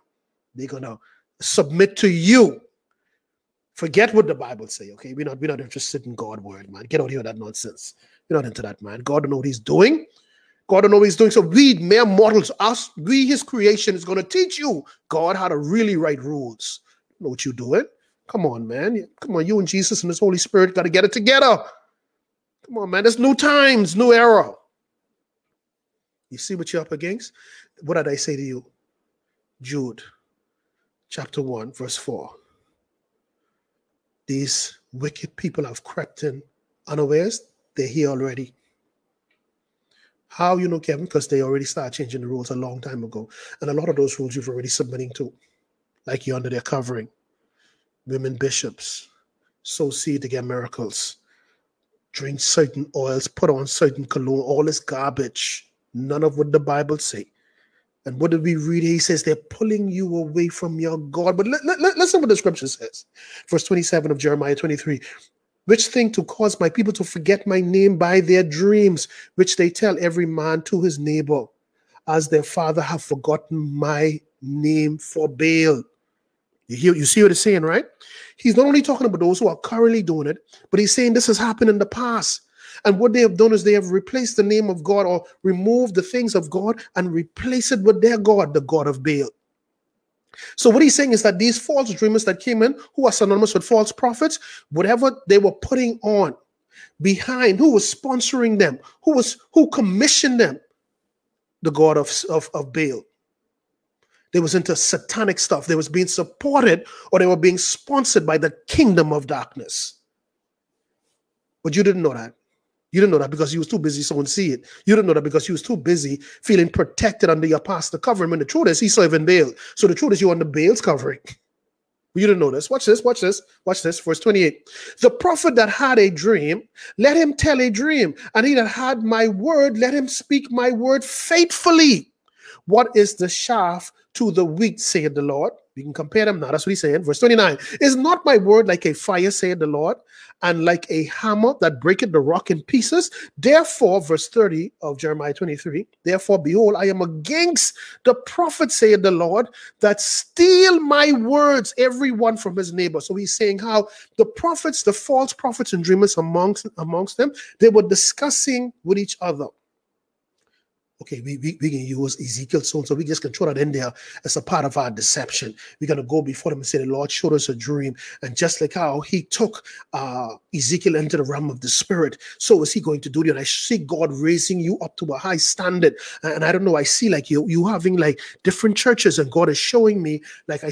They're going to submit to you. Forget what the Bible say, okay? We're not, we're not interested in God's word, man. Get out of here with that nonsense. We're not into that, man. God don't know what he's doing. God don't know what he's doing. So we, mere mortals, us, we, his creation, is going to teach you, God, how to really write rules. You know what you're doing? Come on, man. Come on, you and Jesus and his Holy Spirit got to get it together. Come on, man. It's new times, new era. You see what you're up against? What did I say to you? Jude chapter one, verse four. These wicked people have crept in unawares. They're here already. How you know, Kevin? Because they already started changing the rules a long time ago. And a lot of those rules you've already submitting to, like you're under their covering. Women bishops, sow seed to get miracles, drink certain oils, put on certain cologne, all this garbage. None of what the Bible say. And what did we read? He says they're pulling you away from your God. But let, let, listen what the scripture says. Verse twenty-seven of Jeremiah twenty-three. Which thing to cause my people to forget my name by their dreams, which they tell every man to his neighbor, as their father have forgotten my name for Baal. You hear, you see what he's saying, right? He's not only talking about those who are currently doing it, but he's saying this has happened in the past. And what they have done is they have replaced the name of God, or removed the things of God and replaced it with their God, the God of Baal. So what he's saying is that these false dreamers that came in, who are synonymous with false prophets, whatever they were putting on behind, who was sponsoring them, who was who commissioned them, the God of, of, of Baal. They was into satanic stuff. They was being supported, or they were being sponsored by the kingdom of darkness. But you didn't know that. You didn't know that because you was too busy sowing seed. You didn't know that because you was too busy feeling protected under your pastor covering. When the truth is, he's serving Baal. So the truth is, you're under Baal's covering. You didn't know this. Watch this, watch this, watch this. Verse twenty-eight. The prophet that had a dream, let him tell a dream. And he that had my word, let him speak my word faithfully. What is the chaff to the wheat, saith the Lord? We can compare them now. That's what he's saying. Verse twenty-nine. Is not my word like a fire, saith the Lord, and like a hammer that breaketh the rock in pieces? Therefore, verse thirty of Jeremiah twenty-three, therefore, behold, I am against the prophet, saith the Lord, that steal my words, every one from his neighbor. So he's saying how the prophets, the false prophets and dreamers amongst, amongst them, they were discussing with each other. Okay, we, we, we can use Ezekiel soon, so we just can throw that in there as a part of our deception. We're going to go before them and say, the Lord showed us a dream. And just like how he took uh, Ezekiel into the realm of the spirit, so is he going to do that. And I see God raising you up to a high standard. And, and I don't know, I see like you, you having like different churches, and God is showing me like I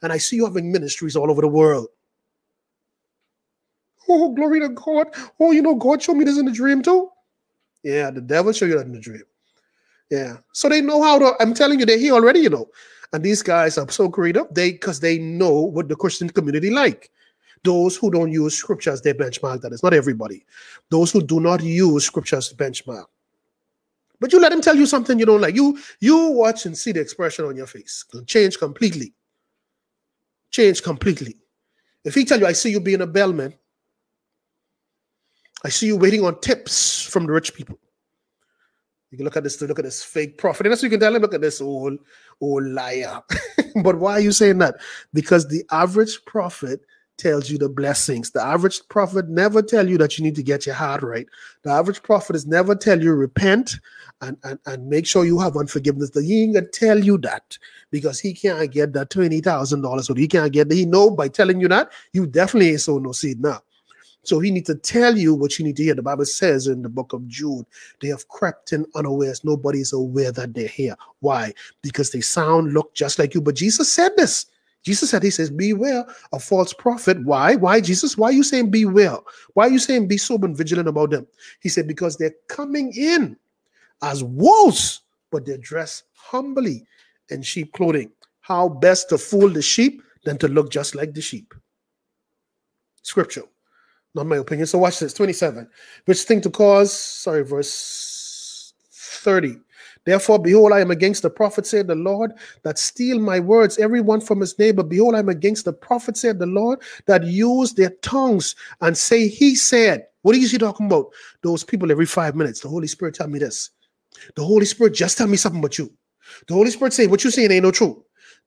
And I see you having ministries all over the world. Oh, glory to God. Oh, you know, God showed me this in the dream too. Yeah, the devil showed you that in the dream. Yeah. So they know how to, I'm telling you, they're here already, you know. And these guys are so creative, they because they know what the Christian community like. Those who don't use scripture as their benchmark, that is not everybody. Those who do not use scripture as benchmark. But you let them tell you something you don't like. You, you watch and see the expression on your face. It'll change completely. Change completely. If he tell you, I see you being a bellman, I see you waiting on tips from the rich people. You can look at this, look at this fake prophet. And that's what you can tell him, look at this old, old liar. But why are you saying that? Because the average prophet tells you the blessings. The average prophet never tell you that you need to get your heart right. The average prophet is never tell you repent and, and, and make sure you have unforgiveness. He ain't gonna tell you that because he can't get that twenty thousand dollars, or he can't get that. He know by telling you that, you definitely ain't sown no seed now. So he need to tell you what you need to hear. The Bible says in the book of Jude, they have crept in unawares. Nobody's aware that they're here. Why? Because they sound, look just like you. But Jesus said this. Jesus said, he says, beware of false prophet. Why? Why, Jesus? Why are you saying beware? Why are you saying be sober and vigilant about them? He said, because they're coming in as wolves, but they're dressed humbly in sheep clothing. How best to fool the sheep than to look just like the sheep? Scripture, not my opinion. So watch this, twenty-seven. Which thing to cause, sorry, verse thirty. Therefore, behold, I am against the prophet, said the Lord, that steal my words, every one from his neighbor. Behold, I am against the prophet, said the Lord, that use their tongues and say, he said. What is he talking about? Those people every five minutes. The Holy Spirit tell me this. The Holy Spirit just tell me something about you. The Holy Spirit say, what you saying ain't no true.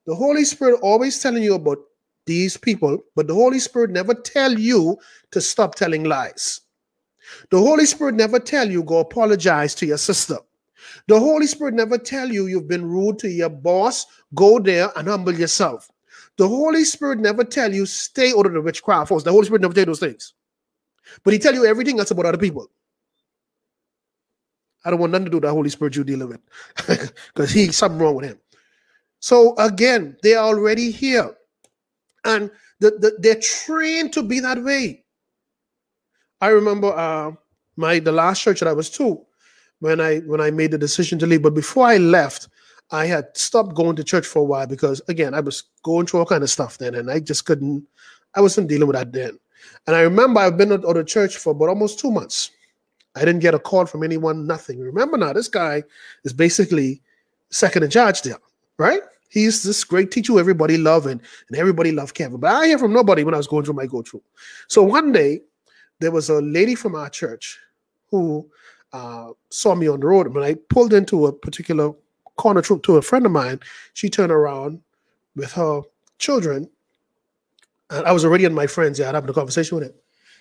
The Holy Spirit always telling you about these people, but the Holy Spirit never tell you to stop telling lies. The Holy Spirit never tell you go apologize to your sister. The Holy Spirit never tell you you've been rude to your boss. Go there and humble yourself. The Holy Spirit never tell you stay out of the witchcraft house. The Holy Spirit never tell you those things. But he tell you everything else about other people. I don't want nothing to do with the Holy Spirit you're dealing with. Because he's something wrong with him. So again, they're already here. And the, the, they're trained to be that way. I remember uh, my the last church that I was to, When I when I made the decision to leave. But before I left, I had stopped going to church for a while because, again, I was going through all kind of stuff then, and I just couldn't, I wasn't dealing with that then. And I remember I've been out of church for about almost two months. I didn't get a call from anyone, nothing. Remember now, this guy is basically second in charge there, right? He's this great teacher everybody loved, and, and everybody loved Kevin. But I hear from nobody when I was going through my go-through. So one day, there was a lady from our church who... Uh, saw me on the road. When I pulled into a particular corner to, to a friend of mine, she turned around with her children, and I was already in my friend's yard having a conversation with him.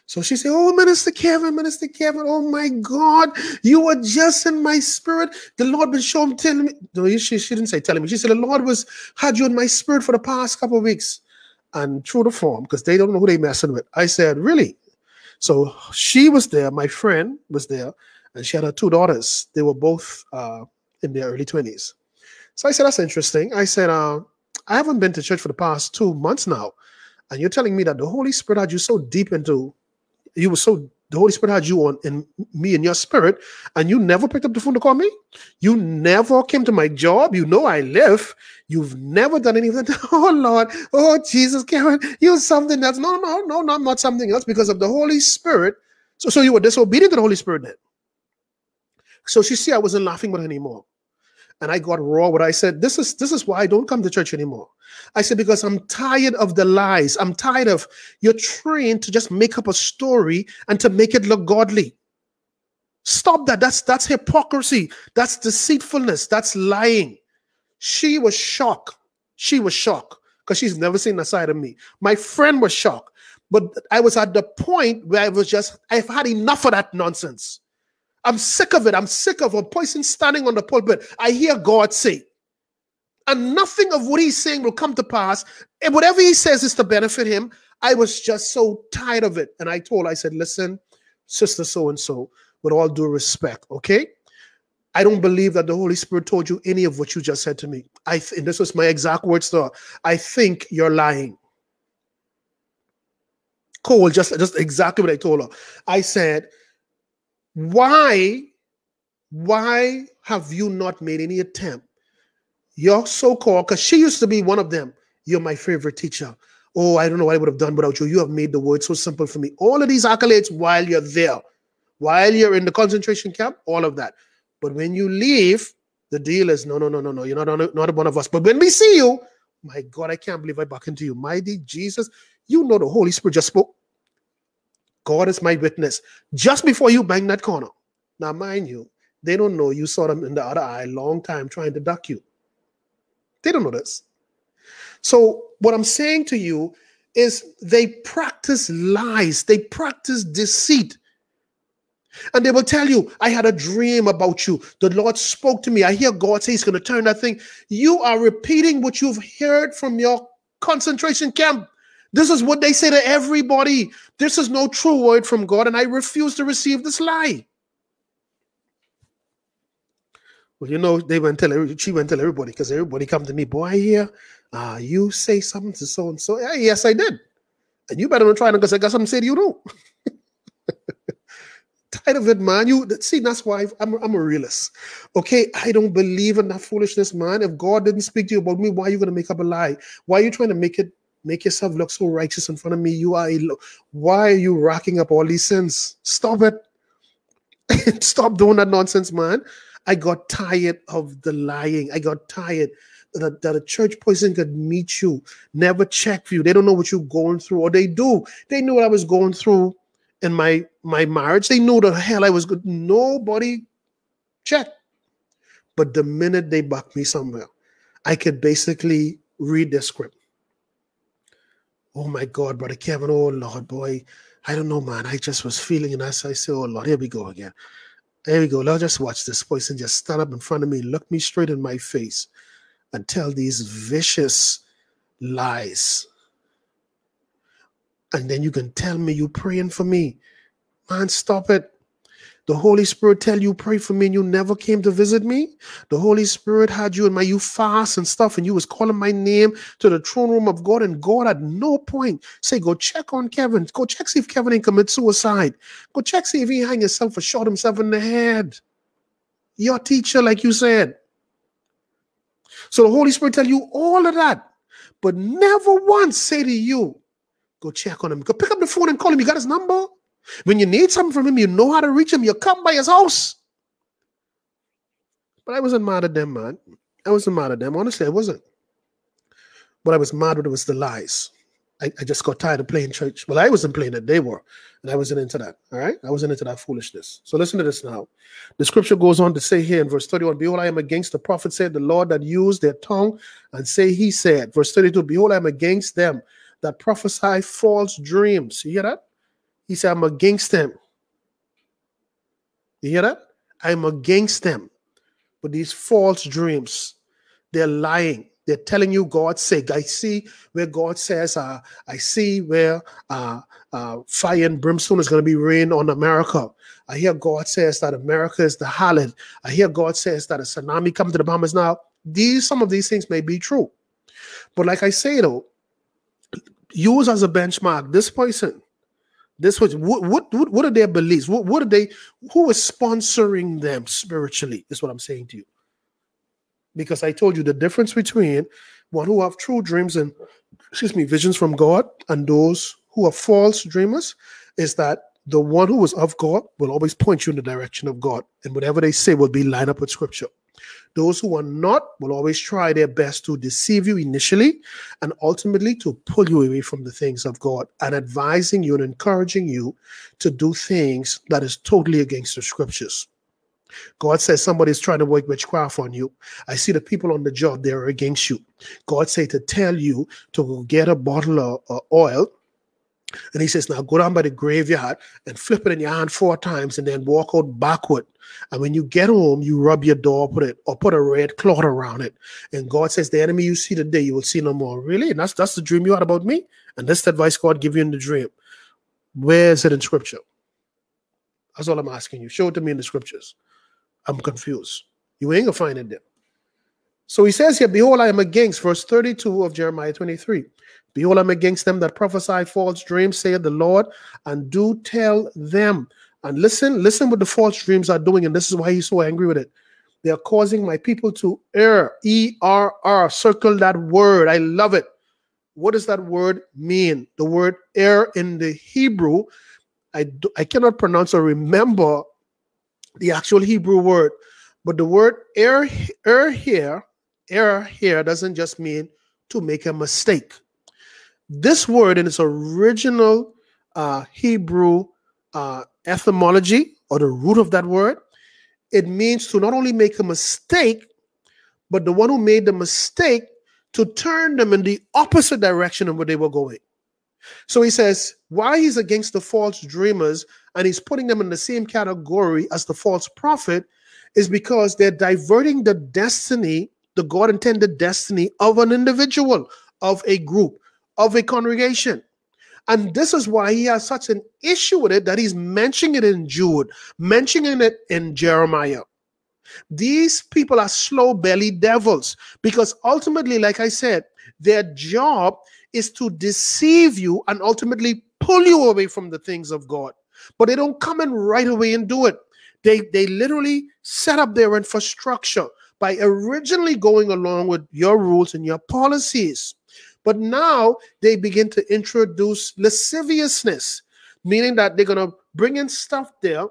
So she said, oh, Minister Kevin, Minister Kevin, oh my God, you were just in my spirit. The Lord been showing, telling me. No, she, she didn't say telling me. She said, the Lord was had you in my spirit for the past couple of weeks. And through the form, because they don't know who they messing with. I said, really? So she was there, my friend was there, and she had her two daughters. They were both uh, in their early twenties. So I said, that's interesting. I said, uh, I haven't been to church for the past two months now. And you're telling me that the Holy Spirit had you so deep into, you were so, the Holy Spirit had you on in me in your spirit, and you never picked up the phone to call me? You never came to my job. You know I live. You've never done anything. Oh, Lord. Oh, Jesus, Karen, you're something else. No, no, no, no, not something else because of the Holy Spirit. So, so you were disobedient to the Holy Spirit then. So she see I wasn't laughing with her anymore. And I got raw what I said. This is this is why I don't come to church anymore. I said, because I'm tired of the lies. I'm tired of you're trained to just make up a story and to make it look godly. Stop that. That's that's hypocrisy. That's deceitfulness. That's lying. She was shocked. She was shocked because she's never seen that side of me. My friend was shocked. But I was at the point where I was just, I've had enough of that nonsense. I'm sick of it. I'm sick of a person standing on the pulpit. I hear God say. And nothing of what he's saying will come to pass. And whatever he says is to benefit him. I was just so tired of it. And I told her, I said, listen, sister so-and-so, with all due respect, okay? I don't believe that the Holy Spirit told you any of what you just said to me. I th and this was my exact words to her. I think you're lying. Cool, just, just exactly what I told her. I said... Why, why have you not made any attempt? You're so-called, because she used to be one of them. You're my favorite teacher. Oh, I don't know what I would have done without you. You have made the word so simple for me. All of these accolades while you're there, while you're in the concentration camp, all of that. But when you leave, the deal is, no, no, no, no, no. You're not, not one of us. But when we see you, my God, I can't believe I buck into you. Mighty Jesus, you know the Holy Spirit just spoke. God is my witness. Just before you bang that corner. Now, mind you, they don't know you saw them in the other eye a long time trying to duck you. They don't know this. So what I'm saying to you is they practice lies. They practice deceit. And they will tell you, I had a dream about you. The Lord spoke to me. I hear God say he's going to turn that thing. You are repeating what you've heard from your concentration camp. This is what they say to everybody. This is no true word from God, and I refuse to receive this lie. Well, you know, they went tell every, she went tell everybody, because everybody come to me, boy, I hear uh, you say something to so and so. Yeah, yes, I did. And you better not try it because I got something to say to you, though. Tired of it, man. You see, that's why I'm, I'm a realist. Okay, I don't believe in that foolishness, man. If God didn't speak to you about me, why are you going to make up a lie? Why are you trying to make it make yourself look so righteous in front of me? You are. A lo why are you racking up all these sins? Stop it. Stop doing that nonsense, man. I got tired of the lying. I got tired that, that a church person could meet you, never check for you. They don't know what you're going through, or they do. They knew what I was going through in my, my marriage. They knew the hell I was good. Nobody checked. But the minute they bucked me somewhere, I could basically read their script. Oh, my God, Brother Kevin, oh, Lord, boy, I don't know, man. I just was feeling, and I said, oh, Lord, here we go again. There we go. Now just watch this person just stand up in front of me, look me straight in my face, and tell these vicious lies. And then you can tell me you're praying for me. Man, stop it. The Holy Spirit tell you pray for me and you never came to visit me. The Holy Spirit had you in my, you fast and stuff, and you was calling my name to the throne room of God, and God at no point say, go check on Kevin. Go check, see if Kevin ain't commit suicide. Go check, see if he hang himself or shot himself in the head. Your teacher, like you said. So the Holy Spirit tell you all of that, but never once say to you, go check on him. Go pick up the phone and call him. You got his number. When you need something from him, you know how to reach him. You come by his house. But I wasn't mad at them, man. I wasn't mad at them. Honestly, I wasn't. What I was mad at was the lies. I, I just got tired of playing church. Well, I wasn't playing it. They were. And I wasn't into that. All right? I wasn't into that foolishness. So listen to this now. The scripture goes on to say here in verse thirty-one, behold, I am against the prophet, said the Lord, that used their tongue, and say he said. Verse thirty-two, behold, I am against them that prophesy false dreams. You hear that? He said, I'm against them. You hear that? I'm against them. But these false dreams, they're lying. They're telling you God's sake. I see where God says, uh, I see where uh, uh, fire and brimstone is going to be rained on America. I hear God says that America is the harlot. I hear God says that a tsunami comes to the Bahamas now. These, some of these things may be true. But like I say, though, use as a benchmark this person. This was what, what what what are their beliefs? What what are they? Who is sponsoring them spiritually? Is what I'm saying to you. Because I told you the difference between one who have true dreams and excuse me visions from God and those who are false dreamers is that the one who is of God will always point you in the direction of God, and whatever they say will be lined up with Scripture. Those who are not will always try their best to deceive you initially and ultimately to pull you away from the things of God and advising you and encouraging you to do things that is totally against the scriptures. God says somebody's trying to work witchcraft on you. I see the people on the job, they're against you. God says to tell you to go get a bottle of, of oil. And he says, now go down by the graveyard and flip it in your hand four times and then walk out backward. And when you get home, you rub your door, put it, or put a red cloth around it. And God says, the enemy you see today, you will see no more. Really? And that's, that's the dream you had about me? And that's the advice God gave you in the dream. Where is it in scripture? That's all I'm asking you. Show it to me in the scriptures. I'm confused. You ain't going to find it there. So he says here, behold, I am against, verse thirty-two of Jeremiah twenty-three. Behold, I am against them that prophesy false dreams, saith the Lord, and do tell them. And listen, listen what the false dreams are doing, and this is why he's so angry with it. They are causing my people to err, E R R, circle that word. I love it. What does that word mean? The word err in the Hebrew, I, do, I cannot pronounce or remember the actual Hebrew word, but the word err, err here, error here doesn't just mean to make a mistake. This word in its original uh, Hebrew uh, etymology, or the root of that word, it means to not only make a mistake, but the one who made the mistake to turn them in the opposite direction of where they were going. So he says, why he's against the false dreamers and he's putting them in the same category as the false prophet is because they're diverting the destiny, the God-intended destiny of an individual, of a group, of a congregation. And this is why he has such an issue with it that he's mentioning it in Jude, mentioning it in Jeremiah. These people are slow-bellied devils, because ultimately, like I said, their job is to deceive you and ultimately pull you away from the things of God. But they don't come in right away and do it. They, they literally set up their infrastructure by originally going along with your rules and your policies. But now they begin to introduce lasciviousness, meaning that they're going to bring in stuff there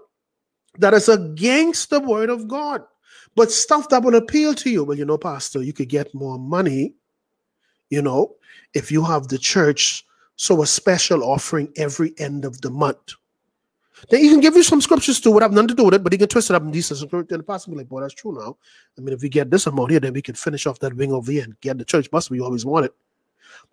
that is against the word of God, but stuff that will appeal to you. Well, you know, Pastor, you could get more money, you know, if you have the church sow a special offering every end of the month. Then he can give you some scriptures to what have nothing to do with it, but he can twist it up and these things. And the pastor will be like, boy, that's true now. I mean, if we get this amount here, then we can finish off that wing over here and get the church bus we always wanted.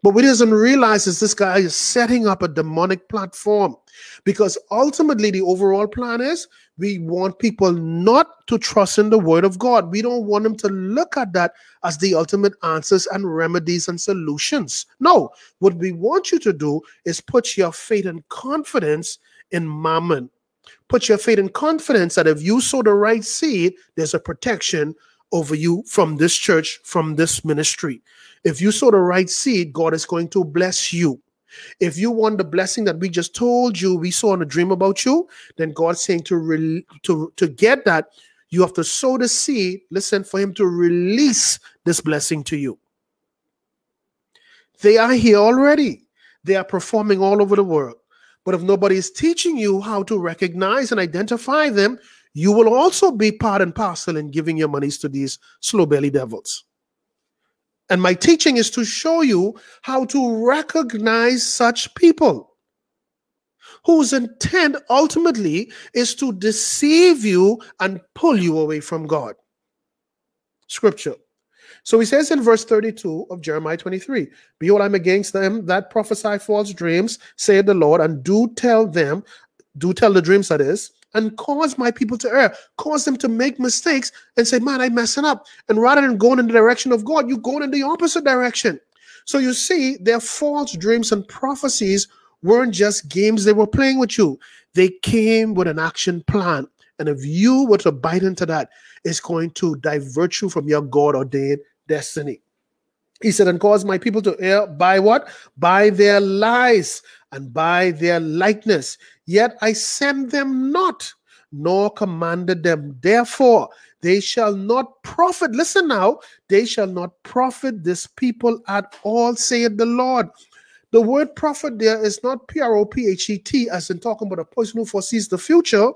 But what he doesn't realize is this guy is setting up a demonic platform, because ultimately the overall plan is we want people not to trust in the word of God. We don't want them to look at that as the ultimate answers and remedies and solutions. No, what we want you to do is put your faith and confidence in mammon. Put your faith and confidence that if you sow the right seed, there's a protection over you from this church, from this ministry. If you sow the right seed, God is going to bless you. If you want the blessing that we just told you, we saw in a dream about you, then God's saying to, to, to get that, you have to sow the seed, listen, for him to release this blessing to you. They are here already. They are performing all over the world. But if nobody is teaching you how to recognize and identify them, you will also be part and parcel in giving your monies to these slow-bellied devils. And my teaching is to show you how to recognize such people whose intent ultimately is to deceive you and pull you away from God. Scripture. So he says in verse thirty-two of Jeremiah twenty-three, behold, I'm against them that prophesy false dreams, saith the Lord, and do tell them, do tell the dreams that is, and cause my people to err, cause them to make mistakes and say, man, I'm messing up. And rather than going in the direction of God, you're going in the opposite direction. So you see, their false dreams and prophecies weren't just games they were playing with you. They came with an action plan. And if you were to bite into that, it's going to divert you from your God-ordained destiny. He said, and cause my people to err by what? By their lies and by their likeness. Yet I sent them not, nor commanded them. Therefore, they shall not profit. Listen now, they shall not profit this people at all, saith the Lord. The word prophet there is not P R O P H E T, as in talking about a person who foresees the future.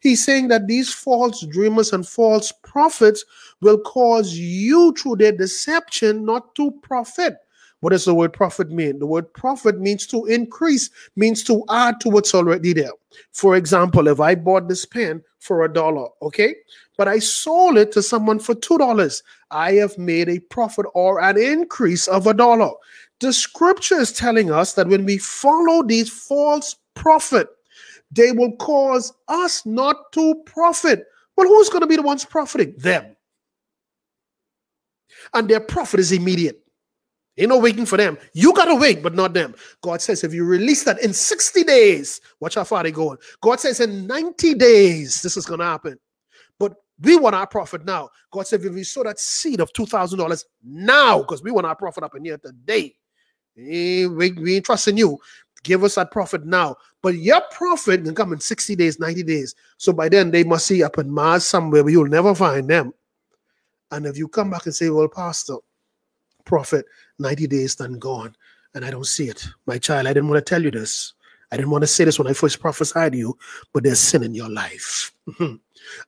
He's saying that these false dreamers and false prophets will cause you through their deception not to profit. What does the word prophet mean? The word prophet means to increase, means to add to what's already there. For example, if I bought this pen for a dollar, okay, but I sold it to someone for two dollars, I have made a profit or an increase of a dollar. The scripture is telling us that when we follow these false prophets, they will cause us not to profit. Well, who's going to be the ones profiting? Them. And their profit is immediate. Ain't no waiting for them. You got to wait, but not them. God says, if you release that in sixty days, watch how far they're going. God says, in ninety days, this is going to happen. But we want our profit now. God said, if we sow that seed of two thousand dollars now, because we want our profit up in here today, We, we ain't trusting you. Give us that profit now. But your profit can come in sixty days, ninety days. So by then, they must see up in Mars somewhere, but you'll never find them. And if you come back and say, well, Pastor, profit, ninety days done gone, and I don't see it. My child, I didn't want to tell you this. I didn't want to say this when I first prophesied to you, but there's sin in your life. Mm-hmm.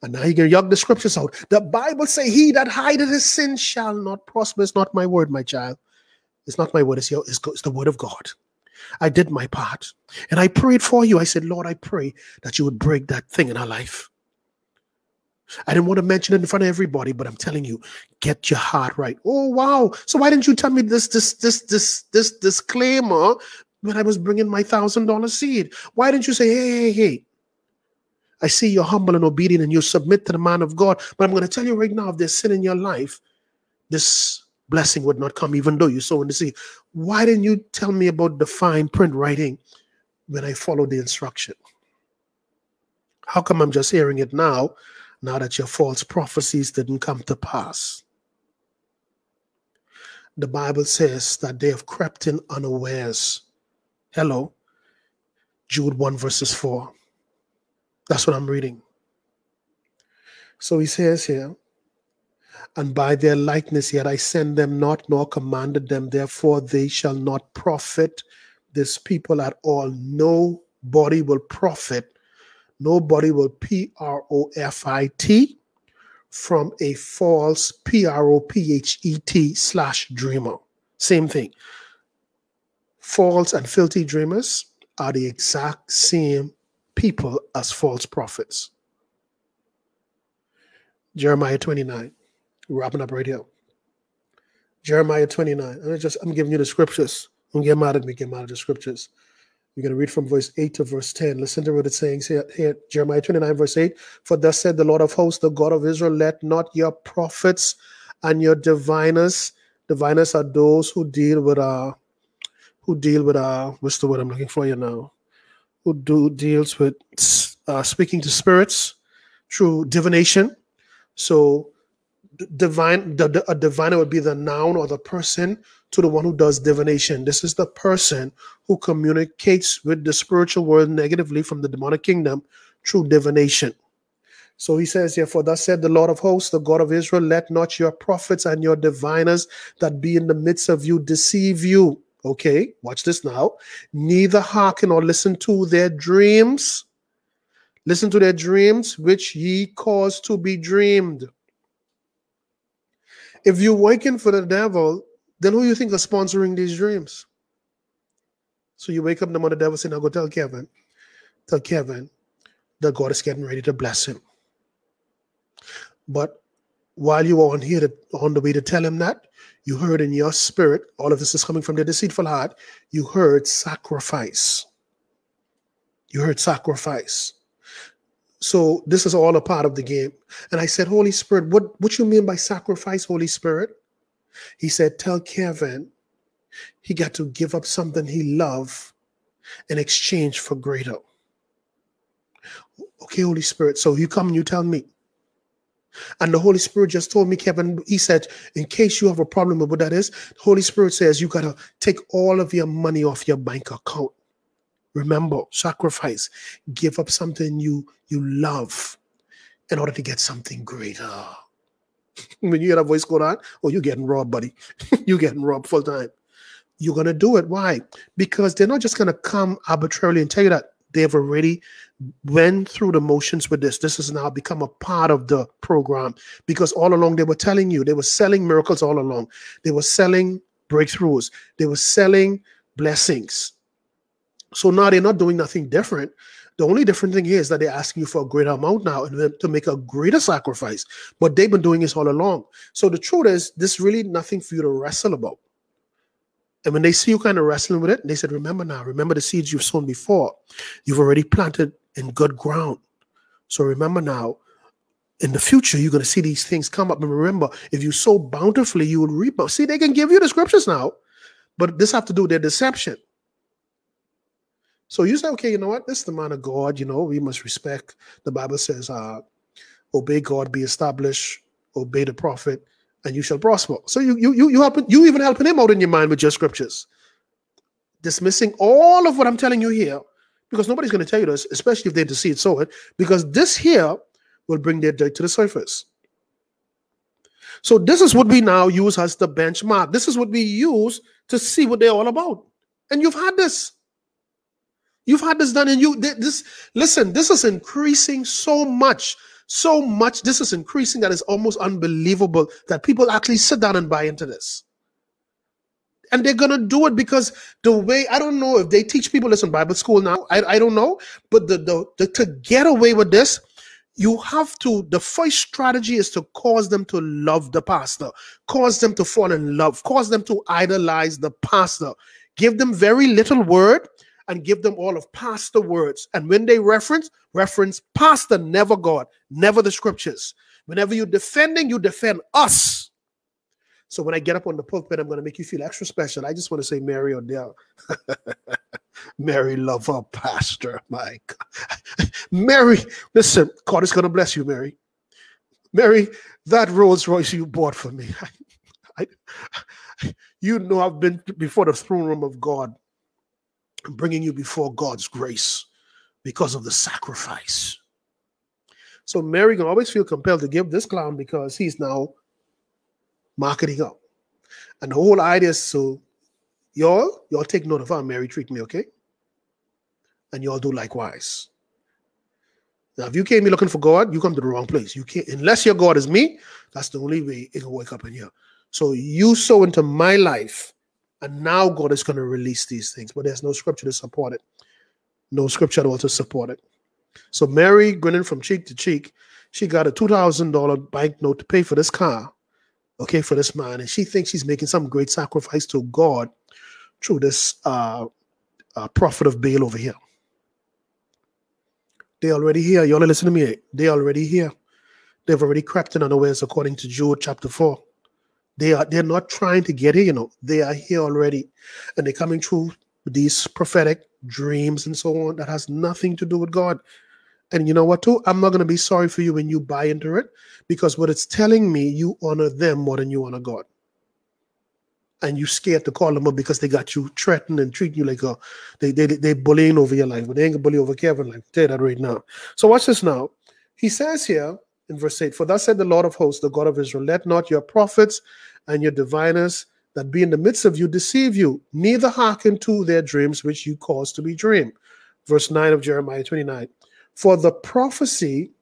And now you can yuck the scriptures out. The Bible say, he that hideth his sin shall not prosper. It's not my word, my child. It's not my word. It's, your, it's, it's the word of God. I did my part. And I prayed for you. I said, Lord, I pray that you would break that thing in our life. I didn't want to mention it in front of everybody, but I'm telling you, get your heart right. Oh, wow. So why didn't you tell me this, this, this, this, this disclaimer when I was bringing my one thousand dollar seed? Why didn't you say, hey, hey, hey, I see you're humble and obedient and you submit to the man of God, but I'm going to tell you right now, if there's sin in your life, this blessing would not come even though you sow in the seed. Why didn't you tell me about the fine print writing when I followed the instruction? How come I'm just hearing it now now that your false prophecies didn't come to pass. The Bible says that they have crept in unawares. Hello. Jude one verses four. That's what I'm reading. So he says here, and by their likeness yet I send them not, nor commanded them, therefore they shall not profit this people at all. Nobody will profit. Nobody will P R O F I T from a false P R O P H E T slash dreamer. Same thing. False and filthy dreamers are the exact same people as false prophets. Jeremiah twenty-nine. We're wrapping up right here. Jeremiah twenty-nine. I'm just I'm giving you the scriptures. Don't get mad at me, get mad at the scriptures. We're going to read from verse eight to verse ten. Listen to what it says here, here. Jeremiah twenty-nine, verse eight. For thus said the Lord of hosts, the God of Israel, let not your prophets and your diviners. Diviners are those who deal with uh who deal with uh what's the word I'm looking for here now? Who do deals with uh, speaking to spirits through divination. So divine, the, the, a diviner would be the noun or the person to the one who does divination. This is the person who communicates with the spiritual world negatively from the demonic kingdom through divination. So he says here, for thus said the Lord of hosts, the God of Israel, let not your prophets and your diviners that be in the midst of you deceive you. Okay, watch this now. Neither hearken or listen to their dreams. Listen to their dreams, which ye cause to be dreamed. If you're working for the devil, then who do you think is sponsoring these dreams? So you wake up in the morning, the devil saying, now go tell Kevin, tell Kevin that God is getting ready to bless him. But while you were on here to, on the way to tell him that, you heard in your spirit, all of this is coming from the deceitful heart, you heard sacrifice. You heard sacrifice. So this is all a part of the game. And I said, Holy Spirit, what, what you mean by sacrifice, Holy Spirit? He said, tell Kevin he got to give up something he loved in exchange for greater. Okay, Holy Spirit, so you come and you tell me. And the Holy Spirit just told me, Kevin, he said, in case you have a problem with what that is, the Holy Spirit says you got to take all of your money off your bank account. Remember, sacrifice, give up something you, you love in order to get something greater. When you hear that voice go on, oh, you're getting robbed, buddy. You're getting robbed full time. You're going to do it. Why? Because they're not just going to come arbitrarily and tell you that. They've already went through the motions with this. This has now become a part of the program because all along they were telling you, they were selling miracles all along. They were selling breakthroughs. They were selling blessings. So now they're not doing nothing different. The only different thing is that they're asking you for a greater amount now and to make a greater sacrifice. But they've been doing this all along. So the truth is, there's really nothing for you to wrestle about. And when they see you kind of wrestling with it, they said, remember now, remember the seeds you've sown before. You've already planted in good ground. So remember now, in the future, you're going to see these things come up. And remember, if you sow bountifully, you will reap. See, they can give you the scriptures now, but this have to do with their deception. So you say, okay, you know what? This is the man of God. You know, we must respect. The Bible says, uh, obey God, be established, obey the prophet, and you shall prosper. So you you you you helping you even helping him out in your mind with your scriptures, dismissing all of what I'm telling you here, because nobody's going to tell you this, especially if they deceive so it, because this here will bring their dirt to the surface. So this is what we now use as the benchmark. This is what we use to see what they're all about. And you've had this. You've had this done, and you this. Listen, this is increasing so much, so much. This is increasing that is almost unbelievable that people actually sit down and buy into this. And they're gonna do it because the way, I don't know if they teach people this in Bible school now. I I don't know, but the the, the to get away with this, you have to. The first strategy is to cause them to love the pastor, cause them to fall in love, cause them to idolize the pastor, give them very little word. And give them all of pastor words. And when they reference, reference pastor, never God, never the scriptures. Whenever you're defending, you defend us. So when I get up on the pulpit, I'm going to make you feel extra special. I just want to say, Mary Odell. Mary, love our pastor, my God. Mary, listen, God is going to bless you, Mary. Mary, that Rolls Royce you bought for me, I, I, you know I've been before the throne room of God, bringing you before God's grace because of the sacrifice. So Mary can always feel compelled to give this clown because he's now marketing up. And the whole idea is, so y'all, y'all take note of how Mary treat me, okay? And y'all do likewise. Now, if you came here looking for God, you come to the wrong place. You can't, unless your God is me, that's the only way it can wake up in here. So you sow into my life, and now God is going to release these things. But there's no scripture to support it. No scripture at all to support it. So Mary, grinning from cheek to cheek, she got a two thousand dollar banknote to pay for this car, okay, for this man. And she thinks she's making some great sacrifice to God through this uh, uh, prophet of Baal over here. They already here. Y'all listen to me. They already here. They've already crept in unawares, according to Jude chapter four. They are, they're not trying to get here, you know. They are here already. And they're coming through these prophetic dreams and so on that has nothing to do with God. And you know what, too? I'm not going to be sorry for you when you buy into it, because what it's telling me, you honor them more than you honor God. And you're scared to call them up because they got you threatened and treating you like a, they they they bullying over your life, but they ain't gonna bully over Kevin. Like, tell that right now. So watch this now. He says here in verse eight, "For thus said the Lord of hosts, the God of Israel, let not your prophets and your diviners that be in the midst of you deceive you, neither hearken to their dreams which you cause to be dreamed." Verse nine of Jeremiah twenty-nine. For the prophecy,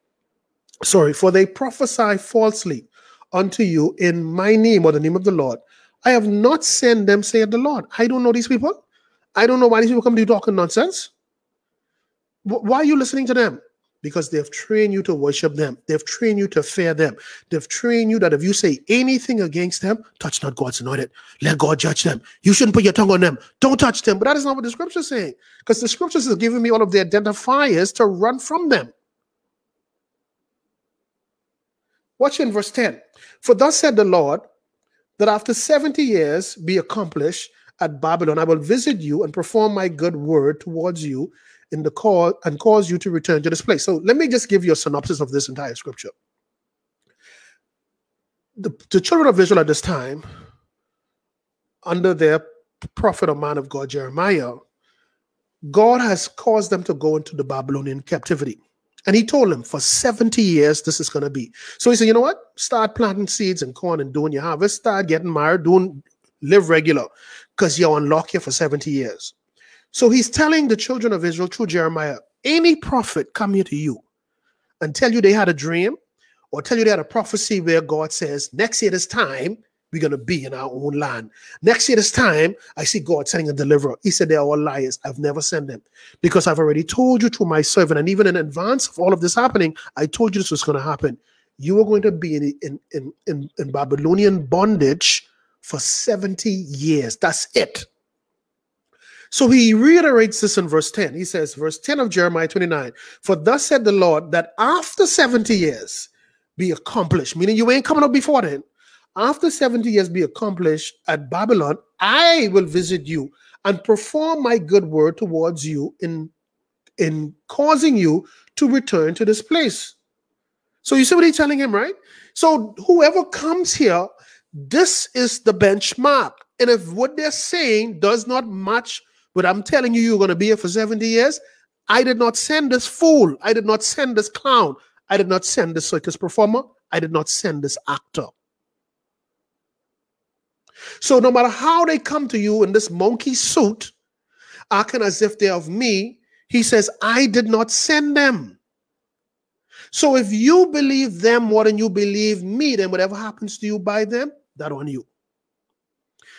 sorry, for they prophesy falsely unto you in my name, or the name of the Lord. I have not sent them, saith the Lord. I don't know these people. I don't know why these people come to you talking nonsense. Why are you listening to them? Because they've trained you to worship them. They've trained you to fear them. They've trained you that if you say anything against them, touch not God's anointed. Let God judge them. You shouldn't put your tongue on them. Don't touch them. But that is not what the scripture is saying. Because the scriptures is giving me all of the identifiers to run from them. Watch in verse ten. For thus said the Lord, that after seventy years be accomplished at Babylon, I will visit you and perform my good word towards you in the call and cause you to return to this place. So let me just give you a synopsis of this entire scripture. The, the children of Israel at this time, under their prophet or man of God, Jeremiah, God has caused them to go into the Babylonian captivity. And he told him, for seventy years, this is going to be. So he said, you know what? Start planting seeds and corn and doing your harvest. Start getting married, doing, live regular, because you're on lock here for seventy years. So he's telling the children of Israel through Jeremiah, any prophet come here to you and tell you they had a dream or tell you they had a prophecy where God says, next year this time, we're going to be in our own land. Next year this time, I see God sending a deliverer. He said, they are all liars. I've never sent them because I've already told you through my servant. And even in advance of all of this happening, I told you this was going to happen. You are going to be in, in, in, in Babylonian bondage for seventy years. That's it. So he reiterates this in verse ten. He says, verse ten of Jeremiah twenty-nine, for thus said the Lord, that after seventy years be accomplished, meaning you ain't coming up before then. After seventy years be accomplished at Babylon, I will visit you and perform my good word towards you in, in causing you to return to this place. So you see what he's telling him, right? So whoever comes here, this is the benchmark. And if what they're saying does not match what I'm telling you, you're going to be here for seventy years, I did not send this fool. I did not send this clown. I did not send this circus performer. I did not send this actor. So no matter how they come to you in this monkey suit, acting as if they're of me, he says, I did not send them. So if you believe them more than you believe me, then whatever happens to you by them, that on you.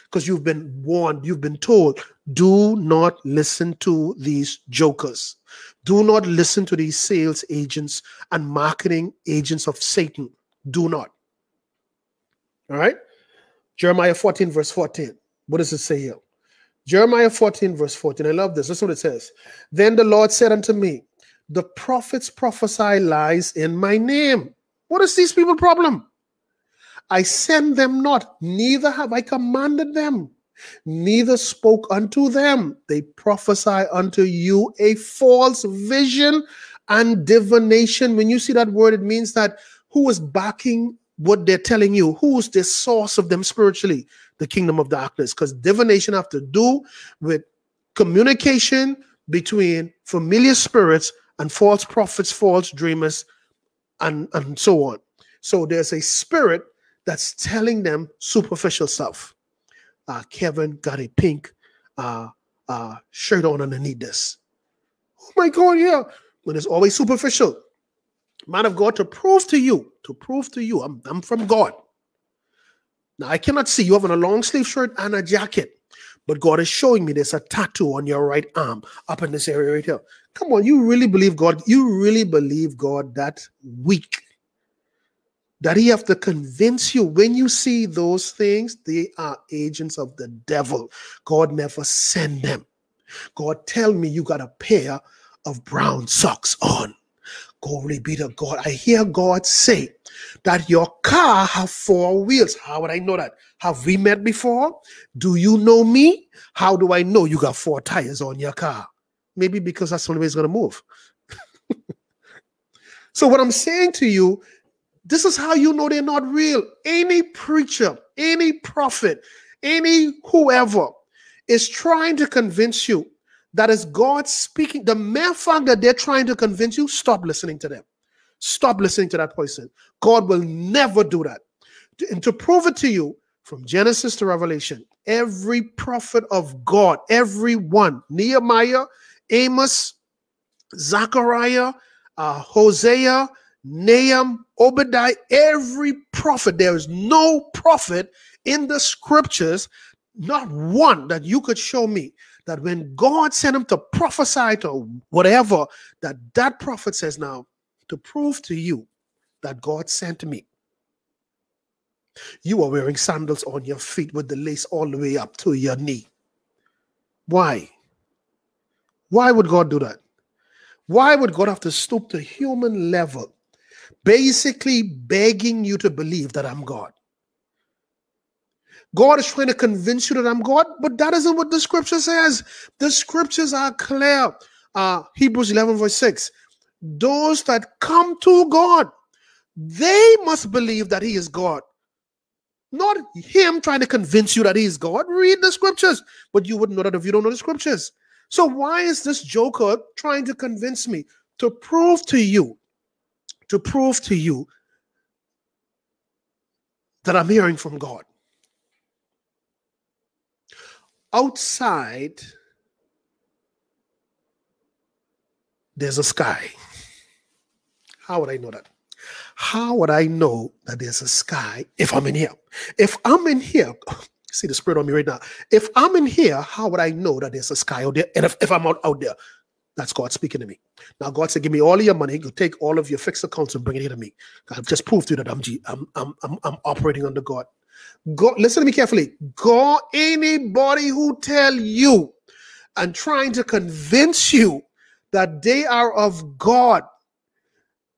Because you've been warned, you've been told, do not listen to these jokers. Do not listen to these sales agents and marketing agents of Satan. Do not. All right? Jeremiah fourteen, verse fourteen. What does it say here? Jeremiah fourteen, verse fourteen. I love this. Listen to what it says. Then the Lord said unto me, the prophets prophesy lies in my name. What is these people's problem? I send them not, neither have I commanded them, neither spoke unto them. They prophesy unto you a false vision and divination. When you see that word, it means that Who is backing what they're telling you? Who is the source of them spiritually? The kingdom of darkness. Because divination have to do with communication between familiar spirits and false prophets, false dreamers, and, and so on. So there's a spirit that's telling them superficial stuff. Uh, Kevin got a pink uh, uh, shirt on underneath this. Oh my God, yeah. But it's always superficial. Man of God, to prove to you, to prove to you, I'm, I'm from God. Now, I cannot see you having a long sleeve shirt and a jacket. But God is showing me there's a tattoo on your right arm up in this area right here. Come on, you really believe God? You really believe God that weak? That he have to convince you? When you see those things, they are agents of the devil. God never send them. God tell me you got a pair of brown socks on. Glory be to God. I hear God say that your car have four wheels. How would I know that? Have we met before? Do you know me? How do I know you got four tires on your car? Maybe because that's the only way it's going to move. So what I'm saying to you, this is how you know they're not real. Any preacher, any prophet, any whoever is trying to convince you that is God speaking. The mere fact that they're trying to convince you, stop listening to them. Stop listening to that person. God will never do that. And to prove it to you, from Genesis to Revelation, every prophet of God, everyone, Nehemiah, Amos, Zechariah, uh, Hosea, Nahum, Obadiah, every prophet, there is no prophet in the scriptures, not one that you could show me, that when God sent him to prophesy to whatever, that that prophet says, now, to prove to you that God sent me, you are wearing sandals on your feet with the lace all the way up to your knee. Why? Why would God do that? Why would God have to stoop to human level, basically begging you to believe that I'm God? God is trying to convince you that I'm God, but that isn't what the scripture says. The scriptures are clear. Uh, Hebrews eleven verse six. Those that come to God, they must believe that he is God. Not him trying to convince you that he is God. Read the scriptures. But you wouldn't know that if you don't know the scriptures. So why is this joker trying to convince me? To prove to you, to prove to you that I'm hearing from God. Outside, there's a sky. How would I know that? How would I know that there's a sky if I'm in here? If I'm in here, see the spirit on me right now. If I'm in here, how would I know that there's a sky out there? And if, if I'm out, out there, that's God speaking to me. Now God said, give me all of your money. Go take all of your fixed accounts and bring it here to me. I've just proved to you that I'm, G, I'm, I'm, I'm, I'm operating under God. God, listen to me carefully. God, anybody who tell you and trying to convince you that they are of God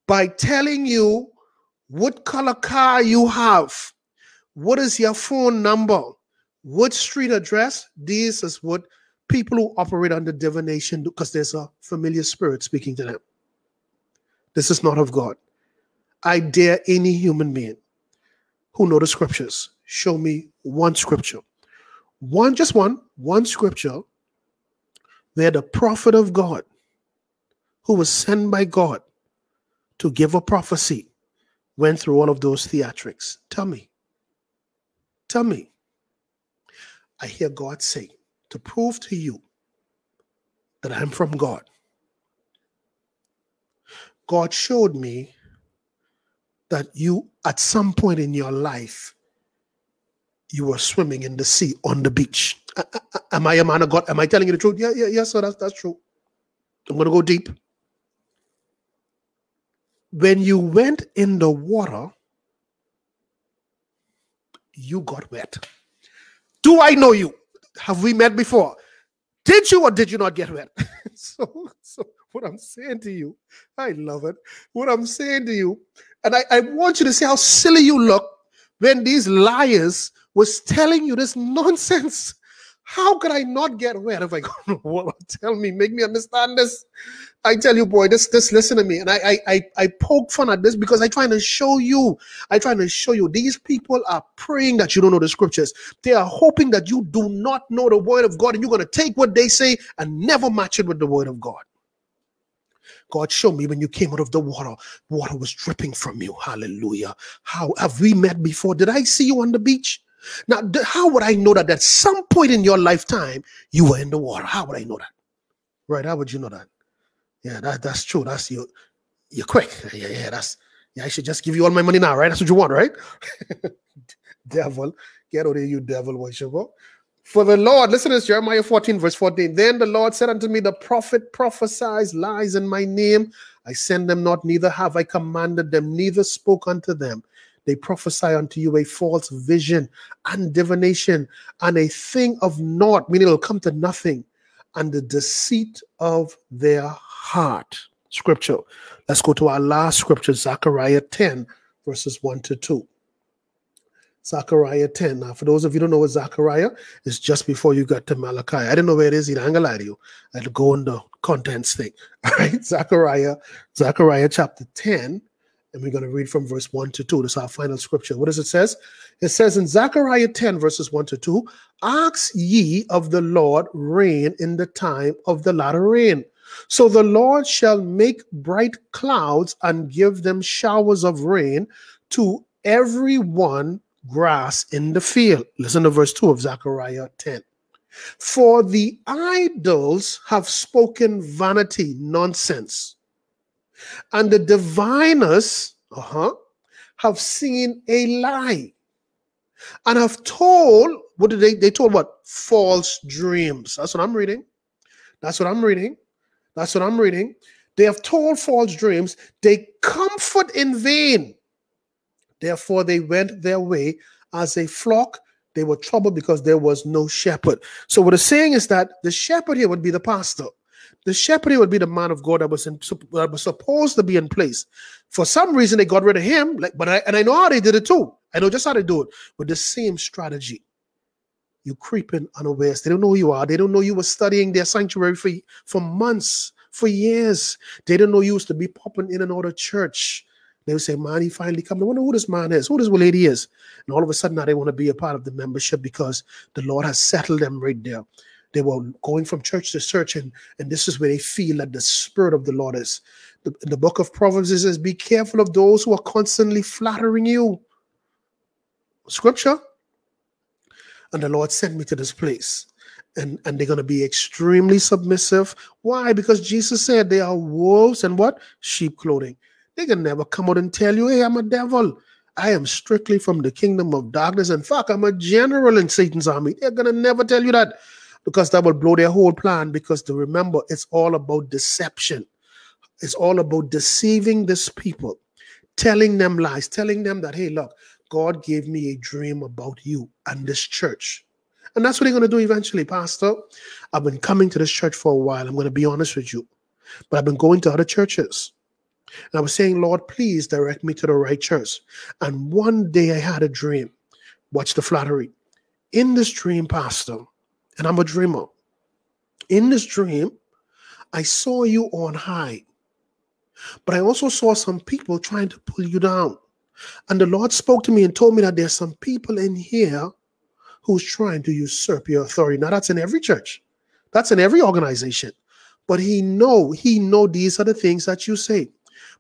by telling you what color car you have, what is your phone number, what street address, this is what people who operate under divination do, because there's a familiar spirit speaking to them. This is not of God. I dare any human being who know the scriptures, show me one scripture. One, just one, one scripture where the prophet of God, who was sent by God to give a prophecy, went through all of those theatrics. Tell me. Tell me. I hear God say, to prove to you that I'm from God. God showed me that you, at some point in your life, you were swimming in the sea on the beach. I, I, am I a man of God? Am I telling you the truth? Yeah, yeah, yes, yeah, sir, that's, that's true. I'm going to go deep. When you went in the water, you got wet. Do I know you? Have we met before? Did you or did you not get wet? so, so what I'm saying to you, I love it. What I'm saying to you, and I, I want you to see how silly you look when these liars was telling you this nonsense. How could I not get rid of? I go, well, tell me, make me understand this. I tell you, boy, this, this, listen to me. And I, I, I, I poke fun at this because I trying to show you, I trying to show you, these people are praying that you don't know the scriptures. They are hoping that you do not know the word of God, and you're going to take what they say and never match it with the word of God. God, show me when you came out of the water, water was dripping from you. Hallelujah. How have we met before? Did I see you on the beach? Now, how would I know that at some point in your lifetime, you were in the water? How would I know that? Right, how would you know that? Yeah, that, that's true. That's you. You're quick. Yeah, yeah, that's, yeah, I should just give you all my money now, right? That's what you want, right? Devil. Get out of here, you devil worshiper. For the Lord, listen to this, Jeremiah fourteen, verse fourteen. Then the Lord said unto me, the prophet prophesies lies in my name. I send them not, neither have I commanded them, neither spoke unto them. They prophesy unto you a false vision and divination and a thing of naught, meaning it will come to nothing, and the deceit of their heart. Scripture. Let's go to our last scripture, Zechariah ten, verses one to two. Zechariah ten. Now, for those of you who don't know what Zechariah is, just before you got to Malachi. I didn't know where it is either. I'm going to lie to you. I'll go on the contents thing. All right, Zechariah, Zechariah chapter ten. And we're going to read from verse one to two. This is our final scripture. What does it says? It says in Zechariah ten, verses one to two, ask ye of the Lord rain in the time of the latter rain. So the Lord shall make bright clouds and give them showers of rain to everyone grass in the field. Listen to verse two of Zechariah ten. For the idols have spoken vanity, nonsense. And the diviners uh-huh, have seen a lie and have told, what did they, they told what? False dreams. That's what I'm reading. That's what I'm reading. That's what I'm reading. They have told false dreams. They comfort in vain. Therefore, they went their way as a flock. They were troubled because there was no shepherd. So what it's saying is that the shepherd here would be the pastor. The shepherd would be the man of God that was, in, that was supposed to be in place. For some reason, they got rid of him. Like, but I, and I know how they did it too. I know just how they do it with the same strategy. You creep in unawares. They don't know who you are. They don't know you were studying their sanctuary for, for months, for years. They don't know you used to be popping in and out of church. They would say, man, he finally come. I wonder who this man is, who this lady is. And all of a sudden, now they want to be a part of the membership because the Lord has settled them right there. They were going from church to church, and, and this is where they feel that the Spirit of the Lord is. The, the book of Proverbs says, be careful of those who are constantly flattering you. Scripture. And the Lord sent me to this place. And, and they're going to be extremely submissive. Why? Because Jesus said they are wolves and what? Sheep clothing. They can never come out and tell you, hey, I'm a devil. I am strictly from the kingdom of darkness. In fact, I'm a general in Satan's army. They're going to never tell you that. Because that will blow their whole plan. Because to remember, it's all about deception. It's all about deceiving this people, telling them lies, telling them that, hey, look, God gave me a dream about you and this church. And that's what they're going to do eventually, Pastor. I've been coming to this church for a while. I'm going to be honest with you. But I've been going to other churches. And I was saying, Lord, please direct me to the right church. And one day I had a dream. Watch the flattery. In this dream, Pastor, and I'm a dreamer. In this dream, I saw you on high. But I also saw some people trying to pull you down. And the Lord spoke to me and told me that there's some people in here who's trying to usurp your authority. Now, that's in every church. That's in every organization. But he know, he know these are the things that you say.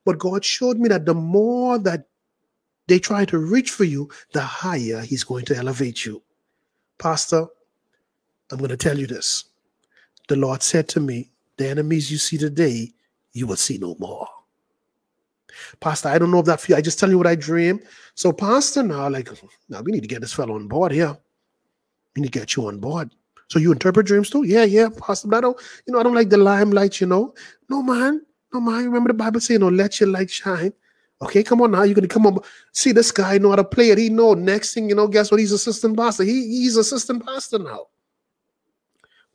But God showed me that the more that they try to reach for you, the higher he's going to elevate you. Pastor, I'm going to tell you this. The Lord said to me, the enemies you see today, you will see no more. Pastor, I don't know if that for you. I just tell you what I dream. So, Pastor, now, like, now we need to get this fellow on board here. We need to get you on board. So you interpret dreams too? Yeah, yeah, Pastor. But I don't, you know, I don't like the limelight, you know. No, man. No, man. Remember the Bible saying, no, let your light shine. Okay, come on now. You're going to come on. See, this guy know how to play it. He know. Next thing, you know, guess what? He's assistant pastor. He, he's assistant pastor now.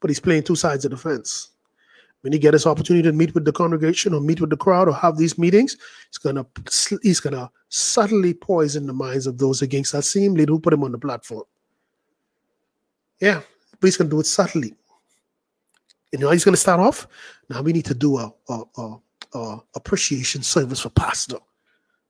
But he's playing two sides of the fence. When he gets his opportunity to meet with the congregation or meet with the crowd or have these meetings, he's gonna he's gonna subtly poison the minds of those against that same leader who put him on the platform. Yeah, but he's going to do it subtly. You know how he's going to start off? Now we need to do a, a, a, a appreciation service for pastor.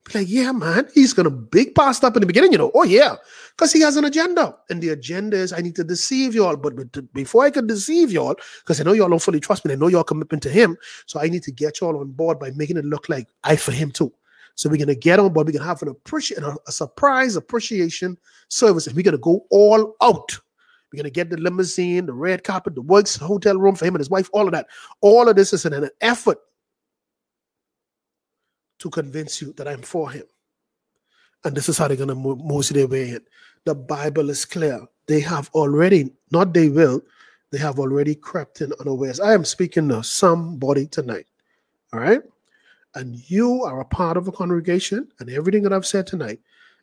Be like, yeah, man, he's going to big pastor up in the beginning, you know. Oh, yeah, because he has an agenda. And the agenda is, I need to deceive you all. But, but before I can deceive you all, because I know you all don't fully trust me, I know your commitment to him, so I need to get you all on board by making it look like I for him too. So we're going to get on board. We're going to have an appreci- a, a surprise appreciation service. And we're going to go all out. We're going to get the limousine, the red carpet, the works, the hotel room for him and his wife, all of that. All of this is an, an effort to convince you that I'm for him. And this is how they're going to move, move their way in. The Bible is clear. They have already, not they will, they have already crept in unawares. I am speaking to somebody tonight. All right? And you are a part of a congregation, and everything that I've said tonight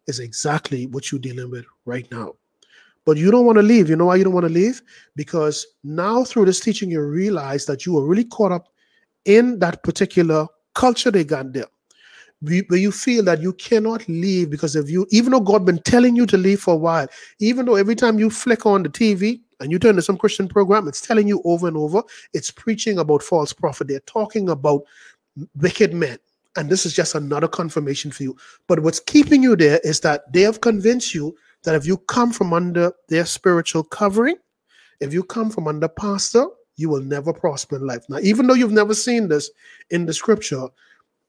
is exactly what you're dealing with right now. But you don't want to leave. You know why you don't want to leave? Because now through this teaching, you realize that you are really caught up in that particular culture they got there, where you feel that you cannot leave because of you, even though God been telling you to leave for a while, even though every time you flick on the T V and you turn to some Christian program, it's telling you over and over, it's preaching about false prophet. They're talking about wicked men. And this is just another confirmation for you. But what's keeping you there is that they have convinced you that if you come from under their spiritual covering, if you come from under pastor, you will never prosper in life. Now, even though you've never seen this in the scripture,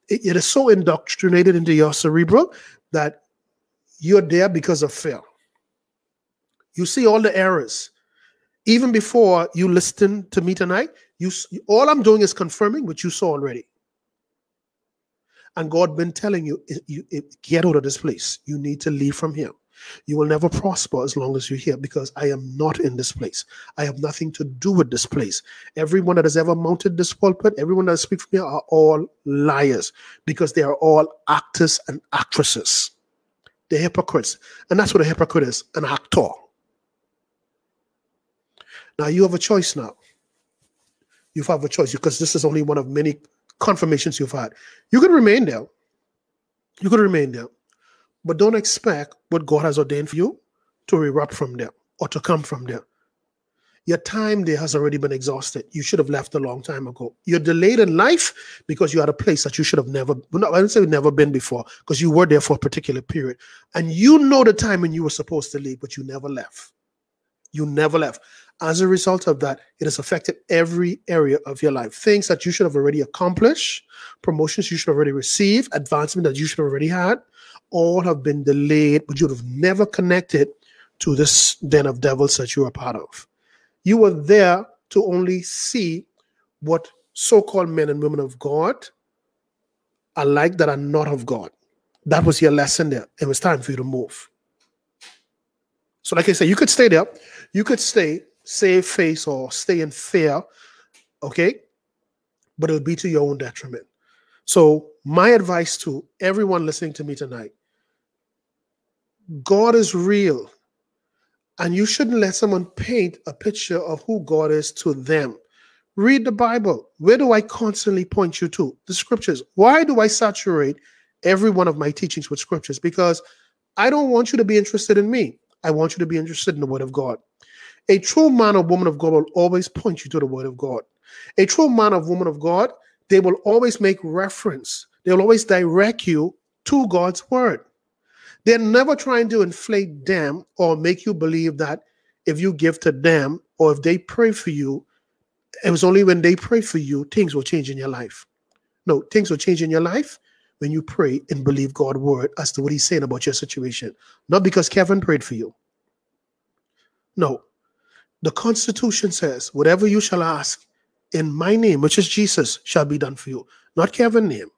it, it is so indoctrinated into your cerebral that you're there because of fear. You see all the errors. Even before you listen to me tonight, you all I'm doing is confirming what you saw already. And God been telling you, you, you, get out of this place. You need to leave from here. You will never prosper as long as you're here because I am not in this place. I have nothing to do with this place. Everyone that has ever mounted this pulpit, everyone that speaks from here are all liars because they are all actors and actresses. They're hypocrites. And that's what a hypocrite is, an actor. Now, you have a choice now. You have a choice because this is only one of many confirmations you've had. You can remain there. You could remain there. But don't expect what God has ordained for you to erupt from there or to come from there. Your time there has already been exhausted. You should have left a long time ago. You're delayed in life because you had a place that you should have never, no, I don't say never been before, because you were there for a particular period. And you know the time when you were supposed to leave, but you never left. You never left. As a result of that, it has affected every area of your life. Things that you should have already accomplished, promotions you should have already received, advancement that you should have already had, all have been delayed, but you would have never connected to this den of devils that you are a part of. You were there to only see what so-called men and women of God are like that are not of God. That was your lesson there. It was time for you to move. So like I said, you could stay there. You could stay, save face, or stay in fear, okay? But it would be to your own detriment. So my advice to everyone listening to me tonight, God is real, and you shouldn't let someone paint a picture of who God is to them. Read the Bible. Where do I constantly point you to? The scriptures. Why do I saturate every one of my teachings with scriptures? Because I don't want you to be interested in me. I want you to be interested in the Word of God. A true man or woman of God will always point you to the Word of God. A true man or woman of God, they will always make reference. They'll always direct you to God's Word. They're never trying to inflate them or make you believe that if you give to them or if they pray for you, it was only when they pray for you, things will change in your life. No, things will change in your life when you pray and believe God's word as to what he's saying about your situation. Not because Kevin prayed for you. No. The Constitution says, whatever you shall ask in my name, which is Jesus, shall be done for you. Not Kevin's name.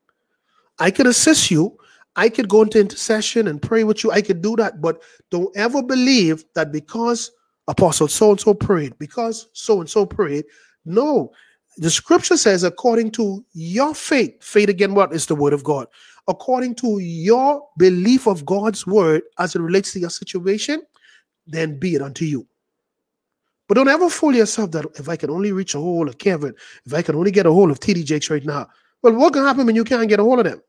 I could assist you. I could go into intercession and pray with you. I could do that. But don't ever believe that because Apostle so-and-so prayed, because so-and-so prayed. No. The scripture says, according to your faith, faith again, what is the word of God? According to your belief of God's word as it relates to your situation, then be it unto you. But don't ever fool yourself that if I can only reach a hold of Kevin, if I can only get a hold of T D Jakes right now, well, what can happen when you can't get a hold of them?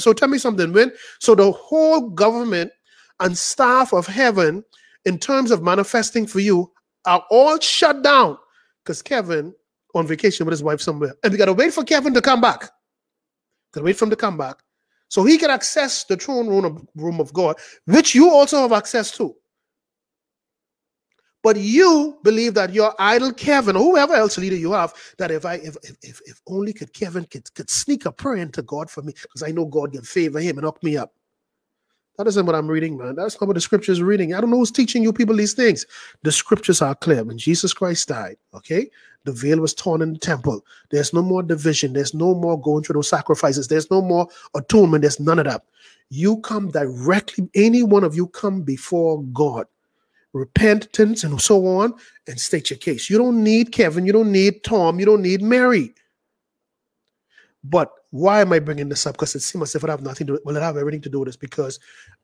So tell me something, when? So the whole government and staff of heaven, in terms of manifesting for you, are all shut down because Kevin on vacation with his wife somewhere. And we got to wait for Kevin to come back. Got to wait for him to come back so he can access the throne room of, room of God, which you also have access to. But you believe that your idol Kevin, or whoever else leader you have, that if I, if if, if only could Kevin could, could sneak a prayer into God for me, because I know God can favor him and hook me up. That isn't what I'm reading, man. That's not what the scripture is reading. I don't know who's teaching you people these things. The scriptures are clear. When Jesus Christ died, okay, the veil was torn in the temple. There's no more division. There's no more going through those sacrifices. There's no more atonement. There's none of that. You come directly, any one of you come before God. Repentance and so on, and state your case. You don't need Kevin, you don't need Tom, you don't need Mary. But why am I bringing this up? Because it seems as if it have nothing to, well, it have everything to do with this. Because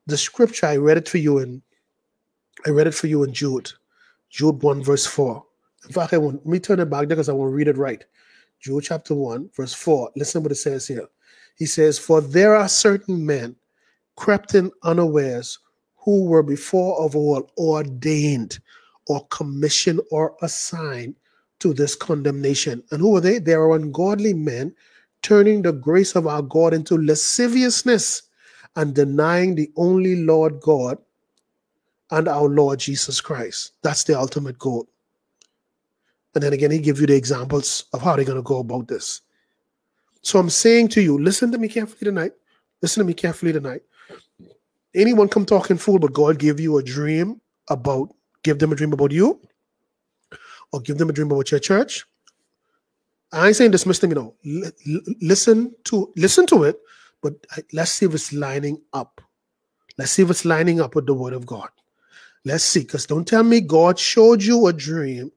the scripture I read it for you in, I read it for you in Jude, Jude one verse four. In fact, I won't, let me turn it back there because I want to read it right. Jude chapter one verse four. Listen what it says here. He says, "For there are certain men crept in unawares, who were before of all ordained or commissioned or assigned to this condemnation." And who are they? They are ungodly men, turning the grace of our God into lasciviousness and denying the only Lord God and our Lord Jesus Christ. That's the ultimate goal. And then again, he gives you the examples of how they're going to go about this. So I'm saying to you, listen to me carefully tonight. Listen to me carefully tonight. Anyone come talking fool, but God give you a dream about, give them a dream about you, or give them a dream about your church. I ain't saying dismiss them, you know. L listen to listen to it, but let's see if it's lining up. Let's see if it's lining up with the word of God. Let's see, because don't tell me God showed you a dream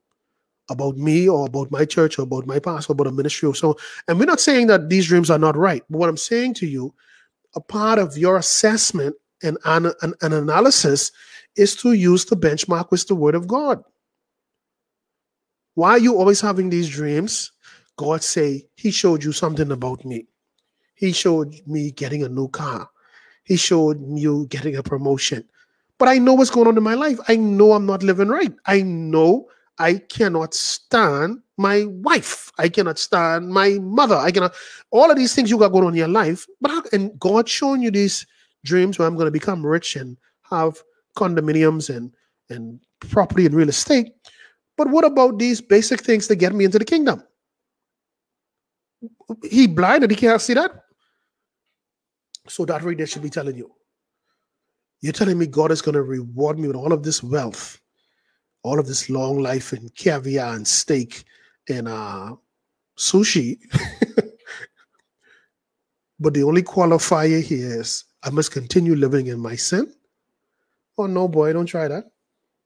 about me or about my church or about my pastor, about a ministry or so. And we're not saying that these dreams are not right. But what I'm saying to you, a part of your assessment and an, an, an analysis is to use the benchmark with the word of God. Why are you always having these dreams? God say, he showed you something about me. He showed me getting a new car. He showed you getting a promotion. But I know what's going on in my life. I know I'm not living right. I know I cannot stand my wife. I cannot stand my mother. I cannot, all of these things you got going on in your life. But how, and God showing you these dreams where I'm going to become rich and have condominiums and, and property and real estate. But what about these basic things that get me into the kingdom? He blind and he can't see that? So that reader should be telling you. You're telling me God is going to reward me with all of this wealth, all of this long life and caviar and steak and uh, sushi. But the only qualifier here is I must continue living in my sin? Oh, no, boy, don't try that.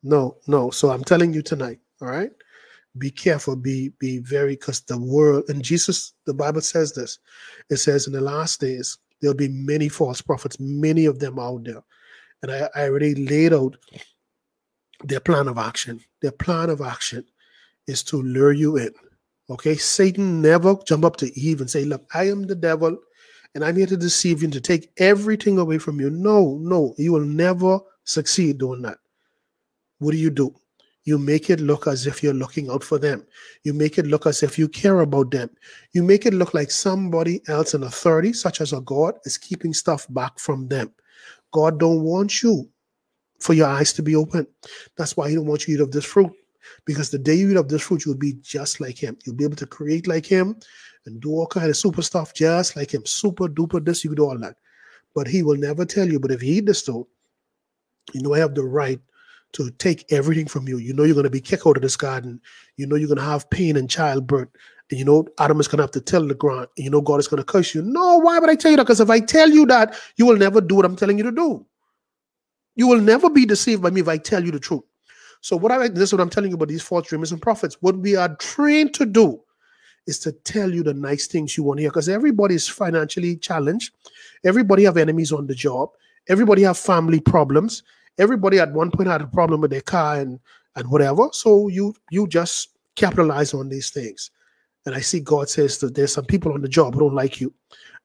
No, no. So I'm telling you tonight, all right? Be careful. Be be very, because the world, and Jesus, the Bible says this. It says in the last days, there'll be many false prophets, many of them out there. And I, I already laid out their plan of action. Their plan of action is to lure you in, okay? Satan never jump up to Eve and say, look, I am the devil, and I'm here to deceive you and to take everything away from you. No, no, you will never succeed doing that. What do you do? You make it look as if you're looking out for them. You make it look as if you care about them. You make it look like somebody else in authority, such as a God, is keeping stuff back from them. God don't want you for your eyes to be open. That's why he don't want you to eat of this fruit. Because the day you eat of this fruit, you'll be just like him. You'll be able to create like him and do all kind of super stuff just like him. Super duper this, you can do all that. But he will never tell you, but if he eat this though, you know I have the right to take everything from you. You know you're going to be kicked out of this garden. You know you're going to have pain and childbirth. And you know Adam is going to have to tell the ground. And you know God is going to curse you. No, why would I tell you that? Because if I tell you that, you will never do what I'm telling you to do. You will never be deceived by me if I tell you the truth. So what I this is what I'm telling you about these false dreamers and prophets. What we are trained to do is to tell you the nice things you want to hear, because everybody is financially challenged. Everybody have enemies on the job. Everybody have family problems. Everybody at one point had a problem with their car and, and whatever. So you you just capitalize on these things. And I see God says that there's some people on the job who don't like you,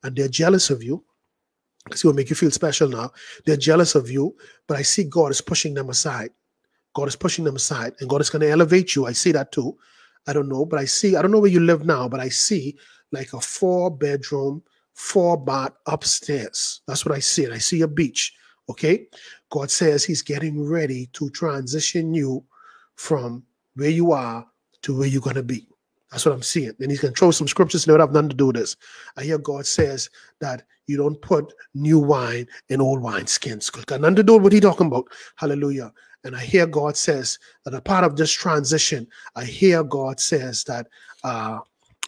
and they're jealous of you. Because he will make you feel special now. They're jealous of you, but I see God is pushing them aside. God is pushing them aside, and God is going to elevate you. I see that too. I don't know, but I see, I don't know where you live now, but I see like a four-bedroom, four-bath upstairs. That's what I see, and I see a beach, okay? God says he's getting ready to transition you from where you are to where you're going to be. That's what I'm seeing. And he's going to throw some scriptures that have nothing to do with this. I hear God says that you don't put new wine in old wine skins. It's got nothing to do with what he's talking about. Hallelujah. And I hear God says that a part of this transition, I hear God says that uh,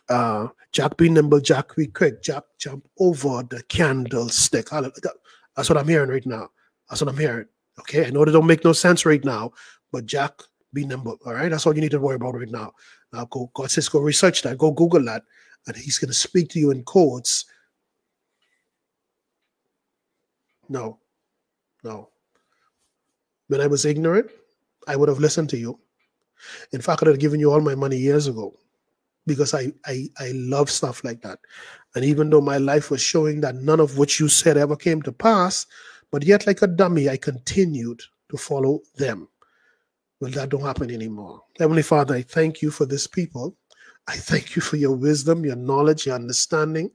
uh, Jack be nimble, Jack be quick, Jack jump over the candlestick. Hallelujah. That's what I'm hearing right now. That's what I'm hearing. Okay, I know that don't make no sense right now, but Jack be nimble. All right, that's all you need to worry about right now. Now, go, God says, go research that. Go Google that. And he's going to speak to you in codes. No. No. When I was ignorant, I would have listened to you. In fact, I would have given you all my money years ago because I, I, I love stuff like that. And even though my life was showing that none of what you said ever came to pass, but yet like a dummy, I continued to follow them. Well, that don't happen anymore. Heavenly Father, I thank you for this people. I thank you for your wisdom, your knowledge, your understanding.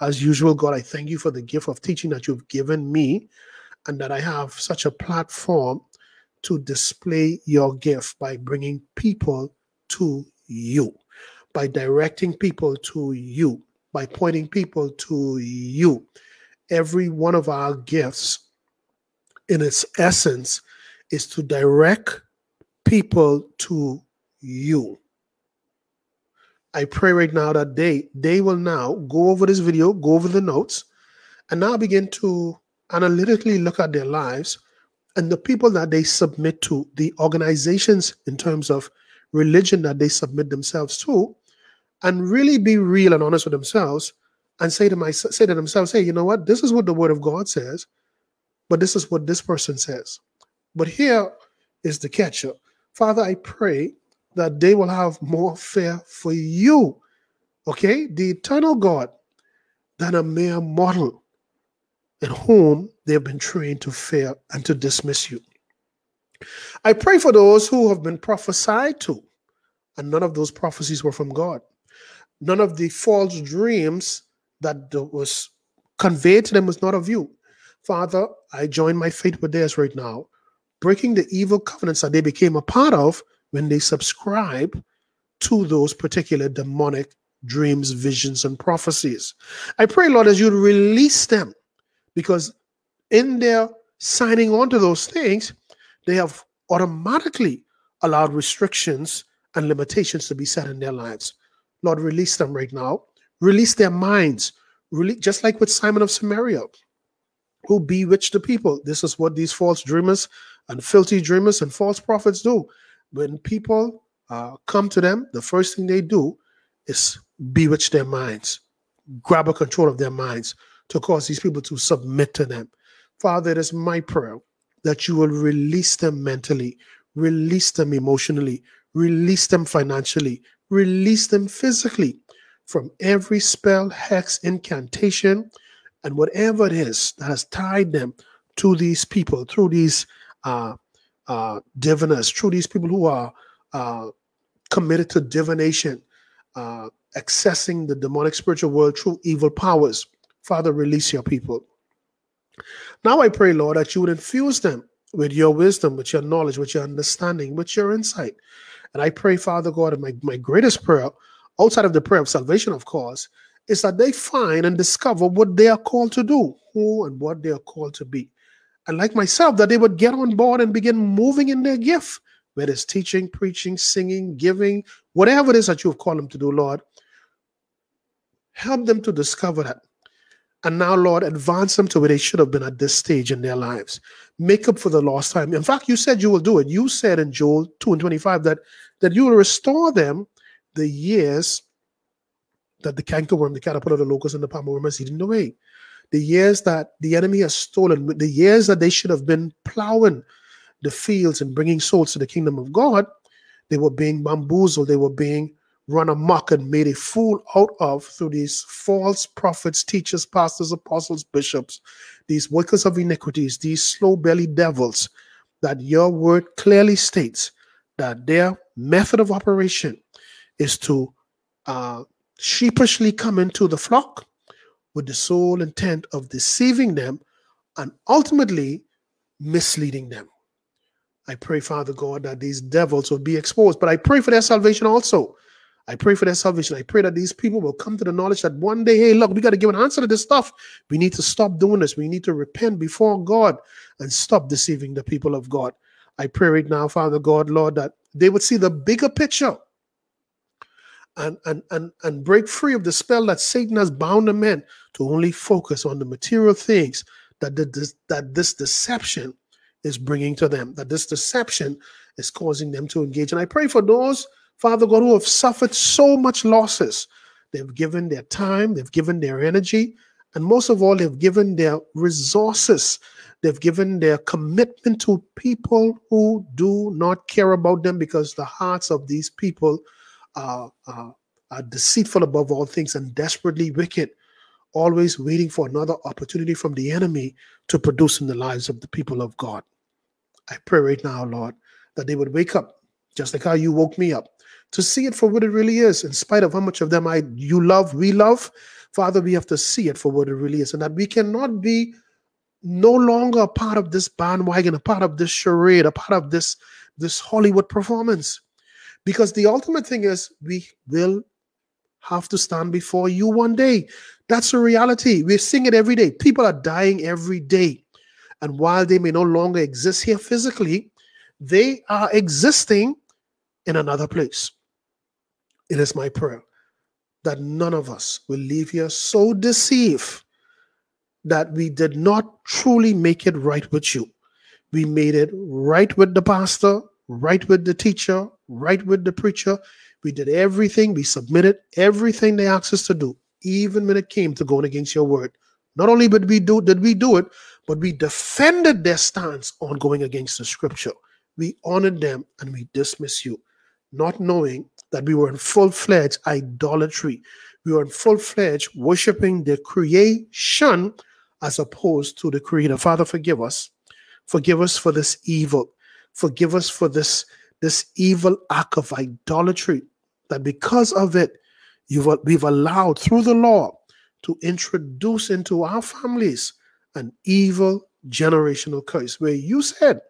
As usual, God, I thank you for the gift of teaching that you've given me, and that I have such a platform to display your gift by bringing people to you, by directing people to you, by pointing people to you. Every one of our gifts, in its essence, is to direct people to you. I pray right now that they they will now go over this video, go over the notes, and now begin to analytically look at their lives and the people that they submit to, the organizations in terms of religion that they submit themselves to, and really be real and honest with themselves and say to my, say to themselves, hey, you know what? This is what the Word of God says, but this is what this person says. But here is the catcher. Father, I pray that they will have more fear for you, okay, the eternal God, than a mere mortal in whom they've been trained to fear and to dismiss you. I pray for those who have been prophesied to, and none of those prophecies were from God. None of the false dreams that was conveyed to them was not of you. Father, I join my faith with theirs right now, breaking the evil covenants that they became a part of when they subscribe to those particular demonic dreams, visions, and prophecies. I pray, Lord, as you release them, because in their signing on to those things, they have automatically allowed restrictions and limitations to be set in their lives. Lord, release them right now. Release their minds, release, just like with Simon of Samaria, who bewitched the people. This is what these false dreamers and filthy dreamers and false prophets do. When people uh, come to them, the first thing they do is bewitch their minds, grab a control of their minds to cause these people to submit to them. Father, it is my prayer that you will release them mentally, release them emotionally, release them financially, release them physically from every spell, hex, incantation, and whatever it is that has tied them to these people, through these Uh, uh, diviners, through these people who are uh, committed to divination, uh, accessing the demonic spiritual world through evil powers. Father, release your people. Now I pray, Lord, that you would infuse them with your wisdom, with your knowledge, with your understanding, with your insight. And I pray, Father God, and my, my greatest prayer, outside of the prayer of salvation, of course, is that they find and discover what they are called to do, who and what they are called to be. And like myself, that they would get on board and begin moving in their gift, whether it's teaching, preaching, singing, giving, whatever it is that you've called them to do, Lord. Help them to discover that. And now, Lord, advance them to where they should have been at this stage in their lives. Make up for the lost time. In fact, you said you will do it. You said in Joel two and twenty-five that, that you will restore them the years that the cankerworm, the caterpillar, the locust, and the palmer worm has eaten away. The years that the enemy has stolen, the years that they should have been plowing the fields and bringing souls to the kingdom of God, they were being bamboozled, they were being run amok and made a fool out of through these false prophets, teachers, pastors, apostles, bishops, these workers of iniquities, these slow-bellied devils that your word clearly states that their method of operation is to uh, sheepishly come into the flock with the sole intent of deceiving them and ultimately misleading them. I pray, Father God, that these devils will be exposed, but I pray for their salvation also. I pray for their salvation. I pray that these people will come to the knowledge that one day, hey, look, we got to give an answer to this stuff. We need to stop doing this. We need to repent before God and stop deceiving the people of God. I pray right now, Father God, Lord, that they would see the bigger picture and, and, and, and break free of the spell that Satan has bound them in to only focus on the material things that, the, this, that this deception is bringing to them, that this deception is causing them to engage. And I pray for those, Father God, who have suffered so much losses. They've given their time, they've given their energy, and most of all, they've given their resources. They've given their commitment to people who do not care about them, because the hearts of these people are, are, are deceitful above all things and desperately wicked, always waiting for another opportunity from the enemy to produce in the lives of the people of God. I pray right now, Lord, that they would wake up, just like how you woke me up, to see it for what it really is, in spite of how much of them I you love, we love. Father, we have to see it for what it really is, and that we cannot be no longer a part of this bandwagon, a part of this charade, a part of this, this Hollywood performance. Because the ultimate thing is we will have to stand before you one day. That's a reality. We sing it every day. People are dying every day. And while they may no longer exist here physically, they are existing in another place. It is my prayer that none of us will leave here so deceived that we did not truly make it right with you. We made it right with the pastor, right with the teacher, right with the preacher. We did everything. We submitted everything they asked us to do, even when it came to going against your word. Not only did we do, did we do it, but we defended their stance on going against the scripture. We honored them and we dismissed you, not knowing that we were in full-fledged idolatry. We were in full-fledged worshiping the creation as opposed to the creator. Father, forgive us. Forgive us for this evil. Forgive us for this, this evil act of idolatry, that because of it, you've, we've allowed through the law to introduce into our families an evil generational curse, where you said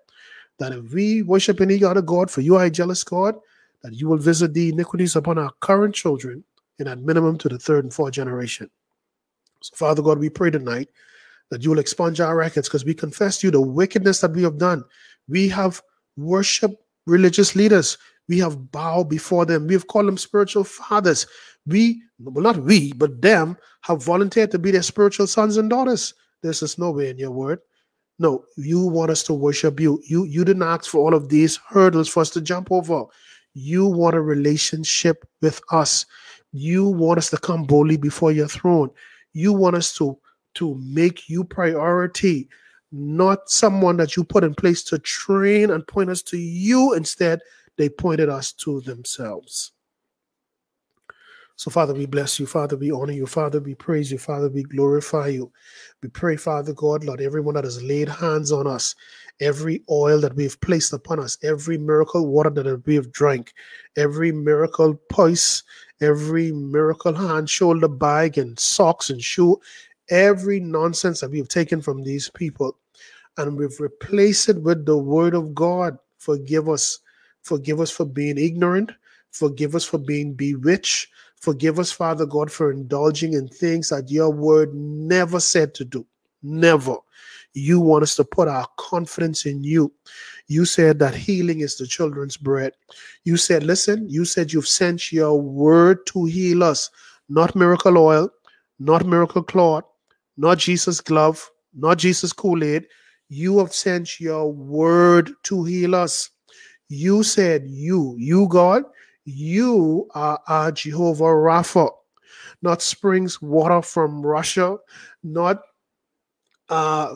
that if we worship any other God, for you are a jealous God, that you will visit the iniquities upon our current children, and at minimum to the third and fourth generation. So, Father God, we pray tonight that you will expunge our records, because we confess to you the wickedness that we have done. We have worshipped religious leaders. We have bowed before them. We have called them spiritual fathers. We, well, not we, but them, have volunteered to be their spiritual sons and daughters. This is no way in your word. No, you want us to worship you. You, you didn't ask for all of these hurdles for us to jump over. You want a relationship with us. You want us to come boldly before your throne. You want us to, to make you priority, not someone that you put in place to train and point us to you. Instead, they pointed us to themselves. So, Father, we bless you. Father, we honor you. Father, we praise you. Father, we glorify you. We pray, Father God, Lord, everyone that has laid hands on us, every oil that we've placed upon us, every miracle water that we have drank, every miracle purse, every miracle hand, shoulder bag, and socks and shoe, every nonsense that we've taken from these people, and we've replaced it with the word of God. Forgive us. Forgive us for being ignorant. Forgive us for being bewitched. Forgive us, Father God, for indulging in things that your word never said to do. Never. You want us to put our confidence in you. You said that healing is the children's bread. You said, listen, you said you've sent your word to heal us. Not miracle oil, not miracle cloth, not Jesus glove, not Jesus Kool-Aid. You have sent your word to heal us. You said you, you God, you are our Jehovah Rapha, not springs water from Russia, not uh,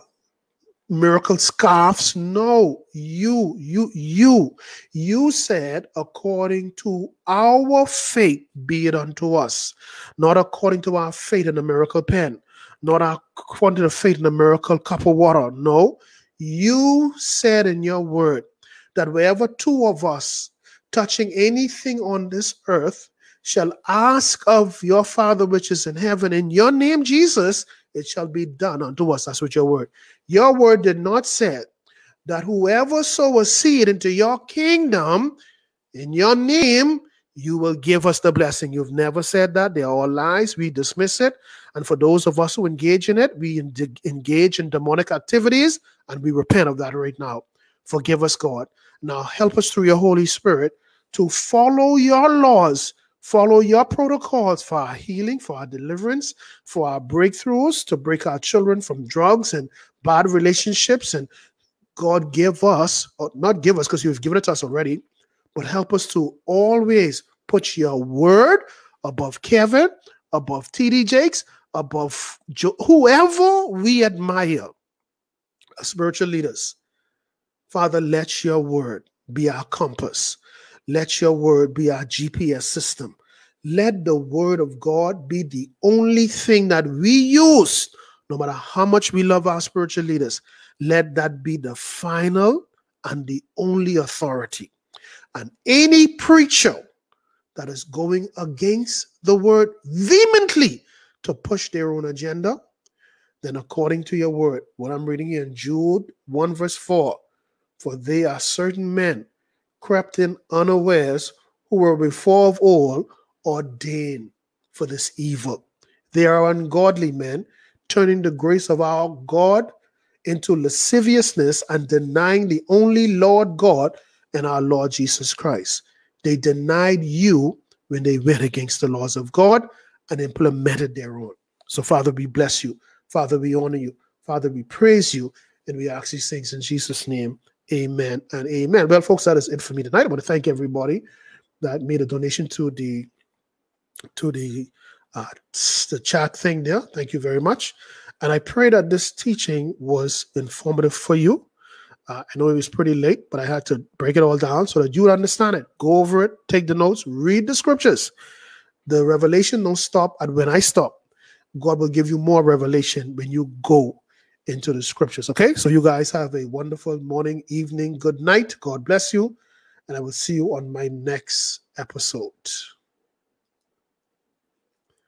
miracle scarves. No, you, you, you, you said, according to our faith be it unto us, not according to our faith in a miracle pen, not according to the faith in a miracle cup of water. No, You said in your word that wherever two of us touching anything on this earth shall ask of your Father which is in heaven, in your name, Jesus, it shall be done unto us. That's what your word. Your word did not say that whoever sow a seed into your kingdom, in your name, you will give us the blessing. You've never said that. They are all lies. We dismiss it. And for those of us who engage in it, we engage in demonic activities, and we repent of that right now. Forgive us, God. Now help us through your Holy Spirit to follow your laws, follow your protocols for our healing, for our deliverance, for our breakthroughs, to break our children from drugs and bad relationships. And God, give us, or not give us, because you've given it to us already, but help us to always put your word above Kevin, above T D Jakes, above jo- whoever we admire as spiritual leaders. Father, let your word be our compass. Let your word be our G P S system. Let the word of God be the only thing that we use, no matter how much we love our spiritual leaders. Let that be the final and the only authority. And any preacher that is going against the word vehemently to push their own agenda, then according to your word, what I'm reading here in Jude one verse four, for they are certain men crept in unawares who were before of all ordained for this evil. They are ungodly men, turning the grace of our God into lasciviousness and denying the only Lord God and our Lord Jesus Christ. They denied you when they went against the laws of God and implemented their own. So, Father, we bless you. Father, we honor you. Father, we praise you. And we ask these things in Jesus' name. Amen and amen. Well, folks, that is it for me tonight. I want to thank everybody that made a donation to the to the, uh, the chat thing there. Thank you very much. And I pray that this teaching was informative for you. Uh, I know it was pretty late, but I had to break it all down so that you would understand it. Go over it, take the notes, read the scriptures. The revelation don't stop at when I stop. God will give you more revelation when you go into the scriptures, okay? So you guys have a wonderful morning, evening, good night. God bless you, and I will see you on my next episode.